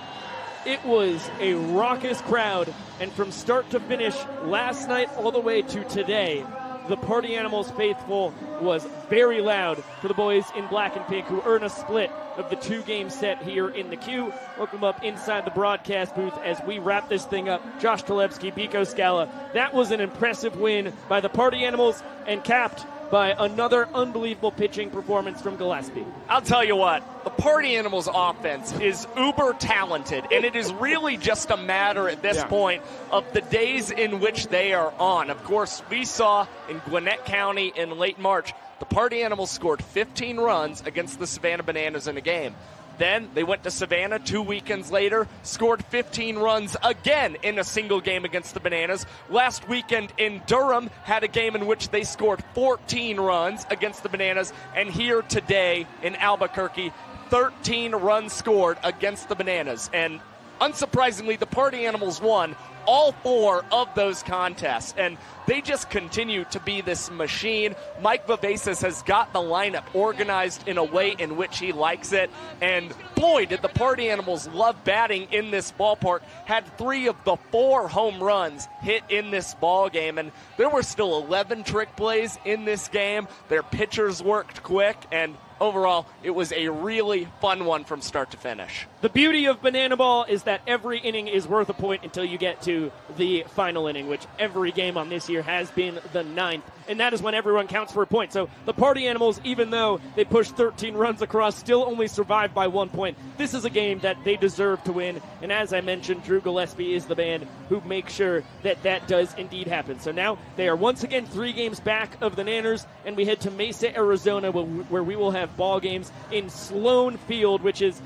It was a raucous crowd, and from start to finish, last night all the way to today, the Party Animals faithful was very loud for the boys in black and pink, who earn a split of the two-game set here in the queue. Welcome up inside the broadcast booth as we wrap this thing up. Josh Kolevsky, Biko Scala. That was an impressive win by the Party Animals, and capped by another unbelievable pitching performance from Gillespie. I'll tell you what, the Party Animals offense is uber talented, and it is really just a matter at this yeah. point of the days in which they are on. Of course, we saw in Gwinnett County in late March, the Party Animals scored fifteen runs against the Savannah Bananas in a game. Then they went to Savannah two weekends later, scored fifteen runs again in a single game against the Bananas. Last weekend in Durham had a game in which they scored fourteen runs against the Bananas. And here today in Albuquerque, thirteen runs scored against the Bananas. And unsurprisingly, the Party Animals won all four of those contests, and they just continue to be this machine. Mike Vivasis has got the lineup organized in a way in which he likes it, and boy, did the Party Animals love batting in this ballpark. Had three of the four home runs hit in this ball game, and there were still eleven trick plays in this game. Their pitchers worked quick, and overall, it was a really fun one from start to finish. The beauty of Banana Ball is that every inning is worth a point until you get to the final inning, which every game on this year has been the ninth. And that is when everyone counts for a point. So the Party Animals, even though they pushed thirteen runs across, still only survived by one point. This is a game that they deserve to win. And as I mentioned, Drew Gillespie is the man who makes sure that that does indeed happen. So now they are once again three games back of the Nanners, and we head to Mesa, Arizona, where we will have ball games in Sloan Field, which is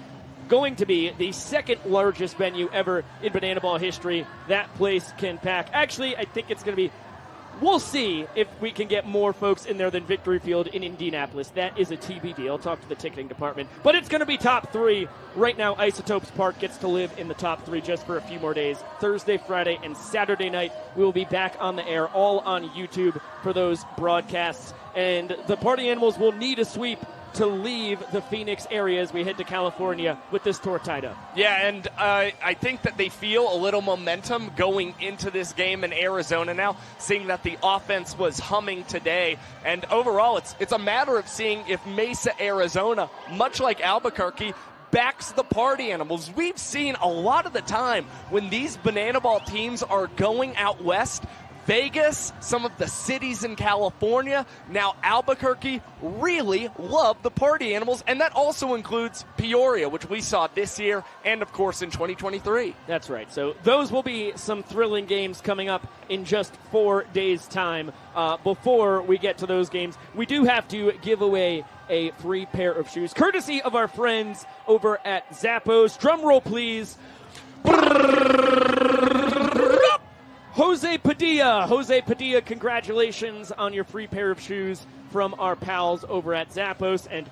going to be the second largest venue ever in Banana Ball history. That place can pack. Actually, I think it's going to be, we'll see if we can get more folks in there than Victory Field in Indianapolis. That is a T B D. I'll talk to the ticketing department. But it's going to be top three. Right now, Isotopes Park gets to live in the top three just for a few more days. Thursday, Friday, and Saturday night, we will be back on the air, all on YouTube for those broadcasts. And the Party Animals will need a sweep to leave the Phoenix area as we head to California with this tour tied up. Yeah, and uh, I think that they feel a little momentum going into this game in Arizona now, seeing that the offense was humming today. And overall, it's it's a matter of seeing if Mesa, Arizona, much like Albuquerque, backs the Party Animals. We've seen a lot of the time when these Banana Ball teams are going out west, Vegas, some of the cities in California, now Albuquerque, really love the Party Animals, and that also includes Peoria, which we saw this year and, of course, in twenty twenty-three. That's right. So those will be some thrilling games coming up in just four days' time. Uh, before we get to those games, we do have to give away a free pair of shoes, courtesy of our friends over at Zappos. Drum roll, please. Jose Padilla. Jose Padilla, congratulations on your free pair of shoes from our pals over at Zappos. And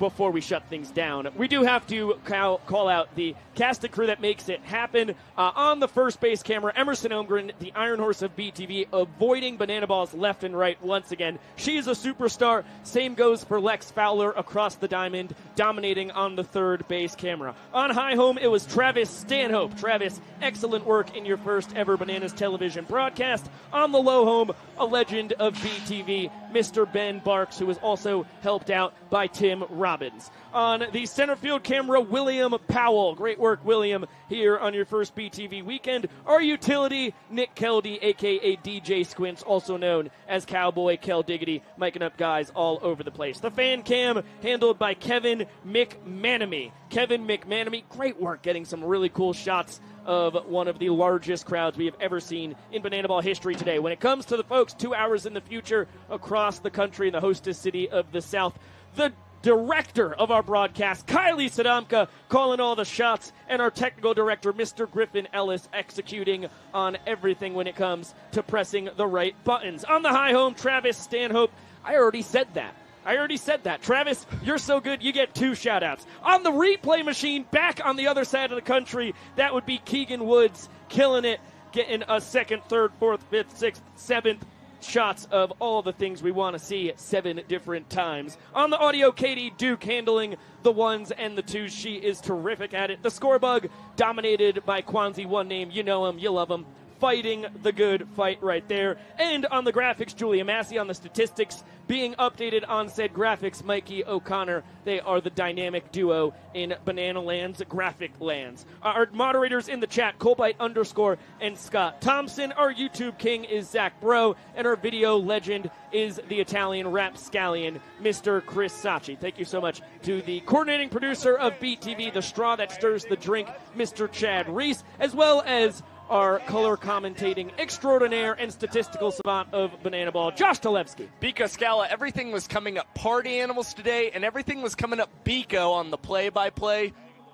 before we shut things down, we do have to call out the cast and crew that makes it happen. Uh, on the first base camera, Emerson Omgren, the Iron Horse of B T V, avoiding Banana Balls left and right once again. She is a superstar. Same goes for Lex Fowler across the diamond, dominating on the third base camera. On high home, it was Travis Stanhope. Travis, excellent work in your first ever Bananas television broadcast. On the low home, a legend of B T V, Mister Ben Barks, who was also helped out by Tim Robbins. On the center field camera, William Powell. Great work, William, here on your first B T V weekend. Our utility, Nick Keldy, a k a. D J Squints, also known as Cowboy Kel Diggity, miking up guys all over the place. The fan cam handled by Kevin McManamy. Kevin McManamy, great work getting some really cool shots of one of the largest crowds we have ever seen in Banana Ball history today. When it comes to the folks two hours in the future across the country in the hostess city of the South, the director of our broadcast, Kylie Sadamka, calling all the shots, and our technical director, Mister Griffin Ellis, executing on everything when it comes to pressing the right buttons. On the high home, Travis Stanhope. I already said that. I already said that. Travis, you're so good, you get two shout-outs. On the replay machine, back on the other side of the country, that would be Keegan Woods killing it, getting a second, third, fourth, fifth, sixth, seventh shots of all the things we want to see at seven different times. On the audio, Katie Duke handling the ones and the twos. She is terrific at it. The score bug dominated by Kwanzaa, one name. You know him, you love him. Fighting the good fight right there. And on the graphics, Julia Massey. On the statistics, being updated on said graphics, Mikey O'Connor. They are the dynamic duo in Banana Land's graphic lands. Our moderators in the chat, Colbite underscore and Scott Thompson. Our YouTube king is Zach Bro. And our video legend is the Italian rapscallion, Mister Chris Sacchi. Thank you so much to the coordinating producer of B T V, the straw that stirs the drink, Mister Chad Reese, as well as our color commentating extraordinaire and statistical savant of Banana Ball, Josh Tolevsky. Biko Scala, everything was coming up Party Animals today, and everything was coming up Biko on the play-by-play,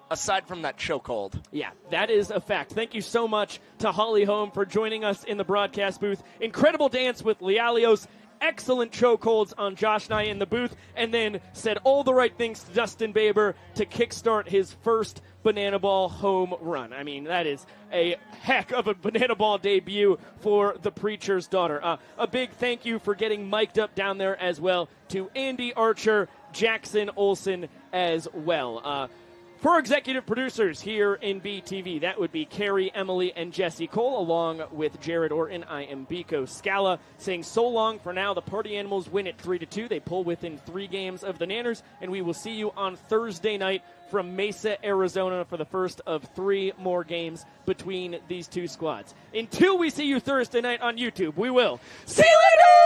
aside from that chokehold. Yeah, that is a fact. Thank you so much to Holly Holm for joining us in the broadcast booth. Incredible dance with Lealios. Excellent chokeholds on Josh Nye in the booth, and then said all the right things to Dustin Baber to kickstart his first Banana Ball home run. I mean, that is a heck of a Banana Ball debut for the preacher's daughter. Uh, a big thank you for getting mic'd up down there as well to Andy Archer, Jackson Olson as well. Uh, For executive producers here in B T V, that would be Carrie, Emily, and Jesse Cole, along with Jared Orton. I am Biko Scala, saying so long for now. The Party Animals win it three to two. They pull within three games of the Nanners, and we will see you on Thursday night from Mesa, Arizona, for the first of three more games between these two squads. Until we see you Thursday night on YouTube, we will. See you later!